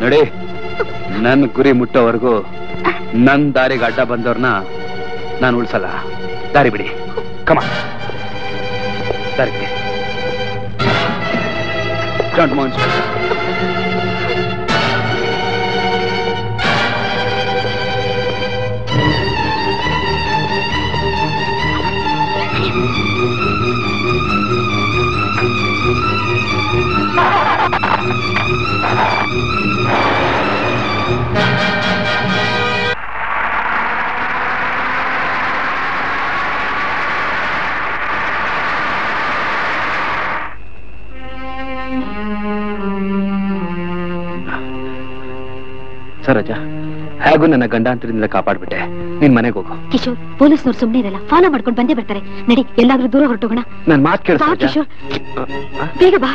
ನೋಡಿ, ನನ್ ಗುರಿ ಮುಟ್ಟೋವರೆಗೂ ನನ್ ದಾರಿಗೆ ಅಡ್ಡ ಬಂದವ್ರನ್ನ ನಾನು ಉಳಿಸಲ್ಲ. ದಾರಿ ಬಿಡಿ. ಕಮ ದಾರಿ ಬಿಡಿ. ಸರೋಜ, ಹೇಗೂ ನನ್ನ ಗಂಡಾಂತರದಿಂದ ಕಾಪಾಡ್ಬಿಟ್ಟೆ. ನಿನ್ ಮನೆಗೆ ಹೋಗು. ಕಿಶೋರ್, ಪೊಲೀಸ್ನವ್ರು ಸುಮ್ಮನೆ ಇರಲ್ಲ, ಫಾಲೋ ಮಾಡ್ಕೊಂಡು ಬಂದೇ ಬರ್ತಾರೆ. ನಡಿ, ಎಲ್ಲಾದ್ರೂ ದೂರ ಹೊರಟೋಗೋಣ. ನಾನು ಮಾತು ಕೇಳು ಕಿಶೋರ್, ಬೇಗ ಬಾ.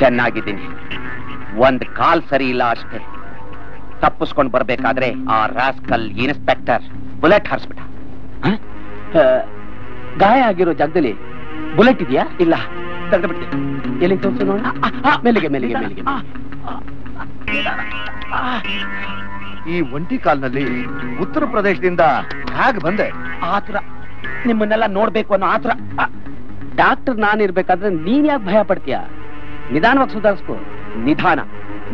ಚೆನ್ನಾಗಿದ್ದೀನಿ. ಒಂದ್ ಕಾಲ್ ಸರಿ ಇಲ್ಲ ಅಷ್ಟೇ. ತಪ್ಪಿಸ್ಕೊಂಡು ಬರ್ಬೇಕಾದ್ರೆ ಆ ರಾಸ್ಕಲ್ ಇನ್ಸ್ಪೆಕ್ಟರ್ ಬುಲೆಟ್ ಹಾರಿಸ್ಬಿಟ್ಟ. ಗಾಯ ಆಗಿರೋ ಜಾಗದಲ್ಲಿ ಬುಲೆಟ್ ಇದೆಯಾ? ಇಲ್ಲ, ತೆಗೆದು ಬಿಡ್ತೀನಿ. ಎಲ್ಲಿ ತೋರಿಸು ನೋಡ. ಮೇಲಿಗೆ ಮೇಲಿಗೆ ಮೇಲಿಗೆ. ಈ ಒಂಟಿ ಕಾಲ್ನಲ್ಲಿ ಉತ್ತರ ಪ್ರದೇಶದಿಂದ ಹಾಗೆ ಬಂದೆ. ಆತರ ನಿಮ್ಮನ್ನೆಲ್ಲ ನೋಡ್ಬೇಕು ಅನ್ನೋ ಆತರ. ಡಾಕ್ಟರ್ ನಾನಿರ್ಬೇಕಾದ್ರೆ ನೀನ್ ಯಾಕೆ ಭಯ ಪಡ್ತೀಯ? ನಿಧಾನವಾಗಿ ಸುಧಾರಿಸ್ಕೋ. ನಿಧಾನ?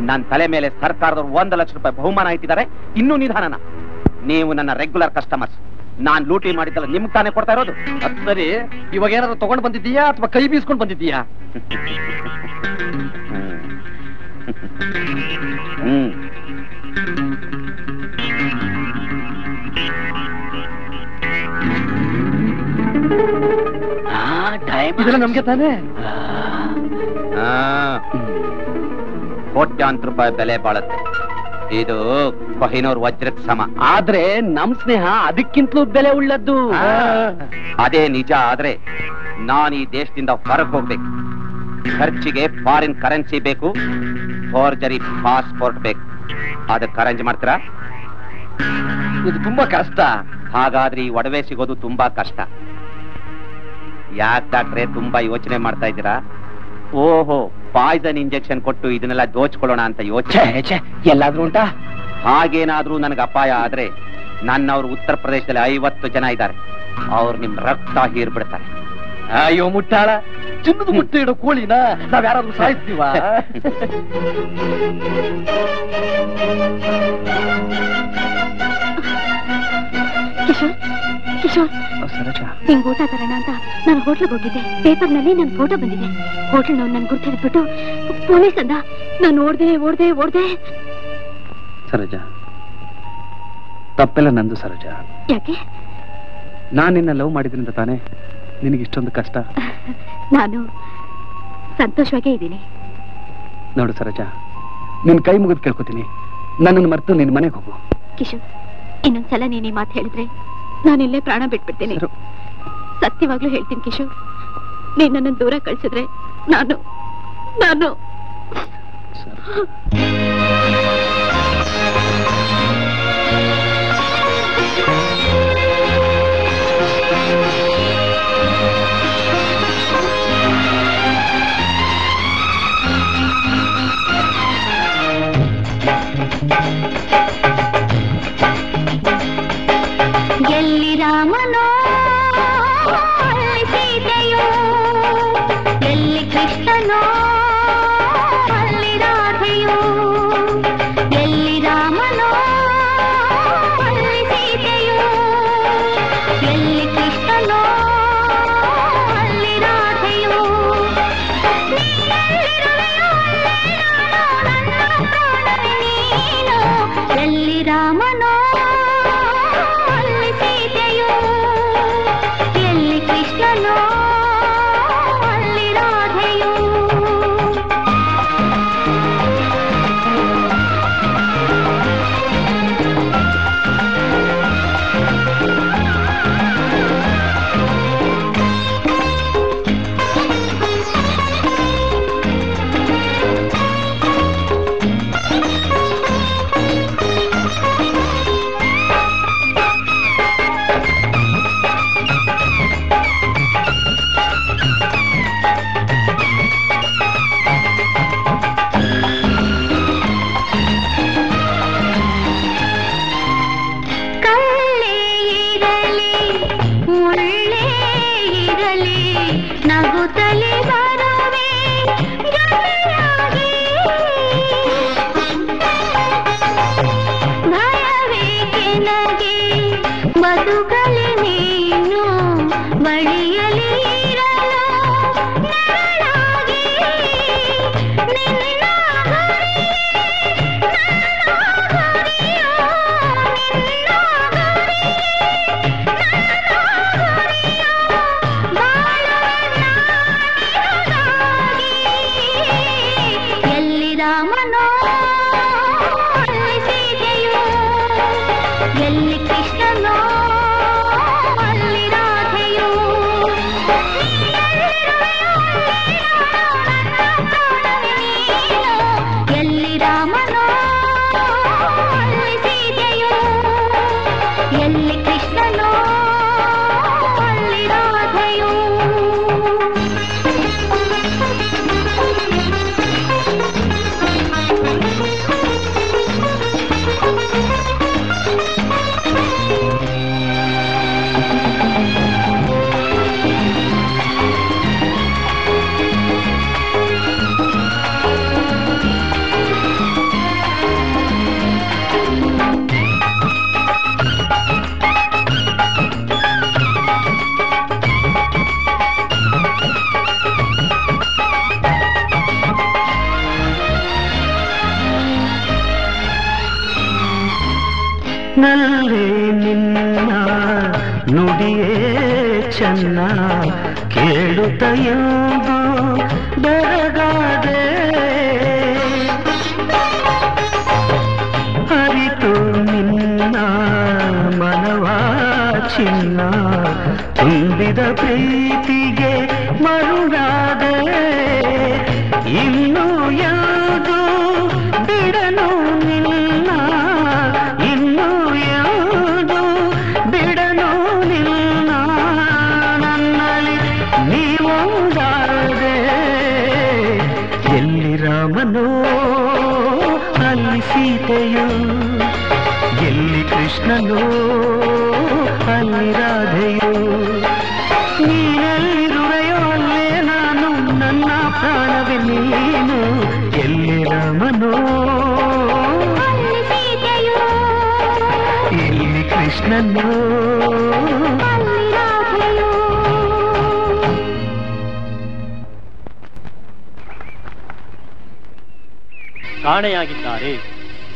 ನನ್ನ ತಲೆ ಮೇಲೆ ಸರ್ಕಾರದವ್ರು 1,00,000 ರೂಪಾಯಿ ಬಹುಮಾನ ಇಟ್ಟಿದ್ದಾರೆ. ಇನ್ನೂ ನಿಧಾನನ? ನೀವು ನನ್ನ ರೆಗ್ಯುಲರ್ ಕಸ್ಟಮರ್ಸ್. ನಾನ್ ಲೂಟಿ ಮಾಡಿದ್ದಲ್ಲ ನಿಮ್ಗೆ ತಾನೇ ಕೊಡ್ತಾ ಇರೋದು. ಅದು ಸರಿ, ಇವಾಗ ಏನಾದ್ರು ತಗೊಂಡು ಬಂದಿದ್ದೀಯಾ ಅಥವಾ ಕೈ ಬೀಸ್ಕೊಂಡು ಬಂದಿದ್ದೀಯಾ? ಇದೆಲ್ಲ ನಮಗೆ ತಾನೆ ಆ ಕೋಟ್ಯಾಂತರ ರೂಪಾಯಿ ಬೆಲೆ ಬಾಳುತ್ತೆ ಇದು ಕೊಹಿನೂರ್ ವಜ್ರಕ್ಕೆ ಸಮ ಆದ್ರೆ ನಮ್ಮ ಸ್ನೇಹ ಅದಕ್ಕಿಂತಲೂ ಬೆಲೆ ಉಳ್ಳದ್ದು ಅದೇ ನಿಜ ಆದ್ರೆ ನಾನು ಈ ದೇಶದಿಂದ ಹೊರಗೆ ಹೋಗಬೇಕು ಖರ್ಚಿಗೆ ಫಾರಿನ್ ಕರೆನ್ಸಿ ಬೇಕು ಫೋರ್ಜರಿ ಪಾಸ್‌ಪೋರ್ಟ್ ಬೇಕು ಅದಕ್ಕೆ ಅರೇಂಜ್ ಮಾಡ್ತೀರಾ ಇದು ತುಂಬಾ ಕಷ್ಟ ಹಾಗಾದ್ರೆ ಈ ಒಡವೆ ಸಿಗೋದು ತುಂಬಾ ಕಷ್ಟ ಯಾಕೆ ಡಾಕ್ಟ್ರೆ ತುಂಬಾ ಯೋಚನೆ ಮಾಡ್ತಾ ಇದ್ದೀರಾ ಓಹೋ ಪಾಯ್ಸನ್ ಇಂಜೆಕ್ಷನ್ ಕೊಟ್ಟು ಇದನ್ನೆಲ್ಲ ದೋಚಿಕೊಳ್ಳೋಣ ಅಂತ ಯೋಚನೆ ಎಲ್ಲಾದ್ರೂ ಉಂಟಾ ಹಾಗೇನಾದ್ರೂ ನನಗೆ ಅಪಾಯ ಆದ್ರೆ ನನ್ನವರು ಉತ್ತರ ಪ್ರದೇಶದಲ್ಲಿ 50 ಜನ ಇದ್ದಾರೆ ಅವ್ರು ನಿಮ್ ರಕ್ತ ಹೀರ್ಬಿಡ್ತಾರೆ ಅಯ್ಯೋ ಮುಟ್ಟಾಳ ಚಿನ್ನದ ಮುಟ್ಟೆ ಇಡೋ ಕೋಳಿನ ನಾವ್ ಯಾರಾದ್ರೂ ಸಾಯಿಸ್ತೀವ ಕಿಶೋರ್ ಕಿಶೋರ್ ನಿನ್ ಊಟ ತರೋಣ ಅಂತ ನಾನು ಹೋಟ್ಲಿಗೆ ಹೋಗಿದ್ದೆ ಪೇಪರ್ ನಲ್ಲಿ ನನ್ ಫೋಟೋ ಬಂದಿದೆ ಹೋಟೆಲ್ ನನ್ ಗುರ್ತಿಡ್ಬಿಟ್ಟು ಪೊಲೀಸ್ ಅಂದ ನಾನು ಓಡ್ದೆ ಸರೋಜಾ ತಪ್ಪೆಲ್ಲ ನಂದು ಸರೋಜಾ ಯಾಕೆ ನಾನು ನಿನ್ನ ಲವ್ ಮಾಡಿದ್ರಿಂದ ತಾನೇ ನಿನಗೆ ಇಷ್ಟೊಂದು ಕಷ್ಟ ನಾನು ಸಂತೋಷವಾಗೇ ಇದ್ದೀನಿ ನೋಡು ಸರೋಜಾ ನಿನ್ನ ಕೈ ಮುಗಿದು ಕೇಳ್ಕೊತೀನಿ ನನ್ನನ್ನು ಮರೆತು ನಿನ್ನ ಮನೆಗೆ ಹೋಗು ಕಿಶೋರ್ ಇನ್ನೊಂದ್ಸಲ ನೀನು ಈ ಮಾತು ಹೇಳಿದ್ರೆ ನಾನಿಲ್ಲೇ ಪ್ರಾಣ ಬಿಟ್ಬಿಡ್ತೀನಿ ಸತ್ಯವಾಗ್ಲೂ ಹೇಳ್ತೀನಿ ಕಿಶೋರ್ ನೀನು ನನ್ನನ್ನು ದೂರ ಕಳಿಸಿದ್ರೆ ನಾನು ನಾನು ರಾಮನೋ ಅಲ್ಲಿ ಸೀತೆಯೋ ಎಲ್ಲಿ ಕೃಷ್ಣನೋ ಅಲ್ಲಿ ರಾಧೆಯೋ ಎಲ್ಲಿ ರಾಮನೋ ಅಲ್ಲಿ ಸೀತೆಯೋ ಎಲ್ಲಿ ಕೃಷ್ಣನೋ ಅಲ್ಲಿ ರಾಧೆಯೋ ಎಲ್ಲಿ ರಾಮನೋ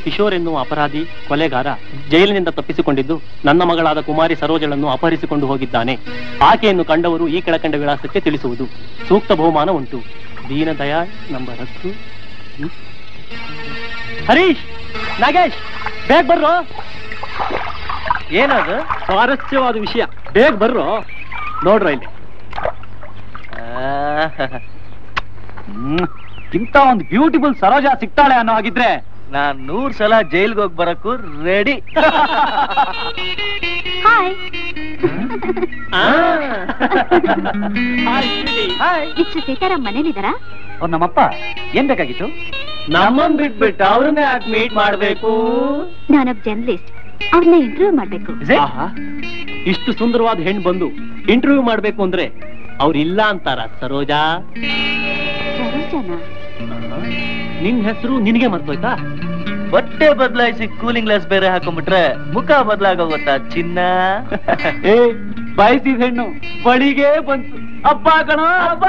किशोर एन्ನುವ अपराधी ಕೊಲೆಗಾರ ಜೈಲಿನಿಂದ ತಪ್ಪಿಸಿಕೊಂಡಿದ್ದು ನನ್ನ ಮಗಳಾದ ಕುಮಾರಿ ಸರೋಜಳನ್ನು ಅಪಹರಿಸಿಕೊಂಡು ಹೋಗಿದ್ದಾನೆ. ಆಕೆಯನ್ನು ಕಂಡವರು ಈ ಕೆಳಕಂಡ ವಿಳಾಸಕ್ಕೆ ತಿಳಿಸುವುದು. ಸೂಕ್ತ ಬಹುಮಾನ ಉಂಟು. ದೀನದಯಾ ನಂಬರ್ 10. ಹರೀಶ್, ನಾಗೇಶ್, ಬೇಗ ಬರ್ರೋ. ಏನದು ಸ್ವಾರಸ್ಯವಾದ ವಿಷಯ, ಬೇಗ ಬರ್ರೋ. ನೋಡ್ರ ಇಲ್ಲಿ ಇಂತ ಒಂದು ಬ್ಯೂಟಿಫುಲ್ ಸರೋಜ ಸಿಗ್ತಾಳೆ ಅನ್ನೋ ಹಾಗಿದ್ರೆ ನಾನು 100 ಸಲ ಜೈಲ್ಗೆ ಹೋಗಿ ಬರಕ್ಕೂ ರೆಡಿ. ಹಾಯ್ ಹಾಯ್, ಇಷ್ಟು ಸೀತಾರಾಮ್ ಮನೇಲಿದ್ದಾರಾ? ಅವ್ರು ನಮ್ಮಪ್ಪ. ಏನ್ ಬೇಕಾಗಿತ್ತು? ನಮ್ಮನ್ ಬಿಟ್ಬಿಟ್ಟು ಅವ್ರನ್ನೇ ಯಾಕೆ ಮೀಟ್ ಮಾಡ್ಬೇಕು? ನಾನೊಬ್ಬ ಜರ್ನಲಿಸ್ಟ್, ಅವ್ರನ್ನ ಇಂಟರ್ವ್ಯೂ ಮಾಡ್ಬೇಕು. ಇಷ್ಟು ಸುಂದರವಾದ ಹೆಣ್ಣು ಬಂದು ಇಂಟರ್ವ್ಯೂ ಮಾಡ್ಬೇಕು ಅಂದ್ರೆ ಅವ್ರಿಲ್ಲ ಅಂತಾರ ಸರೋಜಾ? ಸರೋಜಾನ ನಿನ್ ಹೆಸರು ನಿನಗೆ ಮರ್ತೋಯ್ತಾ? ಬಟ್ಟೆ ಬದಲಾಯಿಸಿ ಕೂಲಿಂಗ್ ಗ್ಲಾಸ್ ಬೇರೆ ಹಾಕೊಂಡ್ಬಿಟ್ರೆ ಮುಖ ಬದಲಾಗೋಗುತ್ತಾ ಚಿನ್ನ? ಏ ಬಯಸಿದ ಹೆಣ್ಣು ಬಳಿಗೆ ಬಂತು. ಅಪ್ಪ ಕಣ ಅಪ್ಪ.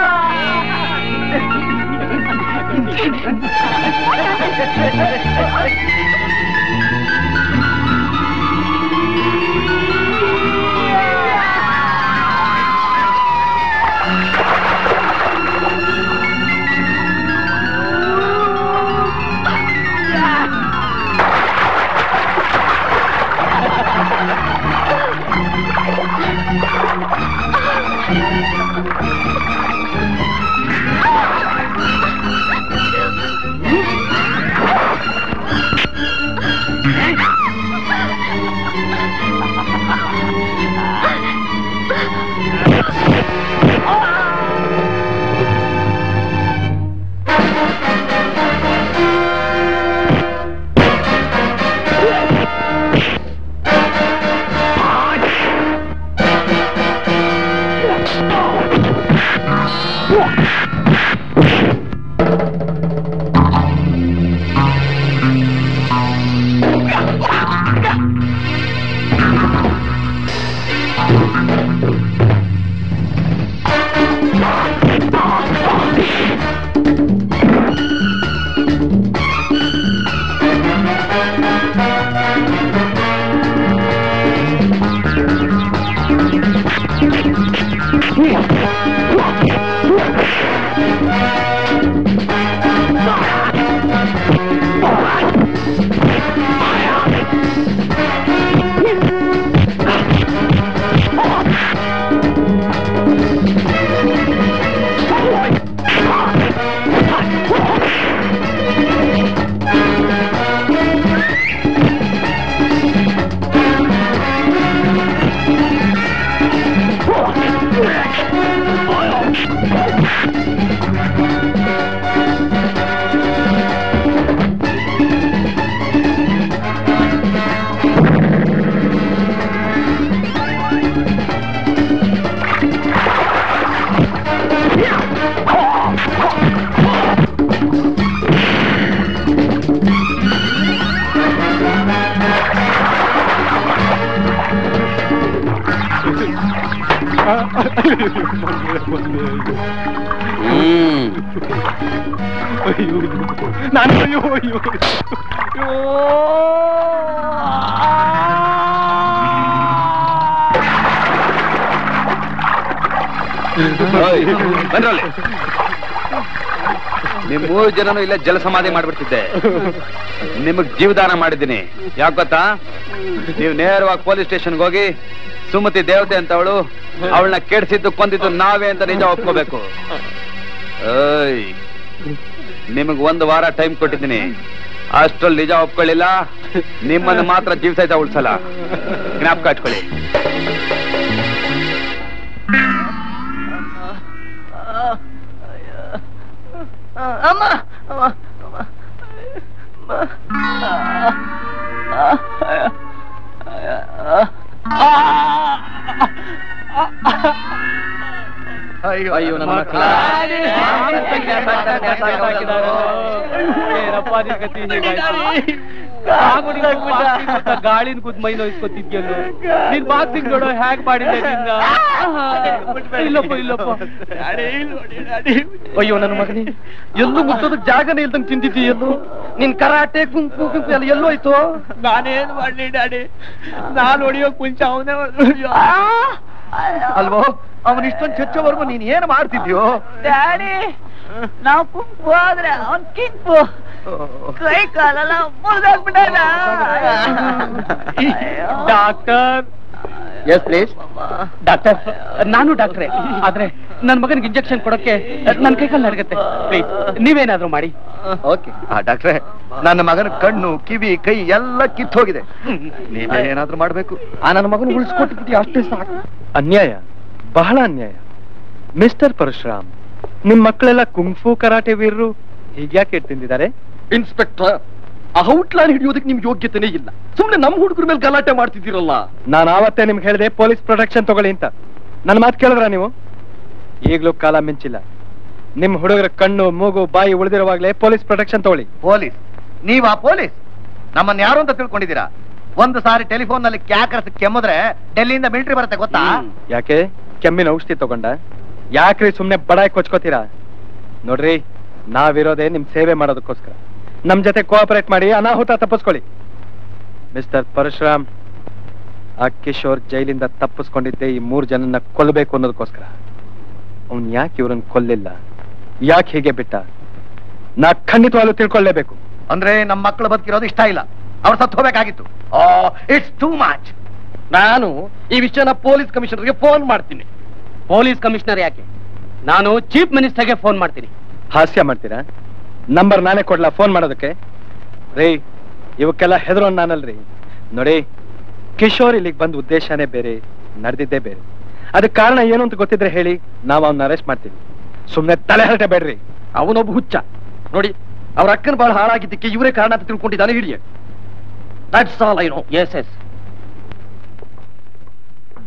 ಬನ್ನಿ ನಿಮ್ ಮೂರು ಜನನು ಇಲ್ಲ ಜಲ ಸಮಾಧಿ ಮಾಡ್ಬಿಡ್ತಿದ್ದೆ. ನಿಮಗ್ ಜೀವದಾನ ಮಾಡಿದ್ದೀನಿ. ಯಾಕೆ ಗೊತ್ತಾ? ನೀವು ನೇರವಾಗಿ ಪೊಲೀಸ್ ಸ್ಟೇಷನ್ಗೆ ಹೋಗಿ ಸುಮತಿ ದೇವತೆ ಅಂತ ಅವಳು ಅವಳನ್ನ ಕೆಡ್ಸಿದ್ದು ಕೊಂದಿದ್ದು ನಾವೇ ಅಂತ ನಿಜ ಒಪ್ಕೋಬೇಕು. ಏಯ್, ನಿಮಗ್ 1 ವಾರ ಟೈಮ್ ಕೊಟ್ಟಿದ್ದೀನಿ. ಅಷ್ಟರಲ್ಲಿ ನಿಜ ಒಪ್ಕೊಳ್ಳಿಲ್ಲ ನಿಮ್ಮನ್ನು ಮಾತ್ರ ಜೀವ ಸಹಿತ ಉಳಿಸಲ್ಲ. ಜ್ಞಾಪಕ ಇಟ್ಕೊಳ್ಳಿ. ಅಮ್ಮ ಅಯ್ಯೋ ನಮ್ಮ ಮಕ್ಕಳ ಗಾಳಿನ ಕುದ್ ಮೈ ನೋಯಿಸ್ಕೊತಿದ್ಯಲ್ಲೋ ನೀನ್ ಮಾತು ನೋಡೋ ಹ್ಯಾಕ್ ಮಾಡಿದ್ದೆ. ಇಲ್ಲಪ್ಪ ಇಲ್ಲಪ್ಪ ಅಯ್ಯೋ ನನ್ನ ಮಗನಿ, ಎಲ್ಲೂ ಮುಟ್ಟೋದಕ್ ಜಾಗನೇ ಇಲ್ದಂಗ್ ತಿಂದಿದ್ದೀಯಲ್ಲೋ. ನಿನ್ ಕರಾಟೆ ಕುಂಕು ಕುಂಕು ಎಲ್ಲ ಎಲ್ಲೋಯ್ತು? ನಾನೇನ್ ಮಾಡ್ಲಿ ಡ್ಯಾಡಿ, ನಾನ್ ಹೊಡಿಯೋ ಕುಂಚ ಅವನೇ ಅಲ್ವೋ. ಅವನ್ ಇಷ್ಟೊಂದು ಚಚ್ಚೋವರೆಗೂ ನೀನ್ ಏನ್ ಮಾಡ್ತಿದ್ಯೋ? ಡ್ಯಾಡಿ, ನಾವು ಕುಂಪು ಆದ್ರೆ ಅವನ್ ಕಿಂಪು, ಕೈ ಕಾಲೆಲ್ಲ ಮುರಿದಾಗ್ಬಿಡಲ್ಲ. Doctor yes please. ಡಾಕ್ಟರ್, ನಾನು ಡಾಕ್ಟ್ರೆ, ಆದ್ರೆ ನನ್ ಮಗನಿಗೆ ಇಂಜೆಕ್ಷನ್ ಕೊಡಕ್ಕೆ ನನ್ ಕೈ ಕಾಲು ನಡಗತ್ತೆ. ಪ್ಲೀಸ್ ನೀವೇನಾದ್ರೂ ಮಾಡಿ. ಓಕೆ ಡಾಕ್ಟ್ರೆ, ನನ್ನ ಮಗನ ಕಣ್ಣು ಕಿವಿ ಕೈ ಎಲ್ಲ ಕಿತ್ತು ಹೋಗಿದೆ. ನೀವೇ ಏನಾದ್ರೂ ಮಾಡ್ಬೇಕು. ಆ ನನ್ನ ಮಗನ ಉಳಿಸ್ಕೊಟ್ಬಿಟ್ಟು ಅಷ್ಟೇ ಸಾಕು. ಅನ್ಯಾಯ, ಬಹಳ ಅನ್ಯಾಯ. ಮಿಸ್ಟರ್ ಪರಶುರಾಮ್, ನಿಮ್ ಮಕ್ಕಳೆಲ್ಲ ಕುಂಫು ಕರಾಟೆ ವೀರರು, ಹೀಗ್ಯಾಕೆ ತಿಂದಿದ್ದಾರೆ? ಇನ್ಸ್ಪೆಕ್ಟರ್, ಔಟ್ಲಾನ್ ಹಿಡಿಯೋದಕ್ಕೆ ನಿಮ್ಗೆ ಯೋಗ್ಯತೆನೇ ಇಲ್ಲ. ಸುಮ್ನೆ ನಮ್ ಹುಡುಗರ ಮೇಲೆ ಗಲಾಟೆ ಮಾಡ್ತಿದ್ದೀರಲ್ಲ. ನಾನು ಆವತ್ತೇ ನಿಮ್ಗೆ ಹೇಳಿದೆ ಪೊಲೀಸ್ ಪ್ರೊಟೆಕ್ಷನ್ ತಗೊಳ್ಳಿ ಅಂತ. ನನ್ನ ಮಾತು ಕೇಳಿದ್ರ ನೀವು? ಈಗ್ಲೂ ಕಾಲ ಮಿಂಚಿಲ್ಲ. ನಿಮ್ ಹುಡುಗರ ಕಣ್ಣು ಮೂಗು ಬಾಯಿ ಉಳಿದಿರುವಾಗ್ಲೇ ಪೊಲೀಸ್ ಪ್ರೊಟೆಕ್ಷನ್ ತಗೊಳ್ಳಿ. ಪೊಲೀಸ್? ನೀವ್ ಆ ಪೊಲೀಸ್? ನಮ್ಮನ್ನ ಯಾರು ಅಂತ ತಿಳ್ಕೊಂಡಿದ್ದೀರಾ? ಒಂದು ಸಾರಿ ಟೆಲಿಫೋನ್ ನಲ್ಲಿ ಕ್ಯಾಕರ್ಸ್ ಕೆಮ್ಮಿದ್ರೆ ಡೆಲ್ಲಿಯಿಂದ ಮಿಲಿಟರಿ ಬರುತ್ತೆ, ಗೊತ್ತಾ? ಯಾಕೆ ಕೆಮ್ಮಿನ ಔಷಧಿ ತಗೊಂಡ? ಯಾಕ್ರಿ ಸುಮ್ನೆ ಬಡಾಯಿ ಕೊಚ್ಕೋತೀರಾ? ನೋಡ್ರಿ, ನಾವಿರೋದೇ ನಿಮ್ ಸೇವೆ ಮಾಡೋದಕ್ಕೋಸ್ಕರ. ನಮ್ ಜೊತೆ ಕೋಆಪರೇಟ್ ಮಾಡಿ ಅನಾಹುತ ತಪ್ಪಿಸ್ಕೊಳ್ಳಿ. ಮಿಸ್ಟರ್ ಪರಶುರಾಮ್, ಆ ಕಿಶೋರ್ ಜೈಲಿಂದ ತಪ್ಪಿಸ್ಕೊಂಡಿದ್ದೆ ಈ 3 ಜನನ್ನ ಕೊಲ್ಲಬೇಕು ಅನ್ನೋದಕ್ಕೋಸ್ಕರ. ಅವ್ನ್ ಯಾಕೆ ಇವ್ರನ್ನ ಕೊಲ್ಲಿಲ್ಲ, ಯಾಕೆ ಹೀಗೆ ಬಿಟ್ಟ, ನಾ ಖಂಡಿತವಾಗ್ಲೂ ತಿಳ್ಕೊಳ್ಳೇಬೇಕು. ಅಂದ್ರೆ ನಮ್ಮ ಮಕ್ಕಳು ಬದುಕಿರೋದು ಇಷ್ಟ ಇಲ್ಲ, ಅವ್ರು ಸತ್ತು ಹೋಗ್ಬೇಕಾಗಿತ್ತು. It's too much. ನಾನು ಈ ವಿಷಯನ ಪೊಲೀಸ್ ಕಮಿಷನರ್ಗೆ ಫೋನ್ ಮಾಡ್ತೀನಿ. ಪೊಲೀಸ್ ಕಮಿಷನರ್ ಯಾಕೆ? ನಾನು ಚೀಫ್ ಮಿನಿಸ್ಟರ್ಗೆ ಫೋನ್ ಮಾಡ್ತೀನಿ. ಹಾಸ್ಯ ಮಾಡ್ತೀರಾ? ನಂಬರ್ ನಾನೇ ಕೊಡ್ಲಾ ಫೋನ್ ಮಾಡೋದಕ್ಕೆ? ರೀ, ಇವಕ್ಕೆಲ್ಲ ಹೆದರು ನಾನಲ್ರಿ. ನೋಡಿ, ಕಿಶೋರ್ ಇಲ್ಲಿಗೆ ಬಂದ ಉದ್ದೇಶನೇ ಬೇರೆ, ನಡೆದಿದ್ದೇ ಬೇರೆ. ಅದಕ್ಕೆ ಕಾರಣ ಏನು ಅಂತ ಗೊತ್ತಿದ್ರೆ ಹೇಳಿ, ನಾವು ಅವನ್ನ ಅರೆಸ್ಟ್ ಮಾಡ್ತೀವಿ. ಸುಮ್ಮನೆ ತಲೆ ಹರಟೆ ಬೇಡ್ರಿ. ಅವನೊಬ್ಬ ಹುಚ್ಚ. ನೋಡಿ, ಅವ್ರ ಅಕ್ಕನ ಬಹಳ ಹಾಳಾಗಿದ್ದಕ್ಕೆ ಇವರೇ ಕಾರಣ ಅಂತ ತಿಳ್ಕೊಂಡಿದ್ದಾನೆ ಹಿಡಿಯ. That's all I know. Yes yes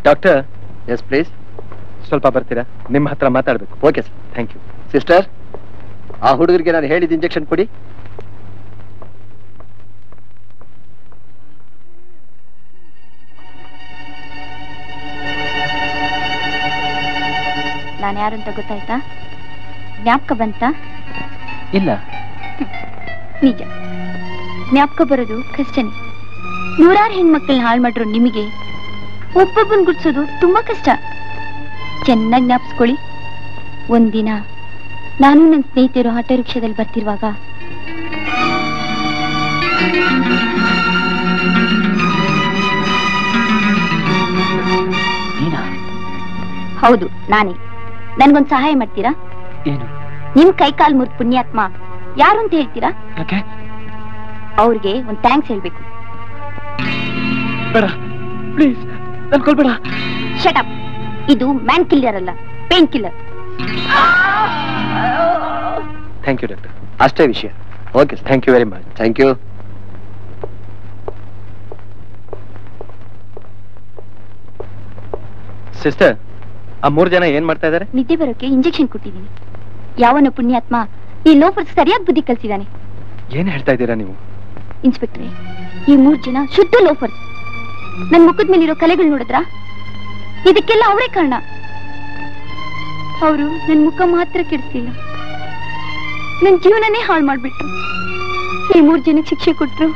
doctor. Yes please. ಸ್ವಲ್ಪ ಬರ್ತೀರಾ? ನಿಮ್ಮ ಹತ್ರ ಮಾತಾಡ್ಬೇಕು. Okay sir, thank you. Sister, ಆ ಹುಡುಗರಿಗೆ ನಾನು ಹೇಳಿದ ಇಂಜೆಕ್ಷನ್ ಕೊಡಿ. ನಾನು ಯಾರು ಅಂತ ಗೊತ್ತಾಯ್ತಾ? ಜ್ಞಾಪಕ ಬಂತ? ಇಲ್ಲ. ನಿಜ, ಜ್ಞಾಪಕ ಬರೋದು ಕಷ್ಟನೇ. ನೂರಾರು ಹೆಣ್ಮಕ್ಳನ್ನ ಹಾಳು ಮಾಡ್ರು ನಿಮಗೆ. ಒಬ್ಬೊಬ್ಬನ್ ಗುಡ್ಸೋದು ತುಂಬಾ ಕಷ್ಟ. ಚೆನ್ನಾಗಿ ಜ್ಞಾಪಿಸ್ಕೊಳ್ಳಿ. ಒಂದಿನ ನಾನು ನನ್ನ ಸ್ನೇಹಿತರು ಆಟೋ ರಿಕ್ಷಾದಲ್ಲಿ ಬರ್ತಿರುವಾಗ ಹೌದು ನಾನೇ. ನನ್ಗೊಂದು ಸಹಾಯ ಮಾಡ್ತೀರಾ? ನಿಮ್ ಕೈ ಕಾಲ್ ಮುರಿದ ಪುಣ್ಯಾತ್ಮ ಯಾರು ಅಂತ ಹೇಳ್ತೀರಾ? ಅವ್ರಿಗೆ ಒಂದು ಥ್ಯಾಂಕ್ಸ್ ಹೇಳ್ಬೇಕು. Shut up. ಇದು ಮ್ಯಾನ್ ಕಿಲ್ಲರ್ ಅಲ್ಲ, pain killer. Thank you doctor, ಅಷ್ಟೇ ವಿಷಯ. Okay, thank you very much. Thank you. Sister, ಆ 3 ಜನ ಏನ್ ಮಾಡ್ತಾ ಇದಾರೆ? ನಿದ್ದೆ ಬರೋಕೆ ಇಂಜೆಕ್ಷನ್ ಕೊಟ್ಟಿದ್ದೀನಿ. ಯಾವನ ಪುಣ್ಯಾತ್ಮ ಈ ಲೋಪರ್ ಸರಿಯಾಗಿ ಬುದ್ಧಿ ಕಲ್ಸಿದಾನೆ. ಏನ್ ಹೇಳ್ತಾ ಇದ್ದೀರಾ ನೀವು? ಇನ್ಸ್ಪೆಕ್ಟ್ರೆ, ಈ 3 ಜನ ಶುದ್ಧ ಲೋಪರ್. ನನ್ ಮುಖದ ಮೇಲಿರೋ ಕಲೆಗಳು ನೋಡಿದ್ರಾ? ಇದಕ್ಕೆಲ್ಲ ಅವರೇ ಕಾರಣ. ಅವರು ನನ್ನ ಮುಖ ಮಾತ್ರ ಕೆಡಿಸಿಲ್ಲ, ನನ್ನ ಜೀವನನೇ ಹಾಳು ಮಾಡ್ಬಿಟ್ರು. ಈ 3 ಜನಕ್ಕೆ ಶಿಕ್ಷೆ ಕೊಟ್ರು.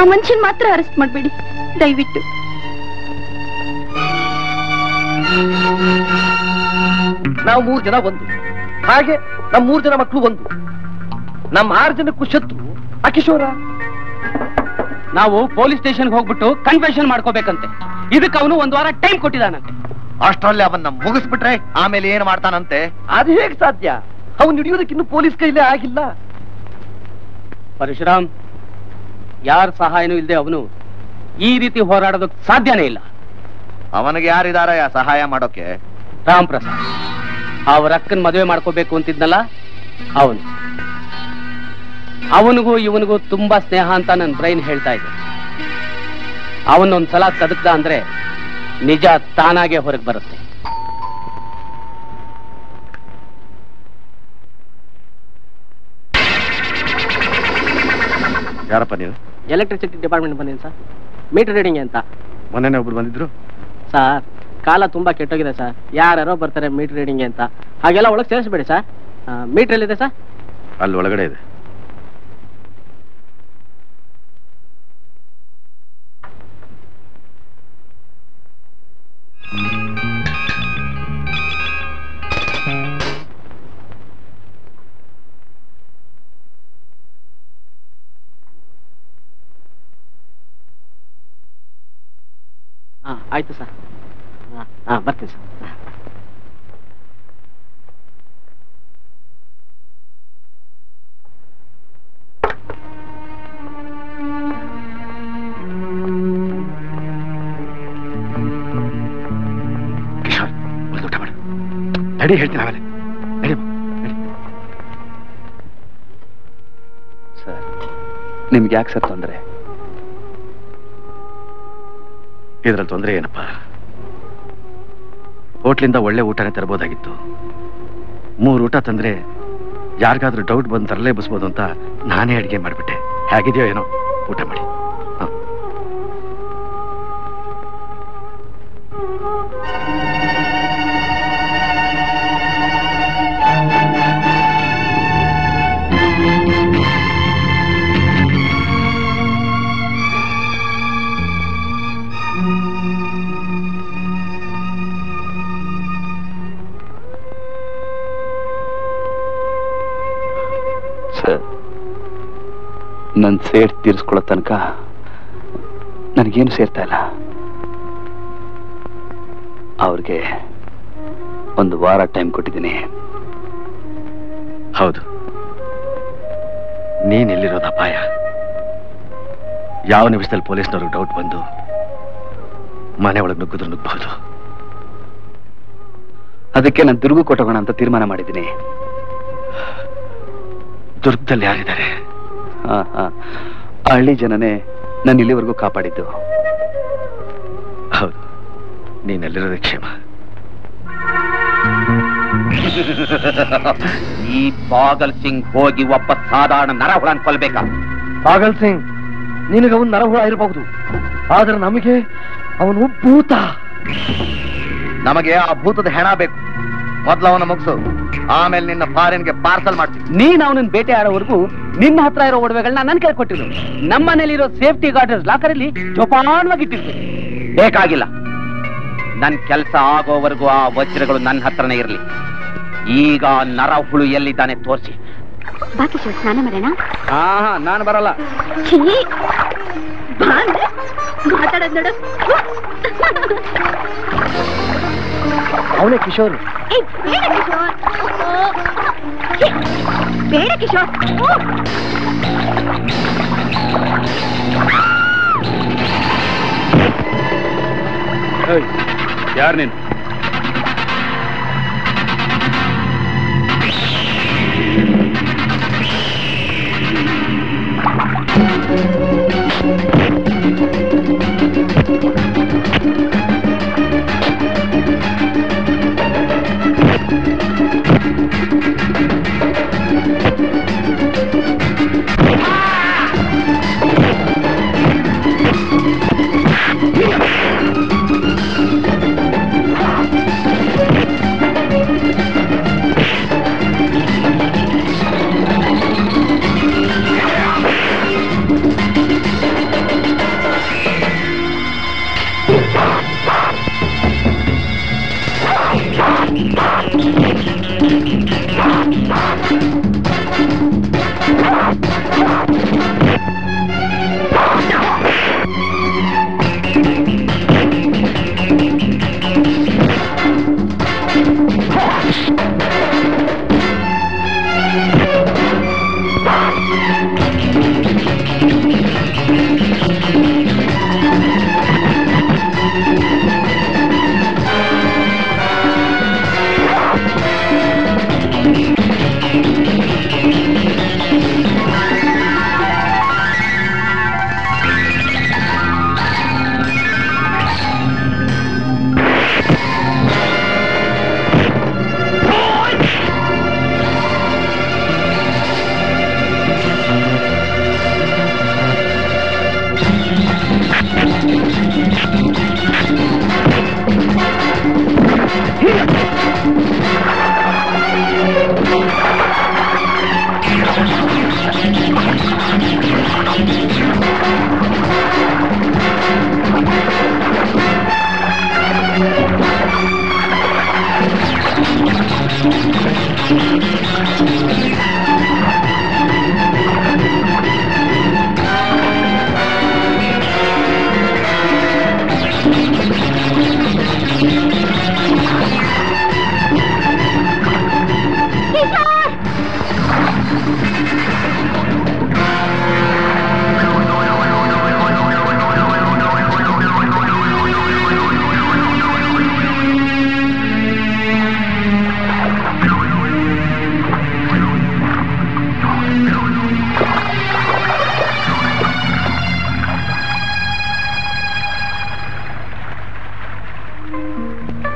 ಆ ಮನುಷ್ಯನ್ ಮಾತ್ರ ಅರೆಸ್ಟ್ ಮಾಡ್ಬೇಡಿ ದಯವಿಟ್ಟು. ನಾವು ಮೂರು ಜನ ಒಂದು, ಹಾಗೆ ನಮ್ಮ ಮೂರು ಜನ ಮಕ್ಕಳು ಒಂದು, ನಮ್ಮ ಆರು ಜನಕ್ಕೂ ಶತ್ರು ಆ ಕಿಶೋರ. ನಾವು ಪೊಲೀಸ್ ಸ್ಟೇಷನ್ಗೆ ಹೋಗ್ಬಿಟ್ಟು ಕನ್ಫೆಷನ್ ಮಾಡ್ಕೋಬೇಕಂತೆ. ಇದಕ್ಕೆ ಅವನು ಒಂದು ವಾರ ಟೈಮ್ ಕೊಟ್ಟಿದ್ದಾನಂತೆ. ಅಷ್ಟರಲ್ಲಿ ಅವನ್ನ ಮುಗಿಸ್ಬಿಟ್ರೆ ಆಮೇಲೆ ಏನ್ ಮಾಡ್ತಾನಂತೆ? ಅದು ಹೇಗೆ ಸಾಧ್ಯ? ಅವನು ಹಿಡಿಯೋದಕ್ಕೆ ಇನ್ನು ಪೊಲೀಸ್ ಕೈಲೇ ಆಗಿಲ್ಲ. ಪರಶುರಾಮ್, ಯಾರ ಸಹಾಯನೂ ಇಲ್ಲದೆ ಅವನು ಈ ರೀತಿ ಹೋರಾಡೋದಕ್ಕೆ ಸಾಧ್ಯನೇ ಇಲ್ಲ. ಅವನಿಗೆ ಯಾರಿದಾರ ಸಹಾಯ ಮಾಡೋಕೆ? ರಾಮ್ ಪ್ರಸಾದ್, ಅವ್ರ ಅಕ್ಕನ ಮದುವೆ ಮಾಡ್ಕೋಬೇಕು ಅಂತಿದ್ನಲ್ಲ ಅವನು. ಅವನಿಗೂ ಇವನಿಗೂ ತುಂಬಾ ಸ್ನೇಹ ಅಂತ ನನ್ನ ಬ್ರೈನ್ ಹೇಳ್ತಾ ಇದೆ. ಅವನೊಂದ್ಸಲ ತದಕ್ದ ಅಂದ್ರೆ ನಿಜ ತಾನಾಗೆ ಹೊರಗೆ ಬರುತ್ತೆ. ಯಾರಪ್ಪ ನೀವು? ಎಲೆಕ್ಟ್ರಿಸಿಟಿ ಡಿಪಾರ್ಟ್ಮೆಂಟ್ ಬಂದಿದ್ದೀನಿ ಸರ್, ಮೀಟರ್ ರೀಡಿಂಗ್ ಅಂತ. ಮೊನ್ನೆನೇ ಒಬ್ರು ಬಂದಿದ್ರು ಸರ್. ಕಾಲ ತುಂಬಾ ಕೆಟ್ಟೋಗಿದೆ ಸರ್. ಯಾರ್ಯಾರೋ ಬರ್ತಾರೆ ಮೀಟರ್ ರೀಡಿಂಗ್ ಅಂತ. ಹಾಗೆಲ್ಲ ಒಳಗೆ ಸೇರಿಸ್ಬೇಡಿ ಸರ್. ಮೀಟರ್ ಎಲ್ಲಿದೆ ಸರ್? ಅಲ್ಲಿ ಒಳಗಡೆ ಇದೆ. ಆಯ್ತು ಸರ್, ಬರ್ತೀನಿ ಸರ್. ಕಿಶೋರ್, ಒಂದು ಊಟ ಮಾಡು. ನಡಿ, ಹೇಳ್ತೀನಿ ಆಮೇಲೆ. ನಡಿ ಸರ್. ನಿಮ್ಗೆ ಯಾಕೆ ಸರ್ ತೊಂದರೆ? ಇದ್ರಲ್ಲಿ ತೊಂದರೆ ಏನಪ್ಪ? ಹೋಟ್ಲಿಂದ ಒಳ್ಳೆ ಊಟನೇ ತರಬಹುದಾಗಿತ್ತು. ಮೂರು ಊಟ ತಂದ್ರೆ ಯಾರಿಗಾದ್ರೂ ಡೌಟ್ ಬಂದು ತರಲೇ ಬಸ್ಬೋದು ಅಂತ ನಾನೇ ಅಡಿಗೆ ಮಾಡಿಬಿಟ್ಟೆ. ಹೇಗಿದೆಯೋ ಏನೋ, ಊಟ ಮಾಡಿ. ನನ್ನ ಸೇಟ್ ತೀರಿಸ್ಕೊಳ್ಳೋ ತನಕ ನನಗೇನು ಸೇರ್ತಾ ಇಲ್ಲ. ಅವ್ರಿಗೆ ಒಂದು ವಾರ ಟೈಮ್ ಕೊಟ್ಟಿದ್ದೀನಿ. ಹೌದು, ನೀನೆಲ್ಲಿರೋದು ಅಪಾಯ. ಯಾವ ನಿಮಿಷದಲ್ಲಿ ಪೊಲೀಸ್ನವ್ರಿಗೆ ಡೌಟ್ ಬಂದು ಮನೆ ಒಳಗೆ ನುಗ್ಗಿದ್ರು ನುಗ್ಗಬಹುದು. ಅದಕ್ಕೆ ನಾನು ದುರ್ಗು ಕೊಟ್ಟೋಗೋಣ ಅಂತ ತೀರ್ಮಾನ ಮಾಡಿದ್ದೀನಿ. ದುರ್ಗದಲ್ಲಿ ಯಾರಿದ್ದಾರೆ? ಆ ಹಳ್ಳಿ ಜನನೇ ನಾನು ಇಲ್ಲಿವರೆಗೂ ಕಾಪಾಡಿದ್ದು. ಹೌದು, ನೀನೆಲ್ಲರಿಗೂ ಕ್ಷೇಮ. ಈ ಪಾಗಲ್ ಸಿಂಗ್ ಹೋಗಿ ಒಬ್ಬ ಸಾಧಾರಣ ನರಹುಳ ಅನ್ಕೊಳ್ಬೇಕಾ? ಪಾಗಲ್ ಸಿಂಗ್, ನಿನಗೆ ಅವನು ನರಹುಳ ಇರಬಹುದು, ಆದ್ರೆ ನಮಗೆ ಅವನು ಭೂತ. ನಮಗೆ ಆ ಭೂತದ ಹೆಣ ಬೇಕು. ಮೊದಲು ಅವನ ಮುಗಿಸು, ಆಮೇಲೆ ನಿನ್ನ ಫಾರಿನ್ಗೆ ಪಾರ್ಸಲ್ ಮಾಡ್ತೀನಿ. ನೀನ್ ಅವನನ್ನ ಬೇಟೆ ಆಡೋವರೆಗೂ ನಿನ್ನ ಹತ್ರ ಇರೋ ಒಡವೆಗಳನ್ನ ನನ್ ಕೈ ಕೊಟ್ಟಿರು. ನಮ್ಮನೇಲಿರೋ ಸೇಫ್ಟಿ ಗಾರ್ಡರ್ಸ್ ಲಾಕರ್ ಅಲ್ಲಿ ಜೋಪಾನವಾಗಿಟ್ಟಿರ್ತೀನಿ. ಬೇಕಾಗಿಲ್ಲ, ನನ್ ಕೆಲಸ ಆಗೋವರೆಗೂ ಆ ವಜ್ರಗಳು ನನ್ನ ಹತ್ರನೇ ಇರ್ಲಿ. ಈಗ ನರ ಹುಳು ಎಲ್ಲಿದ್ದಾನೆ ತೋರಿಸಿ. ಹಾ ಹಾ, ನಾನು ಬರಲ್ಲ. ಅವನೇ ಕಿಶೋರ್. ಬೇಡ ಕಿಶೋರ್, ಯಾರು ನೀನು?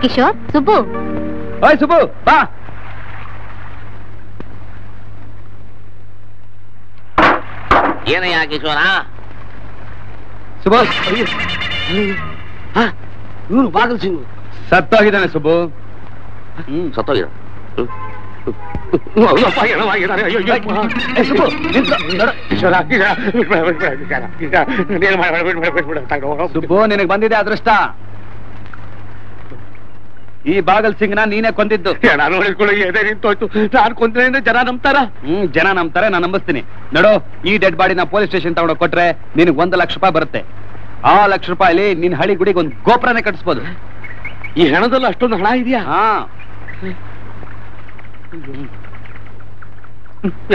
किशोर, सुब्बू। ओए सुब्बू, बा। ये नहीं आ किशोर, हाँ। सुब्बू, हाँ, यूँ बागल सिंह। सत्ता किधर है सुब्बू? सत्ता किधर? सुब्बू, निनगे बंदिदे अदृष्ट। ಈ ಬಾಗಲ್ ಸಿಂಗ್ನ ನೀನೇ ಕೊಂದಿದ್ದು. ನಾನು ಹೇಳಿಕೊಳ್ಳಿ ಎದೆ ನಿಂತೋಯ್ತು. ನಾನು ಕೊಂದ್ರೆ ಅಂದ್ರೆ ಜನ ನಂಬ್ತಾರ? ಜನ ನಂಬ್ತಾರೆ, ನಾನು ನಂಬಿಸ್ತೀನಿ. ನೋಡು, ಈ ಡೆಡ್ ಬಾಡಿನ ಪೊಲೀಸ್ ಸ್ಟೇಷನ್ ತಗೊಂಡು ಕೊಟ್ರೆ ನಿನಗೆ 1 ಲಕ್ಷ ರೂಪಾಯಿ ಬರುತ್ತೆ. ಆ 1 ಲಕ್ಷ ರೂಪಾಯಿಲಿ ನಿನ್ನ ಹಳಿ ಗುಡಿಗೆ ಒಂದು ಗೋಪುರನೇ ಕಟ್ಟಿಸ್ಬೋದು. ಈ ಹೆಣದಲ್ಲಿ ಅಷ್ಟೊಂದು ಹಣ ಇದೆಯಾ? ಹಾ.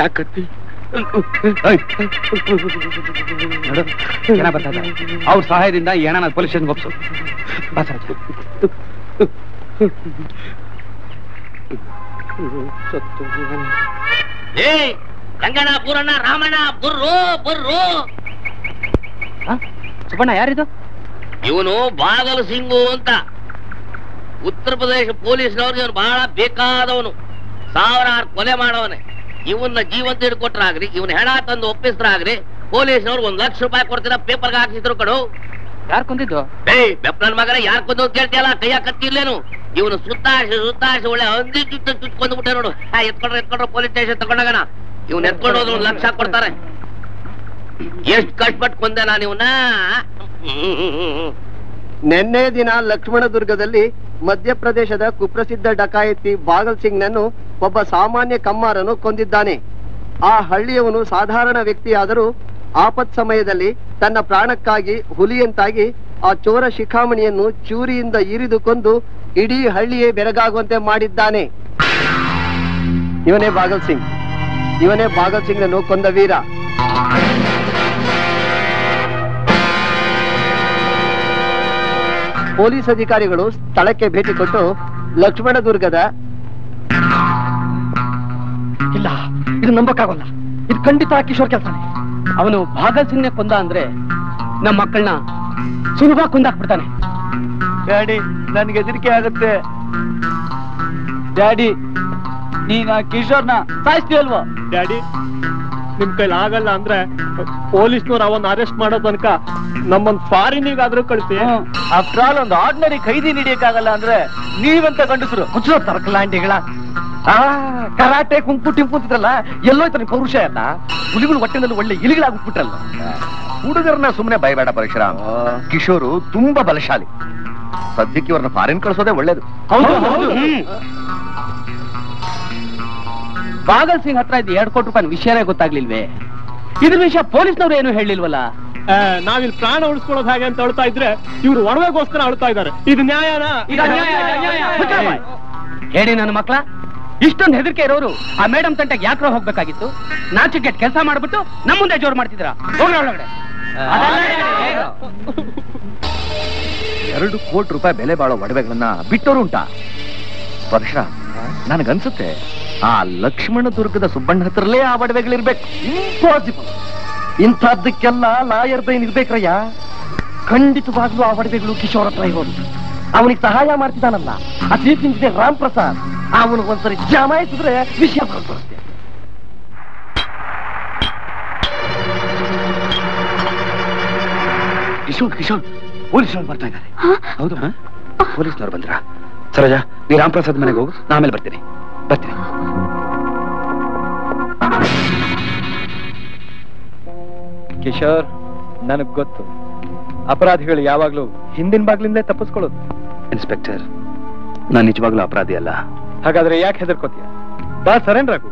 ಯಾಕತ್ತಿ? ನೋಡು, ಜನ ಬರ್ತಾರೆ. ಅವ್ರ ಸಹಾಯದಿಂದ ಈ ಹೆಣನ ಪೊಲೀಸ್ ಸ್ಟೇಷನ್ಗೆ ಒಪ್ಸು. गंगण बूरण रामण बुर्रो बुर्रो सुबण यार इवन बागल सिंगु अंत उत्तर प्रदेश पोलिस बहुत बेदवन सावरार कोले इवन जीवन हिडकोट्री इवन हेण तप्री पोलिस 1 ಲಕ್ಷ ರೂಪಾಯಿ को पेपर हाक्सर कड़ो यार बेपन मगन यार केल्तील कई कत्ती इवन सुताशे ಒಳ್ಳೆ ಹಂದಿ ಚುಚ್ಕೊಂಡ್ಬಿಟ್ಟೆ ನೋಡು. ಎತ್ಕೊಂಡ್ರೆ ಪೊಲೀಸ್ ಸ್ಟೇಷನ್ ತಗೊಂಡಾಗಣ ಇವನ್ ಎತ್ಕೊಂಡು ಹೋದ್ರು 1 ಲಕ್ಷ ಕೊಡ್ತಾರೆ. ಎಷ್ಟು ಕಷ್ಟಪಟ್ಟು ಕೊಂದೆ ನಾನು ಇವನ್ನ. ನಿನ್ನೆ ದಿನ ಲಕ್ಷ್ಮಣದುರ್ಗದಲ್ಲಿ ಮಧ್ಯಪ್ರದೇಶದ ಕುಪ್ರಸಿದ್ಧ ಡಕಾಯತಿ ಬಾಗಲ್ ಸಿಂಗ್ ನನ್ನು ಒಬ್ಬ ಸಾಮಾನ್ಯ ಕಮ್ಮಾರನು ಕೊಂದಿದ್ದಾನೆ. ಆ ಹಳ್ಳಿಯವನು ಸಾಧಾರಣ ವ್ಯಕ್ತಿಯಾದರೂ ಆಪತ್ ಸಮಯದಲ್ಲಿ ತನ್ನ ಪ್ರಾಣಕ್ಕಾಗಿ ಹುಲಿಯಂತಾಗಿ ಆ ಚೋರ ಶಿಖಾಮಣಿಯನ್ನು ಚೂರಿಯಿಂದ ಇರಿದು ಕೊಂದು ಇಡೀ ಹಳ್ಳಿಯೇ ಬೆರಗಾಗುವಂತೆ ಮಾಡಿದ್ದಾನೆ. ಇವನೇ ಬಾಗಲ್ ಸಿಂಗ್ನನ್ನು ಕೊಂದ ವೀರ. ಪೊಲೀಸ್ ಅಧಿಕಾರಿಗಳು ಸ್ಥಳಕ್ಕೆ ಭೇಟಿ ಕೊಟ್ಟು ಲಕ್ಷ್ಮಣದುರ್ಗದ ಇಲ್ಲ, ಇದು ನಂಬಕ್ಕಾಗಲ್ಲ. ಇದು ಖಂಡಿತ ಕಿಶೋರ್ ಕೆಲಸನೇ. ಅವನು ಬಾಗಲ್ ಸಿಂಗ್ನೇ ಕೊಂದ ಅಂದ್ರೆ ನಮ್ಮ ಮಕ್ಕಳನ್ನ ಸುಲಭ ಕೊಂದಾಕ್ಬಿಡ್ತಾನೆ. ಡ್ಯಾಡಿ, ನನಗೆ ಹೆದರಿಕೆ ಆಗುತ್ತೆ. ಡ್ಯಾಡಿ, ನೀನು ಆ ಕಿಶೋರ್ನ ಸಾಯಿಸ್ತೀಯ ಅಲ್ವಾ? ಡ್ಯಾಡಿ, ನಿಮ್ ಕೈಲಿ ಆಗಲ್ಲ ಅಂದ್ರೆ ಪೊಲೀಸ್ನವ್ರು ಅವನ್ನ ಅರೆಸ್ಟ್ ಮಾಡೋ ತನಕ ನಮ್ಮನ್ ಫಾರಿನಿಗಾದ್ರೂ ಕಳಿಸಿ. ಆಫ್ಟರ್ ಆಲ್ ಒಂದು ಆರ್ಡಿನರಿ ಖೈದಿ ಹಿಡಿಯಕ್ಕಾಗಲ್ಲ ಅಂದ್ರೆ ನೀವಂತ ಗಂಡಸರು ಹುಚ್ಚೋ ತರಕಲಾಂಡಿಗಳ ಕರಾಟೆ ಕುಂಪು ಟಿಂಪು ಅಂತಿದ್ರಲ್ಲ ಎಲ್ಲೋ ಇತರ ಪೌರುಷ ಅಲ್ಲ. ಹುಲಿಗಳು ಹೊಟ್ಟೆನಲ್ಲಿ ಒಳ್ಳೆ ಇಲಿಗಳಾಗ್ಬಿಟ್ರಲ್ಲ. ಹುಡುಗರನ್ನ ಸುಮ್ಮನೆ ಭಯಬೇಡ ಪರಶುರಾಮ್. ಕಿಶೋರು ತುಂಬಾ ಬಲಶಾಲಿ. ಸದ್ಯಕ್ಕೆ ಇವ್ರನ್ನ ಫಾರಿನ್ ಕಳಿಸೋದೇ ಒಳ್ಳೇದು. ಬಾಗಲ್ ಸಿಂಗ್ ಹತ್ರ ಇದು 2 ಕೋಟಿ ರೂಪಾಯಿ ವಿಷಯನೇ ಗೊತ್ತಾಗ್ಲಿಲ್ವೇ? ಇದ್ರ ವಿಷಯ ಪೊಲೀಸ್ನವ್ರು ಏನು ಹೇಳಿಲ್ವಲ್ಲ. ನಾವಿಲ್ಲಿ ಪ್ರಾಣ ಉಳಿಸ್ಕೊಳ್ಳೋದು ಹಾಗೆ ಅಂತ ಅಳ್ತಾ ಇದ್ರೆ ಇವ್ರು ಒಡವೆಗೋಸ್ಕರ ಅಳ್ತಾ ಇದ್ದಾರೆ. ಇದು ನ್ಯಾಯನಾ? ಹೇಳಿ ನನ್ನ ಮಕ್ಕಳ, ಇಷ್ಟೊಂದು ಹೆದರಿಕೆ ಇರೋರು ಆ ಮೇಡಮ್ ತಂಟೆಗೆ ಯಾಕ್ರೋ ಹೋಗ್ಬೇಕಾಗಿತ್ತು? ನಾಚಿಕೆಟ್ ಕೆಲಸ ಮಾಡ್ಬಿಟ್ಟು ನಮ್ಮ ಮುಂದೆ ಜೋರು ಮಾಡ್ತಿದ್ರ. ಹೋಗ್ರ ಒಳಗಡೆ. 2 ಕೋಟಿ ರೂಪಾಯಿ ಬೆಲೆ ಬಾಳೋ ಒಡವೆಗಳನ್ನ ಬಿಟ್ಟೋರು ಉಂಟಾ? ಪರಶುರ, ನನಗನ್ಸುತ್ತೆ ಆ ಲಕ್ಷ್ಮಣದುರ್ಗದ ಸುಬ್ಬಣ್ಣ ಹತ್ರಲ್ಲೇ ಆ ಒಡವೆಗಳಿರ್ಬೇಕು. ಇಂಪಾಸಿಬಲ್. ಇಂಥದ್ದಕ್ಕೆಲ್ಲ ಲಾಯರ್ ಬೈನ್ ಇರ್ಬೇಕ್ರಯ್ಯ. ಖಂಡಿತವಾಗ್ಲೂ ಆ ಒಡವೆಗಳು ಕಿಶೋರ್ ಹತ್ರ ಇರೋದು. ಅವನಿಗೆ ಸಹಾಯ ಮಾಡ್ತಿದ್ದಾನಲ್ಲ ಆ ಚೀಫ್ ಇಂಜಿನಿಯರ್ ರಾಮ್ ಪ್ರಸಾದ್, ಅವನಿಗೆ ಒಂದ್ಸರಿ ಜಮಾಯಿಸಿದ್ರೆ ವಿಷಯ ಬರುತ್ತೆ. ಕಿಶೋರ್ ಪೊಲೀಸ್ನವ್ರು ಬರ್ತಾ ಇದ್ದಾರೆ. ಹೌದು, ಪೊಲೀಸ್ನವ್ರು ಬಂದ್ರ. ಸರೋಜಾ, ನೀ ರಾಮ್ ಪ್ರಸಾದ್ ಮನೆಗೆ ಹೋಗು, ನಾ ಆಮೇಲೆ ಬರ್ತೀನಿ. ಕಿಶೋರ್, ನನಗ್ ಗೊತ್ತು ಅಪರಾಧಿಗಳು ಯಾವಾಗ್ಲೂ ಹಿಂದಿನ ಬಾಗ್ಲಿಂದ ತಪ್ಪಿಸ್ಕೊಳ್ಳೋದು. ಇನ್ಸ್ಪೆಕ್ಟರ್, ನಾನು ನಿಜವಾಗ್ಲೂ ಅಪರಾಧಿ ಅಲ್ಲ. ಹಾಗಾದ್ರೆ ಯಾಕೆ ಹೆದರ್ಕೋತೀಯ? ಬಾ, ಸರೆಂಡರ್ ಆಗು.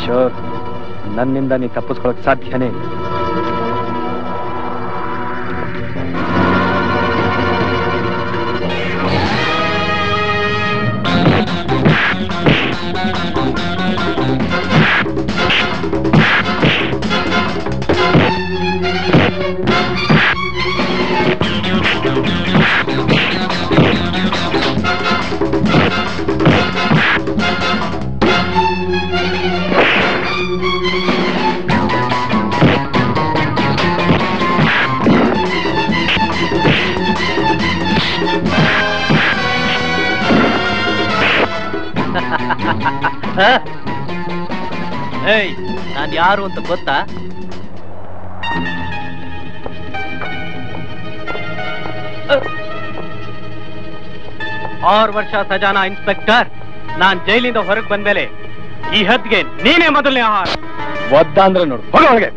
किशोर, नन्निंद नी तप्पिस्कोळ्ळक्के साध्यने इल्ल. नान यारू अंत गोत्ता? और वर्ष सजाना इंस्पेक्टर नान जैल होरगे बंद मेले ई हद्दिगे नीने मोदलने आहार वद्दांद्रे नोडु होगे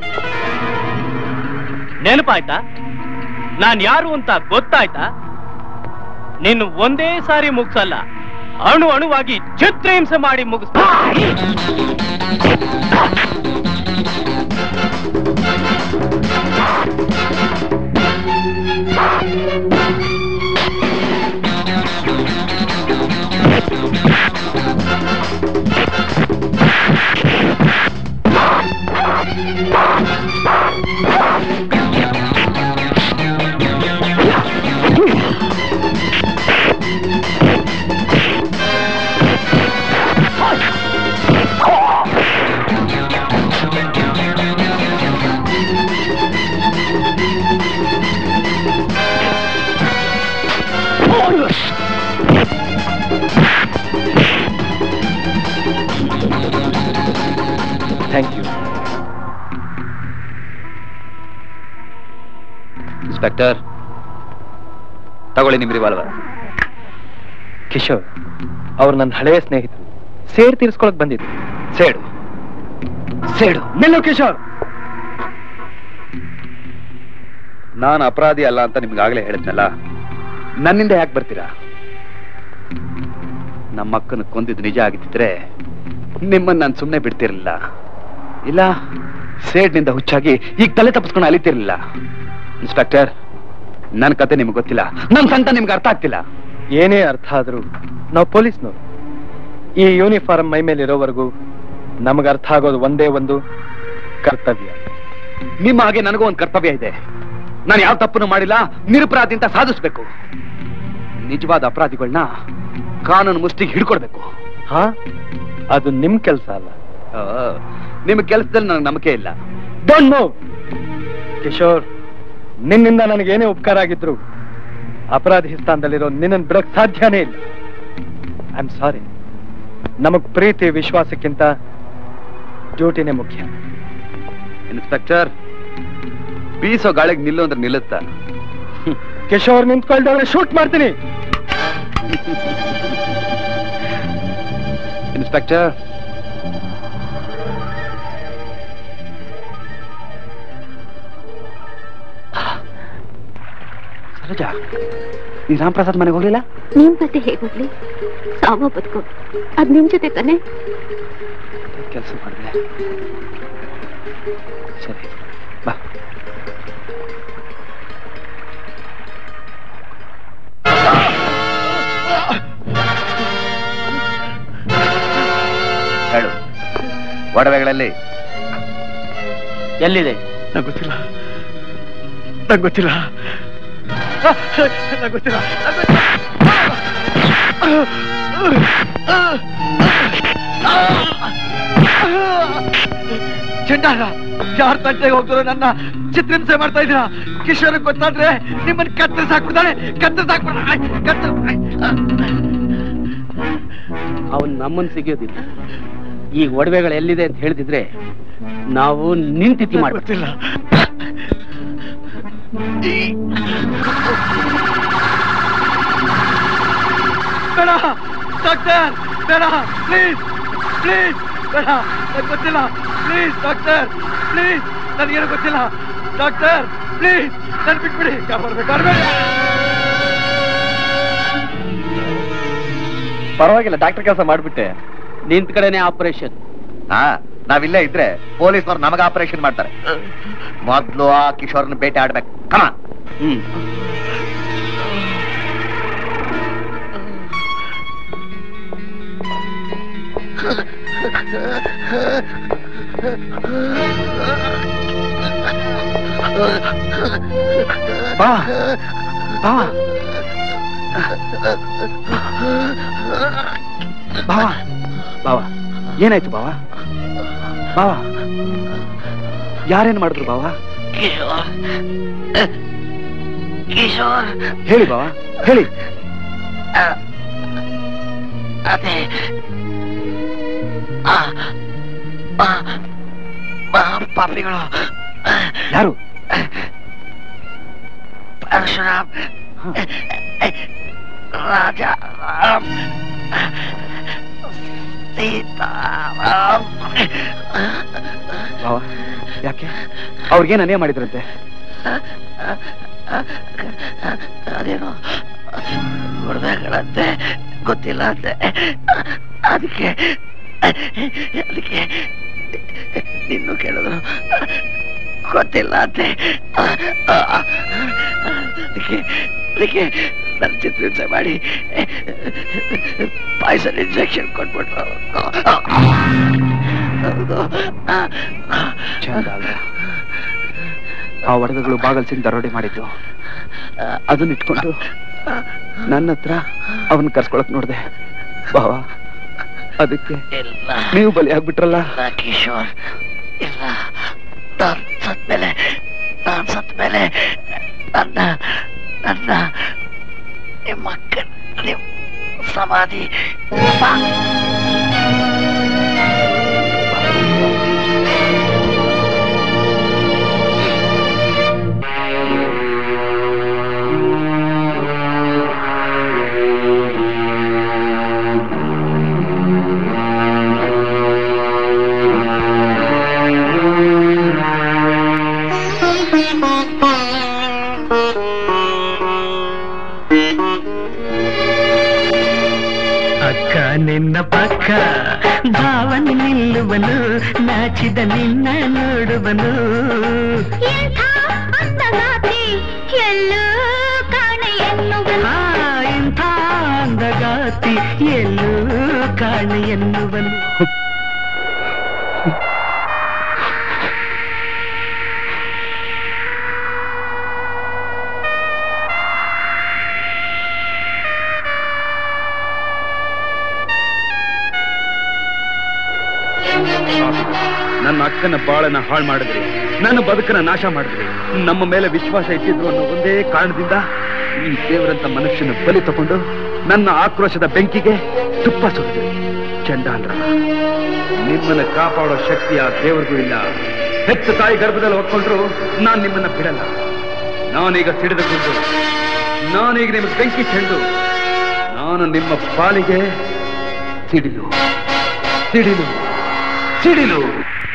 नेनपायता नान यारू अंत गोत्तायता निन्न ओंदे सारी मुगिसल्ल अणु अणुवागि चित्रहिंसे माडि डॉक्टर तगोळ्ळि निम रिवाल्वर. किशोर अवरु नन्न हळेय स्नेहितरु, सेड ತೀರಿಸಿಕೊಳ್ಳಕ್ಕೆ ಬಂದಿದ್ರು. ಸೇಡು ಸೇಡು ನಿಲ್ಲು ಕಿಶೋರ್. ನಾನು ಅಪರಾಧಿ ಅಲ್ಲ ಅಂತ ನಿಮಗೆ ಆಗಲೇ ಹೇಳಿದ್ನಲ್ಲ, ನನ್ನಿಂದ ಯಾಕೆ ಬರ್ತೀರಾ? ನಮ್ಮ ಅಕ್ಕನ ಕೊಂದಿದ್ದು ನಿಜ ಆಗಿದ್ದಿದ್ರೆ ನಿಮ್ಮನ್ನ ನಾನು ಸುಮ್ಮನೆ ಬಿಡ್ತಿರಲಿಲ್ಲ, ಇಲ್ಲ ಸೇಡ್ನಿಂದ ಹುಚ್ಚಾಗಿ ಈಗ ತಲೆ ತಪ್ಪಿಸ್ಕೊಂಡು ಅಲಿತಿರಲಿಲ್ಲ. ಇನ್ಸ್ಪೆಕ್ಟರ್, ನನ್ನ ಕತೆ ನಿಮ್ಗೆ ಗೊತ್ತಿಲ್ಲ, ನನ್ನ ಸಂತ ನಿಮ್ಗೆ ಅರ್ಥ ಆಗ್ತಿಲ್ಲ. ಏನೇ ಅರ್ಥ ಆದರೂ ನಾವು ಪೊಲೀಸ್ನವರು. ಈ ಯೂನಿಫಾರ್ಮ್ ಮೈ ಮೇಲೆ ಇರೋವರೆಗೂ ನಮಗೆ ಅರ್ಥ ಆಗೋದು ಒಂದೇ ಒಂದು ಕರ್ತವ್ಯ. ನಿಮ್ಮ ಹಾಗೆ ನನಗೂ ಒಂದು ಕರ್ತವ್ಯ ಇದೆ. ನಾನು ಯಾವ ತಪ್ಪನ್ನು ಮಾಡಿಲ್ಲ, ನಿರಪರಾಧಿ ಅಂತ ಸಾಧಿಸ್ಬೇಕು. ನಿಜವಾದ ಅಪರಾಧಿಗಳನ್ನ ಕಾನೂನು ಮುಷ್ಟಿಗೆ ಹಿಡ್ಕೊಡ್ಬೇಕು. ಹಾ, ಅದು ನಿಮ್ಮ ಕೆಲಸ ಅಲ್ಲ. ನಿಮ್ಮ ಕೆಲಸದಲ್ಲಿ ನನಗೆ ನಂಬಿಕೆ ಇಲ್ಲ. Don't move. ಕಿಶೋರ್, ನಿನ್ನಿಂದ ನನಗೇನೇ ಉಪಕಾರ ಆಗಿದ್ರು ಅಪರಾಧಿ ಸ್ಥಾನದಲ್ಲಿರೋ ನಿನ್ನನ್ನು ಬಿಡಕ್ಕೆ ಸಾಧ್ಯನೇ ಇಲ್ಲ. I am sorry. ನಮಗೆ ಪ್ರೀತಿ ವಿಶ್ವಾಸಕ್ಕಿಂತ ಡ್ಯೂಟಿನೇ ಮುಖ್ಯ. ಇನ್ಸ್ಪೆಕ್ಟರ್, ಬೀಸೋ ಗಾಳಿಗೆ ನಿಲ್ಲು ಅಂದ್ರೆ ನಿಲ್ಲುತ್ತಾ? ಕಿಶೋರ್, ನಿಂತ್ಕೊಳ್ದವ್ರೆ ಶೂಟ್ ಮಾಡ್ತೀನಿ. ಇನ್ಸ್ಪೆಕ್ಟರ್, ಸರೋಜಾ, ನೀ ರಾಮ್ ಪ್ರಸಾದ್ ಮನೆಗೆ ಹೋಗ್ಲಿಲ್ಲ? ನಿಮ್ ಕತೆ ಹೇಗೋಗ್ಲಿ, ಸಾಮ ಬದುಕು ಅದ್ ನಿಮ್ ಜೊತೆ ತಾನೆ. ಕೆಲಸ ಮಾಡಿದ್ರೆ ಸರಿ ಬಾ. ಹೇಳು, ಒಡವೆಗಳಲ್ಲಿ ಎಲ್ಲಿದೆ? ನಂಗೆ ಗೊತ್ತಿಲ್ಲ, ನಂಗೆ ಗೊತ್ತಿಲ್ಲ, ನಂಗೆ ಗೊತ್ತಿಲ್ಲ. ಚಂಡಾಲ, ಯಾರ ತಂಟೆಗೆ ಹೋಗ್ತಾರೋ ನನ್ನ ಚಿತ್ರಹಿಂಸೆ ಮಾಡ್ತಾ ಇದೀರಾ? ಕಿಶೋರ್ ಗೊತ್ತಾದ್ರೆ ನಿಮ್ಮನ್ನು ಕತ್ತರಿಸಾಕ್ಬಿಡ್ತಾನೆ, ಕತ್ತರಿಸಾಕ್ಬಿಡ್ತಾನೆ. ಅವನ್ ನಮ್ಮನ್ನು ಸಿಗೋದಿಲ್ಲ. ಈಗ ಒಡವೆಗಳು ಎಲ್ಲಿದೆ ಅಂತ ಹೇಳ್ತಿದ್ರೆ ನಾವು ನಿಂತಿತಿ ಮಾಡ್ತಿಲ್ಲ. ಬೇಡ ಡಾಕ್ಟರ್, ಬೇಡ, ಪ್ಲೀಸ್ ಪ್ಲೀಸ್, ಬೇಡ, ನನಗೆ ಗೊತ್ತಿಲ್ಲ. ಪ್ಲೀಸ್ ಡಾಕ್ಟರ್, ಪ್ಲೀಸ್, ನನಗೇನು ಗೊತ್ತಿಲ್ಲ ಡಾಕ್ಟರ್, ಪ್ಲೀಸ್ ನಾನು ಬಿಟ್ಬಿಡಿ. ಪರವಾಗಿಲ್ಲ, ಡಾಕ್ಟರ್ ಕೆಲಸ ಮಾಡಿಬಿಟ್ಟೆ. ನಿಂತ ಕಡೆನೇ ಆಪರೇಷನ್. ಹಾ, नाविल्ले इद्रे पोलीस नवर नमग ऑपरेशन माड्तारे मोदलु आ किशोरन बेटे आडबेकु कम आन यारेन माडिद्रु बावा किशोर हेळि बावा हेळि अदे पापिगळु यारु परशुराम राजा राम सीता राम बावा याके अवरिगे नाने माडिदರಂತೆ ಅದೇನೋ ಹೊರದಾಗಳಂತೆ ಗೊತ್ತಿಲ್ಲ ಅಂತೆ ಅದಕ್ಕೆ ನಿನ್ನೂ ಕೇಳಿದ್ರು ಗೊತ್ತಿಲ್ಲ ಅಂತೆ ಅದಕ್ಕೆ ನನ್ನ ಚಿತ್ರಹಿಂಸೆ ಮಾಡಿ ಪಾಯ್ಸನ್ ಇಂಜೆಕ್ಷನ್ ಕೊಟ್ಬಿಟ್ರು ಆ ಒಡಗಗಳು ಬಾಗಲ್ಸಿಂದ ದರೋಡೆ ಮಾಡಿದ್ದು ಅದನ್ನ ಇಟ್ಕೊಂಡು ನನ್ನ ಹತ್ರ ಅವನ್ನ ಕರ್ಸ್ಕೊಳಕ್ ನೋಡಿದೆ ಬಾವಾ ಅದಕ್ಕೆ ನೀವು ಬಲಿ ಆಗ್ಬಿಟ್ರಲ್ಲ ಕಿಶೋರ್ ಇಲ್ಲ ನಾನು ಸತ್ಮೇಲೆ ನನ್ನ ನಿಮ್ಮ ಅಕ್ಕನ ಸಮಾಧಿ ನಿನ್ನ ಪಕ್ಕ ಭಾವನೆ ನಿಲ್ಲುವನು ನಾಚಿದ ನಿನ್ನ ನೋಡುವನು ಇಂಥ ಅಂದಗಾತಿ ಎಲ್ಲೂ ಕಾಣೆ ಎನ್ನುವನು ಅಕ್ಕನ ಬಾಳನ ಹಾಳು ಮಾಡಿದ್ರಿ ನನ್ನ ಬದುಕನ ನಾಶ ಮಾಡಿದ್ರಿ ನಮ್ಮ ಮೇಲೆ ವಿಶ್ವಾಸ ಇಟ್ಟಿದ್ರು ಅನ್ನೋ ಒಂದೇ ಕಾರಣದಿಂದ ಈ ದೇವರಂತ ಮನುಷ್ಯನ ಬಲಿ ತಗೊಂಡು ನನ್ನ ಆಕ್ರೋಶದ ಬೆಂಕಿಗೆ ತುಪ್ಪ ಸುರಿದ್ರಿ ಚಂಡಾಲರ ನಿಮ್ಮನ್ನ ಕಾಪಾಡೋ ಶಕ್ತಿ ಆ ದೇವರಿಗೂ ಇಲ್ಲ ಹೆಚ್ಚು ತಾಯಿ ಗರ್ಭದಲ್ಲಿ ಒಪ್ಕೊಂಡ್ರು ನಾನು ನಿಮ್ಮನ್ನ ಬಿಡಲ್ಲ ನಾನೀಗ ಸಿಡಿದುಕೊಂಡು ನಾನೀಗ ನಿಮ್ಮ ಬೆಂಕಿ ಚೆಂಡು ನಾನು ನಿಮ್ಮ ಪಾಲಿಗೆ ಸಿಡಿಲು ಸಿಡಿಲು ಸಿಡಿಲು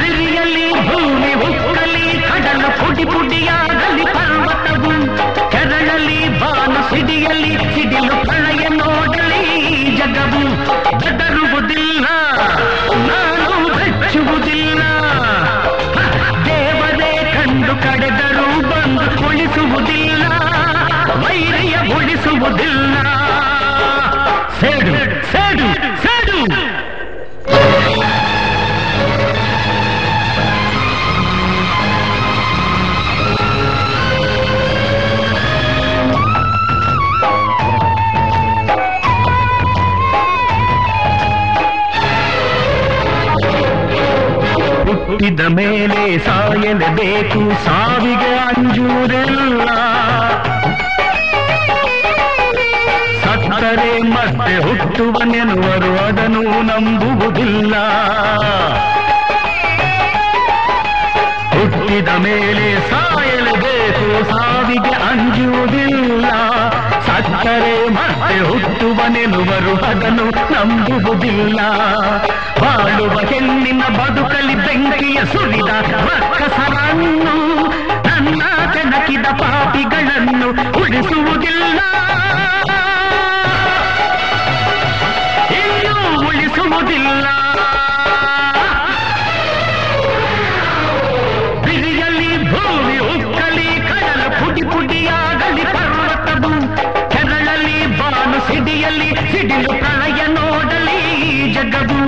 ಬಿರಿಯಲಿ ಭೂಮಿ ಹುಕ್ಕಲಿ ಕಡಲ ಪುಡಿ ಪುಡಿಯಾಗಲಿ ಪರ್ವತವು ಕೆರಳಲಿ ಬಾನ ಸಿಡಿಯಲಿ ಸಿಡಿಲು ಪ್ರಳಯ ನೋಡಲಿ ಜಗವು ಬೆದರುವುದಿಲ್ಲ ನಾನು ಬೆಚ್ಚುವುದಿಲ್ಲ ದೇವರೇ ಕಂಡು ಕಡೆದರೂ ಬಂದು ಕುಳಿಸುವುದಿಲ್ಲ ವೈರಿಯ ಉಳಿಸುವುದಿಲ್ಲ ಸೇಡು ಸೇಡು ಸೇಡು ಹುಟ್ಟಿದ ಮೇಲೆ ಸಾಯಲೇಬೇಕು ಸಾವಿಗೆ ಅಂಜೂರಿಲ್ಲ ಆದರೆ ಮತ್ತೆ ಹುಟ್ಟುವನೆನ್ನುವರು ಅದನ್ನು ನಂಬುವುದಿಲ್ಲ ಹುಟ್ಟಿದ ಮೇಲೆ ಸಾಯಲೇಬೇಕು ಸಾವಿಗೆ ಅಂಜುವುದಿಲ್ಲ ಸತ್ತರೆ ಮತ್ತೆ ಹುಟ್ಟುವನೆನ್ನುವರು ಅದನ್ನು ನಂಬುವುದಿಲ್ಲ ಬಾಳುವ ಹೆಣ್ಣಿನ ಬದುಕಲಿ ಬೆಂಕಿಯ ಸುರಿದ ರಕ್ಕಸರನ್ನು ನನ್ನ ಕನಕಿದ ಪಾಪಿಗಳನ್ನು ಉಳಿಸುವುದಿಲ್ಲ ನಾನು ಸಿಡಿಯಲ್ಲಿ ಸಿಡಿಲು ಪ್ರಳಯ ನೋಡಲಿ ಜಗವು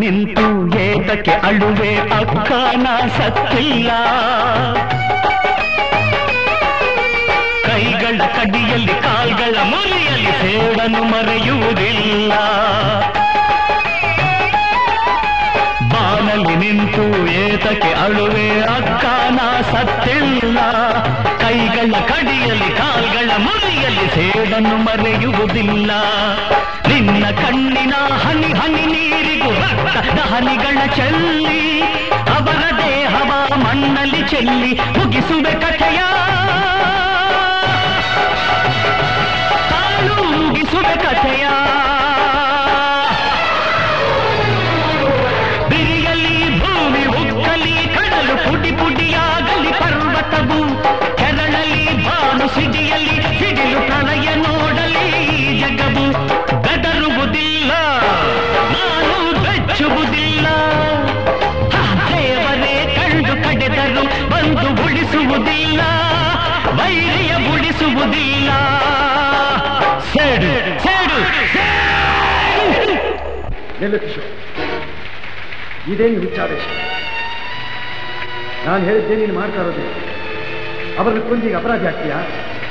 ನಿಂತು ಏತಕ್ಕೆ ಅಳುವೆ ಅಕ್ಕನ ಸತ್ತಿಲ್ಲ ಕೈಗಳ ಕಡಿಯಲ್ಲಿ ಕಾಲ್ಗಳ ಮುರಿಯಲ್ಲಿ ಸೇಡನ್ನು ಮರೆಯುವುದಿಲ್ಲ ಬಾನಲ್ಲಿ ನಿಂತು ಏತಕ್ಕೆ ಅಳುವೆ ಅಕ್ಕನ ಸತ್ತಿಲ್ಲ ಕೈಗಳ ಕಡಿಯಲ್ಲಿ ಕಾಲ್ಗಳ ಮುರಿಯಲ್ಲಿ ಸೇಡನ್ನು ಮರೆಯುವುದಿಲ್ಲ ನಿನ್ನ ಕಣ್ಣಿನ ಹನಿ ಹನಿ ನೀರಿಗೂ ರಕ್ತ ದಹನಿಗಳ ಚೆಲ್ಲಿ ಅವರ ದೇಹವ ಮಣ್ಣಲ್ಲಿ ಚೆಲ್ಲಿ ಮುಗಿಸುವೆ ಕಥೆಯ ತಾಳು ಮುಗಿಸುವೆ ಕಥೆಯ ಬಿರಿಯಲಿ ಭೂಮಿ ಉಕ್ಕಲಿ ಕಡಲು ಪುಡಿ ಪುಡಿಯಾಗಲಿ ಪರ್ವತವು ಕೆರಳಲಿ ಬಾನು ಸಿಡಿಯಲಿ ಸಿಡಿಲು ಪ್ರಳಯ ನೋಡಲಿ ಜಗವು ಗದರುವುದಿಲ್ಲ ನಾನು ಬೆಚ್ಚುವುದಿಲ್ಲ ದೇವರೇ ಕಂಡು ಕಡೆದರು ಬಂದು ಉಳಿಸುವುದಿಲ್ಲ ವೈರಿಯ ಉಳಿಸುವುದಿಲ್ಲ ಸೇಡು ಸೇಡು ನಿಲ್ಲು ಕಿಶೋರ್ ಇದೇನು ವಿಚಾರ ನಾನು ಹೇಳಿದ್ದೆ ನೀನು ಮಾಡ್ತಾ ಇರೋದು ಅವರನ್ನು ಕೊಂದಿಗೆ ಅಪರಾಧ ಆಗ್ತೀಯಾ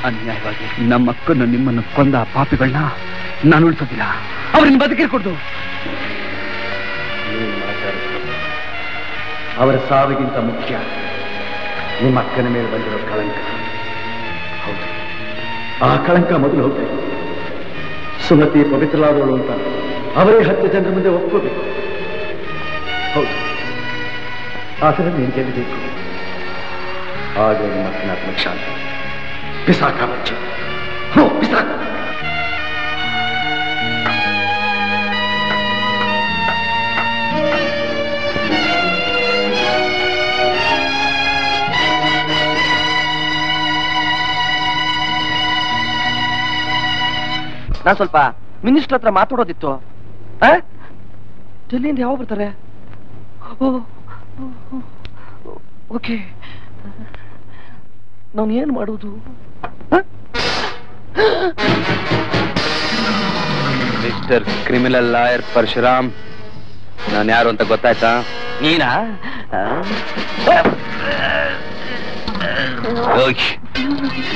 ಅನ್ಯಾಯವಾಗಿ ನಮ್ಮ ಅಕ್ಕನ್ನು ನಿಮ್ಮನ್ನು ಕೊಂದ ಪಾಪಿಗಳನ್ನ ನಾನು ಉಳಿಸೋದಿಲ್ಲ ಅವರನ್ನು ಬದುಕಿರ್ಕೊಡ್ದು ಅವರ ಸಾವಿಗಿಂತ ಮುಖ್ಯ ನಿಮ್ಮ ಅಕ್ಕನ ಮೇಲೆ ಬಂದಿರೋ ಕಳಂಕ ಹೌದು ಆ ಕಳಂಕ ಮೊದಲು ಹೋಗ್ಬೇಕು ಸುಮತಿ ಪವಿತ್ರರಾದವಳು ಅಂತ ಅವರೇ 10 ಜನರ ಮುಂದೆ ಒಪ್ಕೋಬೇಕು ಹೌದು ಆದರೆ ನೀನು ಗೆಲ್ಲಬೇಕು ಆಗ ನಿಮ್ಮ ಅಕ್ಕನ ಆತ್ಮಶಾಂತಿ ಬಿಸಾಕ ಮುಂಚೆ ಹೋ ಬಿಸಾಕ ನಾನು ಸ್ವಲ್ಪ ಮಿನಿಸ್ಟರ್ ಹತ್ರ ಮಾತಾಡೋದಿತ್ತು ಡೆಲ್ಲಿಯಿಂದ ಯಾವ ಬರ್ತಾರೆ ಓಕೆ ನಾನು ಏನು ಮಾಡೋದು ಮಿಸ್ಟರ್ ಕ್ರಿಮಿನಲ್ ಲಾಯರ್ ಪರಶುರಾಮ್ ನಾನು ಯಾರು ಅಂತ ಗೊತ್ತಾಯ್ತಾ ನೀನಾ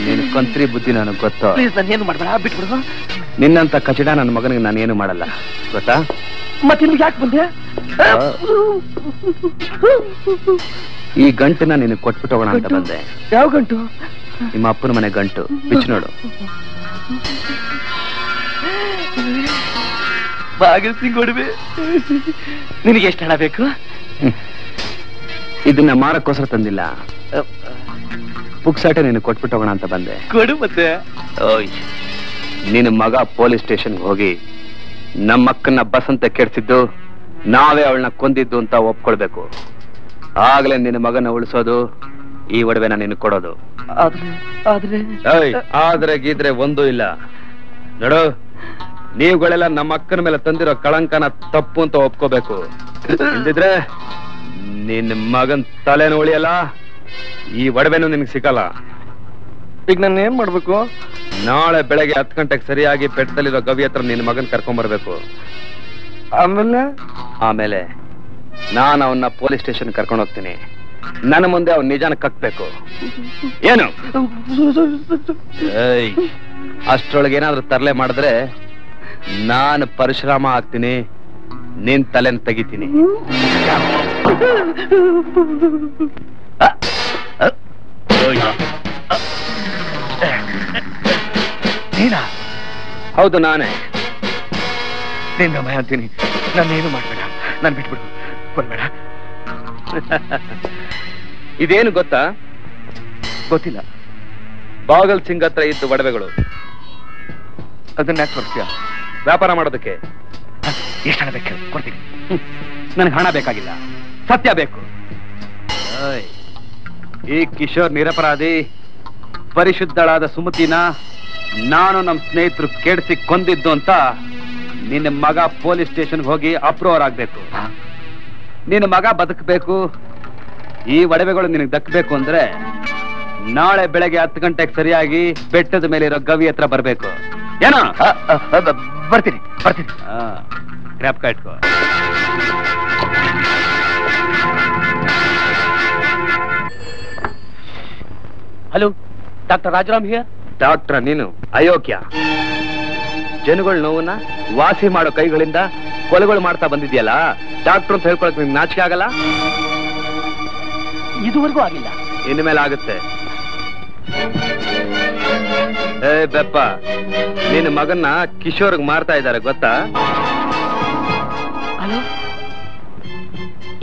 ನೀನು ಕಂತ್ರಿ ಬುದ್ಧಿ ನನಗೆ ಗೊತ್ತು ಪ್ಲೀಸ್ ನಾನು ಏನು ಮಾಡಬೇಡ ಬಿಟ್ಬಿಡು ನಿನ್ನಂತ ಕಚಡ ನನ್ನ ಮಗನಿಗೆ ನಾನು ಏನು ಮಾಡಲ್ಲ ಗೊತ್ತಾ ಮತ್ತೆ ನಿಮ್ಗೆ ಯಾಕೆ ಬಂದೆ ಈ ಗಂಟನ್ನ ನಿನಗೆ ಕೊಟ್ಬಿಟ್ಟು ಹೋಗೋಣ ಅಂತ ಬಂದೆ ಯಾವ ಗಂಟು ನಿಮ್ಮ ಅಪ್ಪನ ಮನೆ ಗಂಟು ಬಿಚ್ಚು ನೋಡು ಬಾಗಿಲು ಸಿಂಗೊಡ್ಬಿ ನಿನಗೆ ಎಷ್ಟು ಹಣ ಬೇಕು ಇದನ್ನ ಮಾರಕ್ಕೋಸ್ಕರ ತಂದಿಲ್ಲ ಪುಕ್ಸಾಟ ನೀನು ಕೊಟ್ಬಿಟ್ಟು ಹೋಗೋಣ ಅಂತ ಬಂದೆ ಕೊಡು ಮತ್ತೆ ನಿನ್ನ ಮಗ ಪೊಲೀಸ್ ಸ್ಟೇಷನ್ಗೆ ಹೋಗಿ ನಮ್ಮ ಅಕ್ಕನ ಬಸಂತ ಕೆಡ್ಸಿದ್ದು ನಾವೇ ಅವಳನ್ನ ಕೊಂದಿದ್ದು ಅಂತ ಒಪ್ಕೊಳ್ಬೇಕು ಆಗ್ಲೇ ನಿನ್ನ ಮಗನ ಉಳಿಸೋದು ಈ ಒಡವೆನ ನೀನು ಕೊಡೋದು ಆದ್ರೆ ಗೀದ್ರೆ ಒಂದು ಇಲ್ಲ ನೋಡು ನೀವುಗಳೆಲ್ಲ ನಮ್ಮ ಅಕ್ಕನ ಮೇಲೆ ತಂದಿರೋ ಕಳಂಕನ ತಪ್ಪು ಅಂತ ಒಪ್ಕೋಬೇಕು ಇಲ್ದಿದ್ರೆ ನಿನ್ನ ಮಗನ್ ತಲೆನ ಉಳಿಯಲ್ಲ ಈ ಒಡವೆನೂ ನಿನ್ಗೆ ಸಿಕ್ಕಲ್ಲ ಈಗ ನಾನು ಏನ್ ಮಾಡ್ಬೇಕು ನಾಳೆ ಬೆಳಗ್ಗೆ 10 ಗಂಟೆಗೆ ಸರಿಯಾಗಿ ಬೆಟ್ಟದಲ್ಲಿರೋ ಗವಿ ಹತ್ರ ನಿನ್ನ ಮಗನ್ ಕರ್ಕೊಂಡ್ಬರ್ಬೇಕು ಆಮೇಲೆ ನಾನು ಅವನ್ನ ಪೊಲೀಸ್ ಸ್ಟೇಷನ್ ಕರ್ಕೊಂಡು ಹೋಗ್ತೀನಿ ನನ್ನ ಮುಂದೆ ಅವ್ನ ನಿಜಾನ ಕಕ್ಬೇಕು ಏನು ಅಷ್ಟರೊಳಗೆ ಏನಾದ್ರೂ ತರಲೆ ಮಾಡಿದ್ರೆ ನಾನು ಪರಶುರಾಮ ಆಗ್ತೀನಿ ನಿನ್ ತಲೆನ ತೆಗಿತೀನಿ ಹೌದು ನಾನೇ ನಿನ್ನ ಮಯ ಅಂತೀನಿ ನಾನೇನು ಮಾಡಬೇಡ ನಾನು ಬಿಟ್ಬಿಡು ಕೊಡ್ಬೇಡ ಇದೇನು ಗೊತ್ತಾ ಗೊತ್ತಿಲ್ಲ ಬಾಗಲ್ ಸಿಂಗ್ ಹತ್ರ ಇದ್ದು ಒಡವೆಗಳು ಅದನ್ನ ಕೊಡ್ತೀಯ ವ್ಯಾಪಾರ ಮಾಡೋದಕ್ಕೆ ಎಷ್ಟು ಹಣ ಬೇಕು ಕೊಡ್ತೀನಿ ನನಗೆ ಹಣ ಬೇಕಾಗಿಲ್ಲ सत्य बेकु। किशोर निरपराधी परिशुद्धळाद सुमतिन नानु नम्म स्नेहितरु केडिसि कोंदिद्दु अंत निन्न मग पोलीस स्टेशन होगी अप्रूवर आगबेकु। निन्न मग बदकबेकु। ಈ ಒಡವೆಗಳು ನಿಮಗೆ ದಕ್ಕಬೇಕು ಅಂದ್ರೆ ನಾಳೆ ಬೆಳಗ್ಗೆ 10 ಗಂಟೆಗೆ ಸರಿಯಾಗಿ ಬೆಟ್ಟದ ಮೇಲೆ ಇರೋ ಗವಿ ಹತ್ರ ಬರಬೇಕು. ಏನೋ ಬರ್ತೀನಿ ಬರ್ತೀನಿ. ಗ್ರಾಬ್ ಕಾರ್ಡ್ ಕೋ. Hello doctor Rajaram here. Doctor ನೀನು ಅಯೋಗ್ಯ. ಜನಗಳ ನೋವನ್ನ ವಾಸಿ ಮಾಡೋ ಕೈಗಳಿಂದ ಕೊಲೆಗಳು ಮಾಡ್ತಾ ಬಂದಿದ್ಯಲ್ಲ, ಡಾಕ್ಟರ್ ಅಂತ ಹೇಳ್ಕೊಳಕ್ ನಿಮಗೆ ನಾಚಿಕೆ ಆಗಲ್ಲ? ಇದುವರೆಗೂ ಆಗಿಲ್ಲ, ಇನ್ಮೇಲೆ ಆಗುತ್ತೆ. ಏ ಬೆಪ್ಪ, ನಿನ್ನ ಮಗನ್ನ ಕಿಶೋರ್ಗೆ ಮಾರ್ತಾ ಇದ್ದಾರೆ ಗೊತ್ತಾ? ಹಲೋ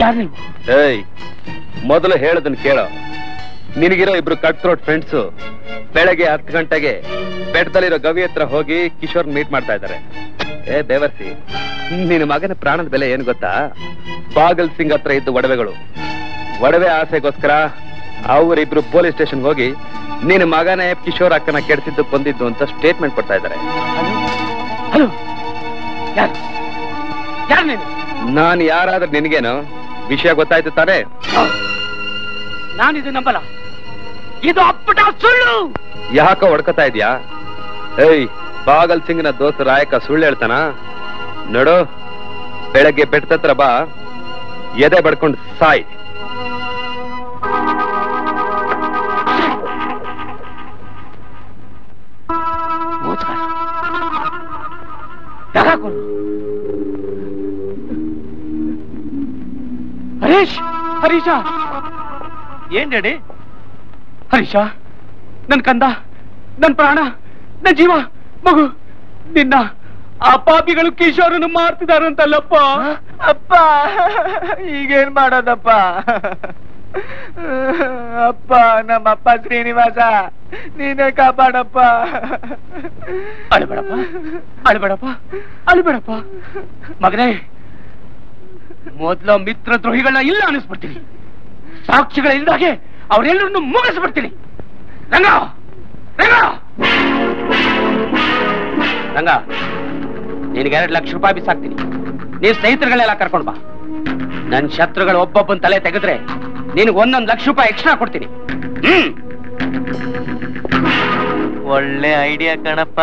ಯಾರು? ಏಯ್, ಮೊದಲು ಹೇಳೋದನ್ನ ಕೇಳೋ. ನಿನಗಿರೋ ಇಬ್ರು ಕಟ್ ಥ್ರೋಟ್ ಫ್ರೆಂಡ್ಸು ಬೆಳಗ್ಗೆ 10 ಗಂಟೆಗೆ ಬೆಟ್ಟದಲ್ಲಿರೋ ಗವಿ ಹತ್ರ ಹೋಗಿ ಕಿಶೋರ್ನ ಮೀಟ್ ಮಾಡ್ತಾ ಇದ್ದಾರೆ. ಏ ದೇವರ್ಸಿ, ನಿನ್ನ ಮಗನ ಪ್ರಾಣದ ಬೆಲೆ ಏನು ಗೊತ್ತಾ? ಬಾಗಲ್ ಸಿಂಗ್ ಹತ್ರ ಇದ್ದ ಒಡವೆಗಳು, ಒಡವೆ ಆಸೆಗೋಸ್ಕರ ಅವರಿಬ್ರು ಪೊಲೀಸ್ ಸ್ಟೇಷನ್ ಹೋಗಿ ನಿನ್ನ ಮಗನೇ ಕಿಶೋರ್ ಅಕ್ಕನ ಕೆಡಿಸಿದ್ದು ಬಂದಿದ್ದು ಅಂತ ಸ್ಟೇಟ್ಮೆಂಟ್ ಕೊಡ್ತಾ ಇದ್ದಾರೆ. ನಾನು ಯಾರಾದ್ರೂ ನಿನಗೇನು ವಿಷಯ ಗೊತ್ತಾಯ್ತು ತಾನೇ? ನಾನಿದು ನಂಬಲ್ಲ, ಇದು ಅಪ್ಪಟ ಸುಳ್ಳು. ಯಾಕ ಹೊಡ್ಕೊತಾ ಇದೀಯಾ? ಏಯ್, ಬಾಗಲ್ ಸಿಂಗ್ನ ದೋಸ್ತ ರಾಯಕ ಸುಳ್ಳು ಹೇಳ್ತಾನ ನೋಡು. ಬೆಳಗ್ಗೆ ಬೆಟ್ಟದತ್ರ ಬಾ, ಎದೆ ಬಡ್ಕೊಂಡು ಸಾಯಿ. ಹರೀಶ್, ಹರೀಶ ಏನ್ ಡ್ಯಾಡಿ? ಹರೀಶ ನನ್ ಕಂದ, ನನ್ ಪ್ರಾಣ, ನನ್ ಜೀವ, ಮಗು, ನಿನ್ನ ಆ ಪಾಪಿಗಳು ಕಿಶೋರನ್ನು ಮಾರ್ತಿದಾರಂತಲ್ಲಪ್ಪ. ಅಪ್ಪ ಈಗೇನ್ ಮಾಡೋದಪ್ಪ? ಅಪ್ಪ, ನಮ್ಮಪ್ಪ ಶ್ರೀನಿವಾಸ, ನೀನೇ ಕಾಪಾಡಪ್ಪ. ಅಳಬೇಡಪ್ಪ ಅಳಬೇಡಪ್ಪ ಅಳಬೇಡಪ್ಪ ಮಗನೇ. ಮೊದಲ ಮಿತ್ರ ದ್ರೋಹಿಗಳನ್ನ ಇಲ್ಲ ಅನಿಸ್ಬಿಡ್ತೀನಿ, ಸಾಕ್ಷಿಗಳ ಇಲ್ದಾಗೆ ಅವರೆಲ್ಲರನ್ನು ಮುಗಿಸ್ಬಿಡ್ತೀನಿ. ರಂಗ ರಂಗ ರಂಗ, ನಿನಗೆ 2 ಲಕ್ಷ ರೂಪಾಯಿ ಬಿಸಾಕ್ತೀನಿ. ನೀನ್ ಸ್ನೇಹಿತರುಗಳೆಲ್ಲ ಕರ್ಕೊಂಡ್ ಬಾ. ನನ್ ಶತ್ರುಗಳು ಒಬ್ಬೊಬ್ಬನ ತಲೆ ತೆಗೆದ್ರೆ ನಿನಗೆ 1 ಲಕ್ಷ ರೂಪಾಯಿ ಎಕ್ಸ್ಟ್ರಾ ಕೊಡ್ತೀನಿ. ಒಳ್ಳೆ ಐಡಿಯಾ ಕಣಪ್ಪ.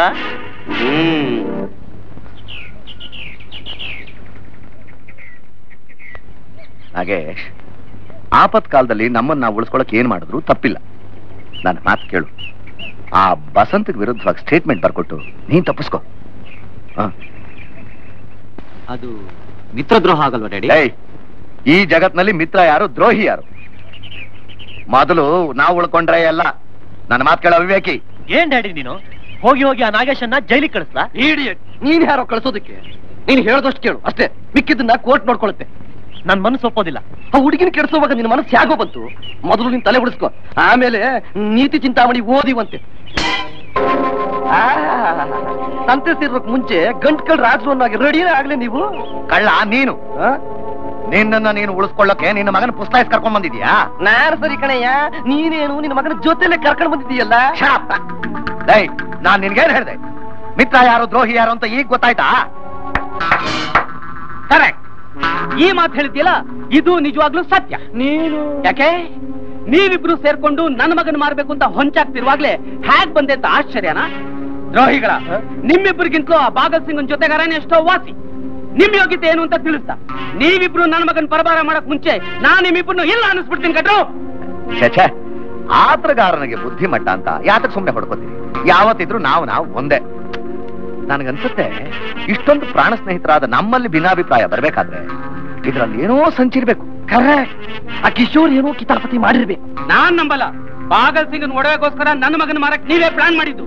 ನಾಗೇಶ್, ಆಪತ್ ಕಾಲದಲ್ಲಿ ನಮ್ಮನ್ನು ನಾವು ಉಳಿಸ್ಕೊಳ್ಳೋಕೆ ಏನು ಮಾಡಿದ್ರು ತಪ್ಪಿಲ್ಲ. ನನ್ನ ಮಾತು ಕೇಳು. ಆ ಬಸಂತ್ಗೆ ವಿರುದ್ಧವಾಗಿ ಸ್ಟೇಟ್ಮೆಂಟ್ ಬರ್ಕೊಟ್ಟು ನೀನು ತಪ್ಪಿಸ್ಕೋ. ಅದು ಮಿತ್ರದ್ರೋಹ ಆಗಲ್ವಾ ಡ್ಯಾಡಿ? ಈ ಜಗತ್ನಲ್ಲಿ ಮಿತ್ರ ಯಾರು, ದ್ರೋಹಿ ಯಾರು? ಮೊದಲು ನಾವು ಉಳ್ಕೊಂಡ್ರೆ ಎಲ್ಲ. ನನ್ನ ಮಾತು ಕೇಳೋ ವಿವೇಕಿ. ಏನ್ ಡ್ಯಾಡಿ ನೀನು ಹೋಗಿ ಹೋಗಿ ಆ ನಾಗೇಶನ್ನ ಜೈಲಿಗೆ ಕಳಿಸ್ಲಾ? ನೀನ್ ಯಾರೋ ಕಳಿಸೋದಕ್ಕೆ? ನೀನು ಹೇಳೋದಷ್ಟು ಕೇಳು ಅಷ್ಟೇ, ಮಿಕ್ಕಿದ್ದನ್ನ ಕೋರ್ಟ್ ನೋಡ್ಕೊಳುತ್ತೆ. ನನ್ನ ಮನಸ್ಸು ಒಪ್ಪೋದಿಲ್ಲ. ಆ ಹುಡುಗಿನ ಕೆಡಿಸೋವಾಗ ನಿನ್ನ ಮನಸ್ಸು ಯಾಕೋ ಬಂತು? ಮೊದಲು ನಿನ್ನ ತಲೆ ಉಡಿಸ್ಕೊ, ಆಮೇಲೆ ನೀತಿ ಚಿಂತಾಮಣಿ ಓದಿವಂತೆ. ಸಂತಸಿರ್ಬೇಕು ಮುಂಚೆ ಗಂಟ್ಕಳ್ ರಾಜವನ್ನಾಗಿ ರೆಡಿಯೇ ಆಗ್ಲಿ ನೀವು. ಕಳ್ಳ ನೀನು. ನಿನ್ನ ನೀನು ಉಳಿಸ್ಕೊಳ್ಳೋಕೆ ನಿನ್ನ ಮಗನ ಪುಸ್ತಾಯಿಸ್ ಕರ್ಕೊಂಡ್ ಬಂದಿದ್ಯಾ? ನಾನು ಸರಿ ಕಣಯ್ಯ, ನೀನೇನು ನಿನ್ನ ಮಗನ ಜೊತೆಲೆ ಕರ್ಕೊಂಡ್ ಬಂದಿದ್ದೀಯಲ್ಲ. ನಾನ್ ನಿನ್ಗೇನ್ ಹೇಳ್ದೆ? ಮಿತ್ರ ಯಾರು ದ್ರೋಹಿ ಯಾರು ಅಂತ ಈಗ ಗೊತ್ತಾಯ್ತಾ? ಕರೆಕ್ಟ್. ಈ ಮಾತು ಹೇಳಿದ್ಯಲ್ಲ, ಇದು ನಿಜವಾಗ್ಲೂ ಸತ್ಯ. ನೀನು ಯಾಕೆ ನೀವಿಬ್ರು ಸೇರ್ಕೊಂಡು ನನ್ನ ಮಗನ ಮಾರ್ಬೇಕು ಅಂತ ಹೊಂಚಾಗ್ತಿರುವಾಗ್ಲೇ ಹ್ಯಾಕ್ ಬಂದೆ ಅಂತ ಆಶ್ಚರ್ಯನಾ? ದ್ರೋಹಿಗಳ ನಿಮ್ಮಿಬ್ಬರಿಗಿಂತಲೂ ಆ ಬಾಗಲ್ ಸಿಂಗ್ ಜೊತೆಗಾರನೇ ಎಷ್ಟೋ ವಾಸಿ. ನಿಮ್ ಯೋಗ್ಯತೆ ಏನು ಅಂತ ತಿಳಿಸ್ತಾ ನೀವಿಬ್ರು ನನ್ನ ಮಗನ ಪರಭಾರ ಮಾಡಕ್ ಮುಂಚೆ ನಾನು ನಿಮ್ಮಿಬ್ರು ಇಲ್ಲ ಅನಿಸ್ಬಿಡ್ತೀನಿ. ಕಟ್ರು ಆತಗಾರನಿಗೆ ಬುದ್ಧಿಮಟ್ಟ ಅಂತ ಯಾತಕ್ ಸುಮ್ಮನೆ ಹೊಡ್ಕೋತೀವಿ? ಯಾವತ್ತಿದ್ರು ನಾವು ಒಂದೇ. ನನಗನ್ಸುತ್ತೆ ಇಷ್ಟೊಂದು ಪ್ರಾಣ ಸ್ನೇಹಿತರಾದ ನಮ್ಮಲ್ಲಿ ಭಿನ್ನಾಭಿಪ್ರಾಯ ಬರ್ಬೇಕಾದ್ರೆ ಇದರಲ್ಲಿ ಏನೋ ಸಂಚಿರ್ಬೇಕು. ಕರೆಕ್ಟ್. ಆ ಕಿಶೋರ್ ಏನೋ ಕಿತಾಪತಿ ಮಾಡಿರ್ಬೇಕು. ನಾನ್ ನಂಬಲ್ಲ. ಬಾಗಲ್ ಸಿಂಗ್ ಒಡವೆಗೋಸ್ಕರ ನನ್ನ ಮಗನ ಮಾರಕ್ ನೀವೇ ಪ್ಲಾನ್ ಮಾಡಿದ್ದು,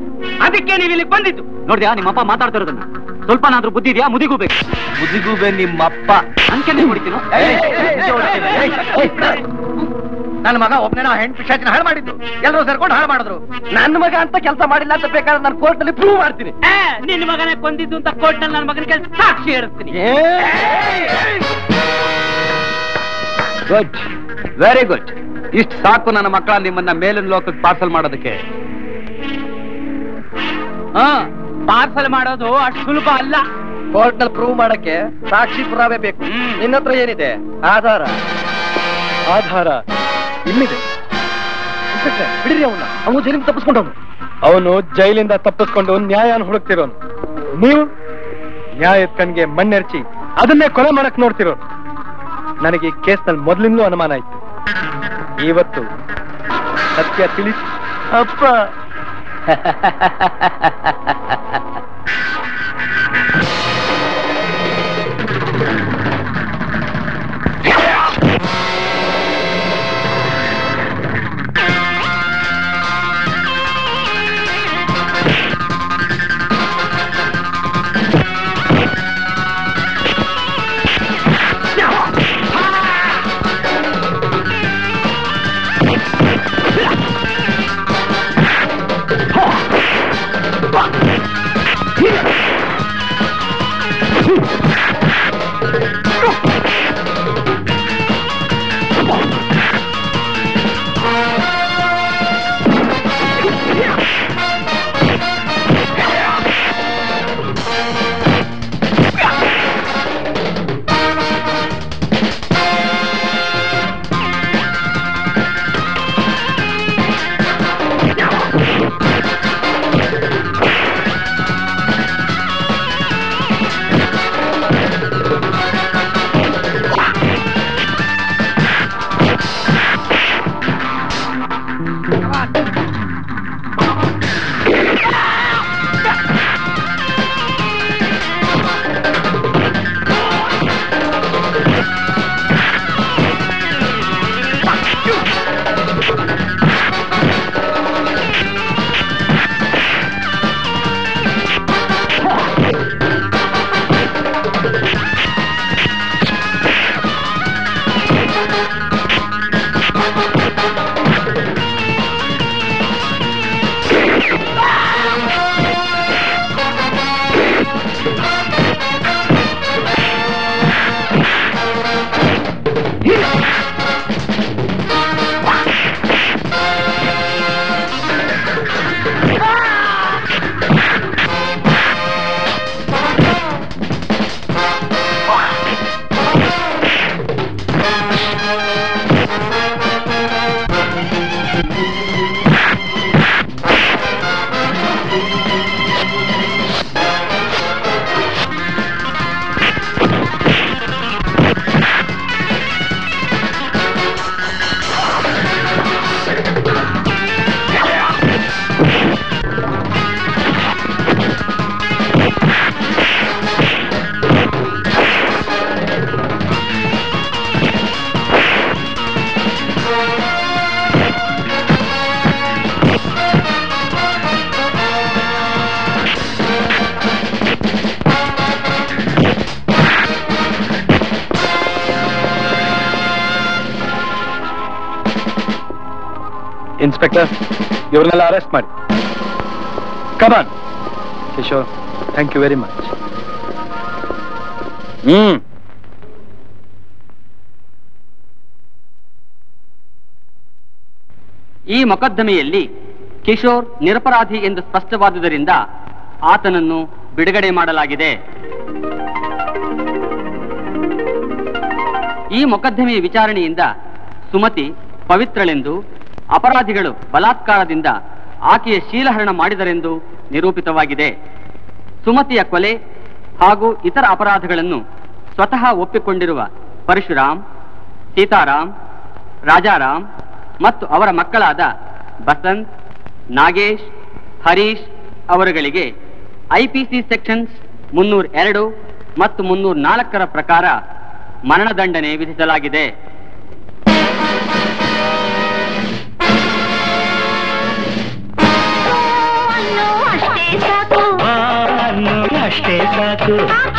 ಅದಕ್ಕೆ ನೀವು ಇಲ್ಲಿ ಬಂದಿದ್ದು. ನೋಡಿದ್ಯಾ ನಿಮ್ಮಪ್ಪ ಮಾತಾಡ್ತಿರೋದನ್ನ? ಸ್ವಲ್ಪನಾದ್ರೂ ಬುದ್ಧಿ ಇದೆಯಾ? ಮುದಿಗೂಬೇಕು. ಮುದಿಗೂಬೆ ನಿಮ್ಮಪ್ಪ ಅಂಕೆ ಹೊಡಿತೀನೋ? ನನ್ನ ಮಗ ಒಬ್ಬನೇನೋ ಹೆಣ್ಣು ಪಿಶಾಚಿನ ಹಾಳು ಮಾಡಿದ್ರು, ಎಲ್ಲರೂ ಸೇರ್ಕೊಂಡು ಹಾಳು ಮಾಡಿದ್ರು. ನನ್ನ ಮಗ ಅಂತ ಕೆಲಸ ಮಾಡಿಲ್ಲ ಅಂತ ಬೇಕಾದ್ರೆ ನಾನು ಕೋರ್ಟ್ ನಲ್ಲಿ ಪ್ರೂವ್ ಮಾಡ್ತೀನಿ. ನಿನ್ನ ಮಗನೇ ಕೊಂದಿದ್ದು ಅಂತ ಕೋರ್ಟ್ ನಲ್ಲಿ ನನ್ನ ಮಗನ ಕೆಲಸ ಸಾಕ್ಷಿ ಇರಿಸ್ತೀನಿ. गुड वेरी गुड इष्ट साकु ನನ್ನ ಮಕ್ಕಳ ನಿಮ್ಮನ್ನ ಮೇಲಿನ ಲೋಕಕ್ಕೆ ಪಾರ್ಸಲ್ ಮಾಡೋದಕ್ಕೆ ಹಾ ಪಾರ್ಸಲ್ ಮಾಡೋದು ಅಷ್ಟು ಸುಲಭ ಅಲ್ಲ ಕೋರ್ಟ್ ನಲ್ಲಿ ಪ್ರೂವ್ ಮಾಡಕ್ಕೆ ಸಾಕ್ಷಿ ಪುರಾವೆ ಬೇಕು ನಿನ್ನತ್ರ ಏನಿದೆ ಆಧಾರ ಆಧಾರ ಇಲ್ಲಿದೆ ಇನ್ಸ್ಪೆಕ್ಟರ್ ಬಿಡಿರಿ ಅವನ್ನ ಅವನು ಜೈಲಿಂದ ತಪ್ಪಿಸ್ಕೊಂಡವನು ಅವನು ಜೈಲಿಂದ ತಪ್ಪಿಸ್ಕೊಂಡು ನ್ಯಾಯನ ಹುಡುಕ್ತಿರೋನು ನೀವು ನ್ಯಾಯದ ಕಣ್ಣಿಗೆ ಮಣ್ಣೆರ್ಚಿ ಅದನ್ನೇ ಕೊಲೆ ಮಾಡಕ್ಕೆ ನೋಡ್ತಿರೋರು ನನಗೆ ಈ ಕೇಸ್ ನಲ್ಲಿ ಮೊದಲಿಂದಲೂ ಅನುಮಾನ ಆಯ್ತು ಇವತ್ತು ಸತ್ಯ ತಿಳಿಸಿ ಅಪ್ಪ इंस्पेक्टर इवरनेल्ल अरेस्ट माडि come on Kishore thank you very much ಈ ಮೊಕದ್ದಮೆಯಲ್ಲಿ ಕಿಶೋರ್ ನಿರಪರಾಧಿ ಎಂದು ಸ್ಪಷ್ಟವಾದುದರಿಂದ ಆತನನ್ನು ಬಿಡುಗಡೆ ಮಾಡಲಾಗಿದೆ ಈ ಮೊಕದ್ದಮೆಯ ವಿಚಾರಣೆಯಿಂದ ಸುಮತಿ ಪವಿತ್ರಳೆಂದು ಅಪರಾಧಿಗಳು ಬಲಾತ್ಕಾರದಿಂದ ಆಕೆಯ ಶೀಲಹರಣ ಮಾಡಿದರೆಂದು ನಿರೂಪಿತವಾಗಿದೆ ಸುಮತಿಯ ಕೊಲೆ ಹಾಗೂ ಇತರ ಅಪರಾಧಗಳನ್ನು ಸ್ವತಃ ಒಪ್ಪಿಕೊಂಡಿರುವ ಪರಶುರಾಮ್ ಸೀತಾರಾಮ್ ರಾಜಾರಾಮ್ ಮತ್ತು ಅವರ ಮಕ್ಕಳಾದ ಬಸಂತ್ ನಾಗೇಶ್ ಹರೀಶ್ ಅವರುಗಳಿಗೆ ಐಪಿಸಿ ಸೆಕ್ಷನ್ಸ್ 302 ಮತ್ತು 304ರ ಪ್ರಕಾರ ಮರಣದಂಡನೆ ವಿಧಿಸಲಾಗಿದೆ अष्टे साकु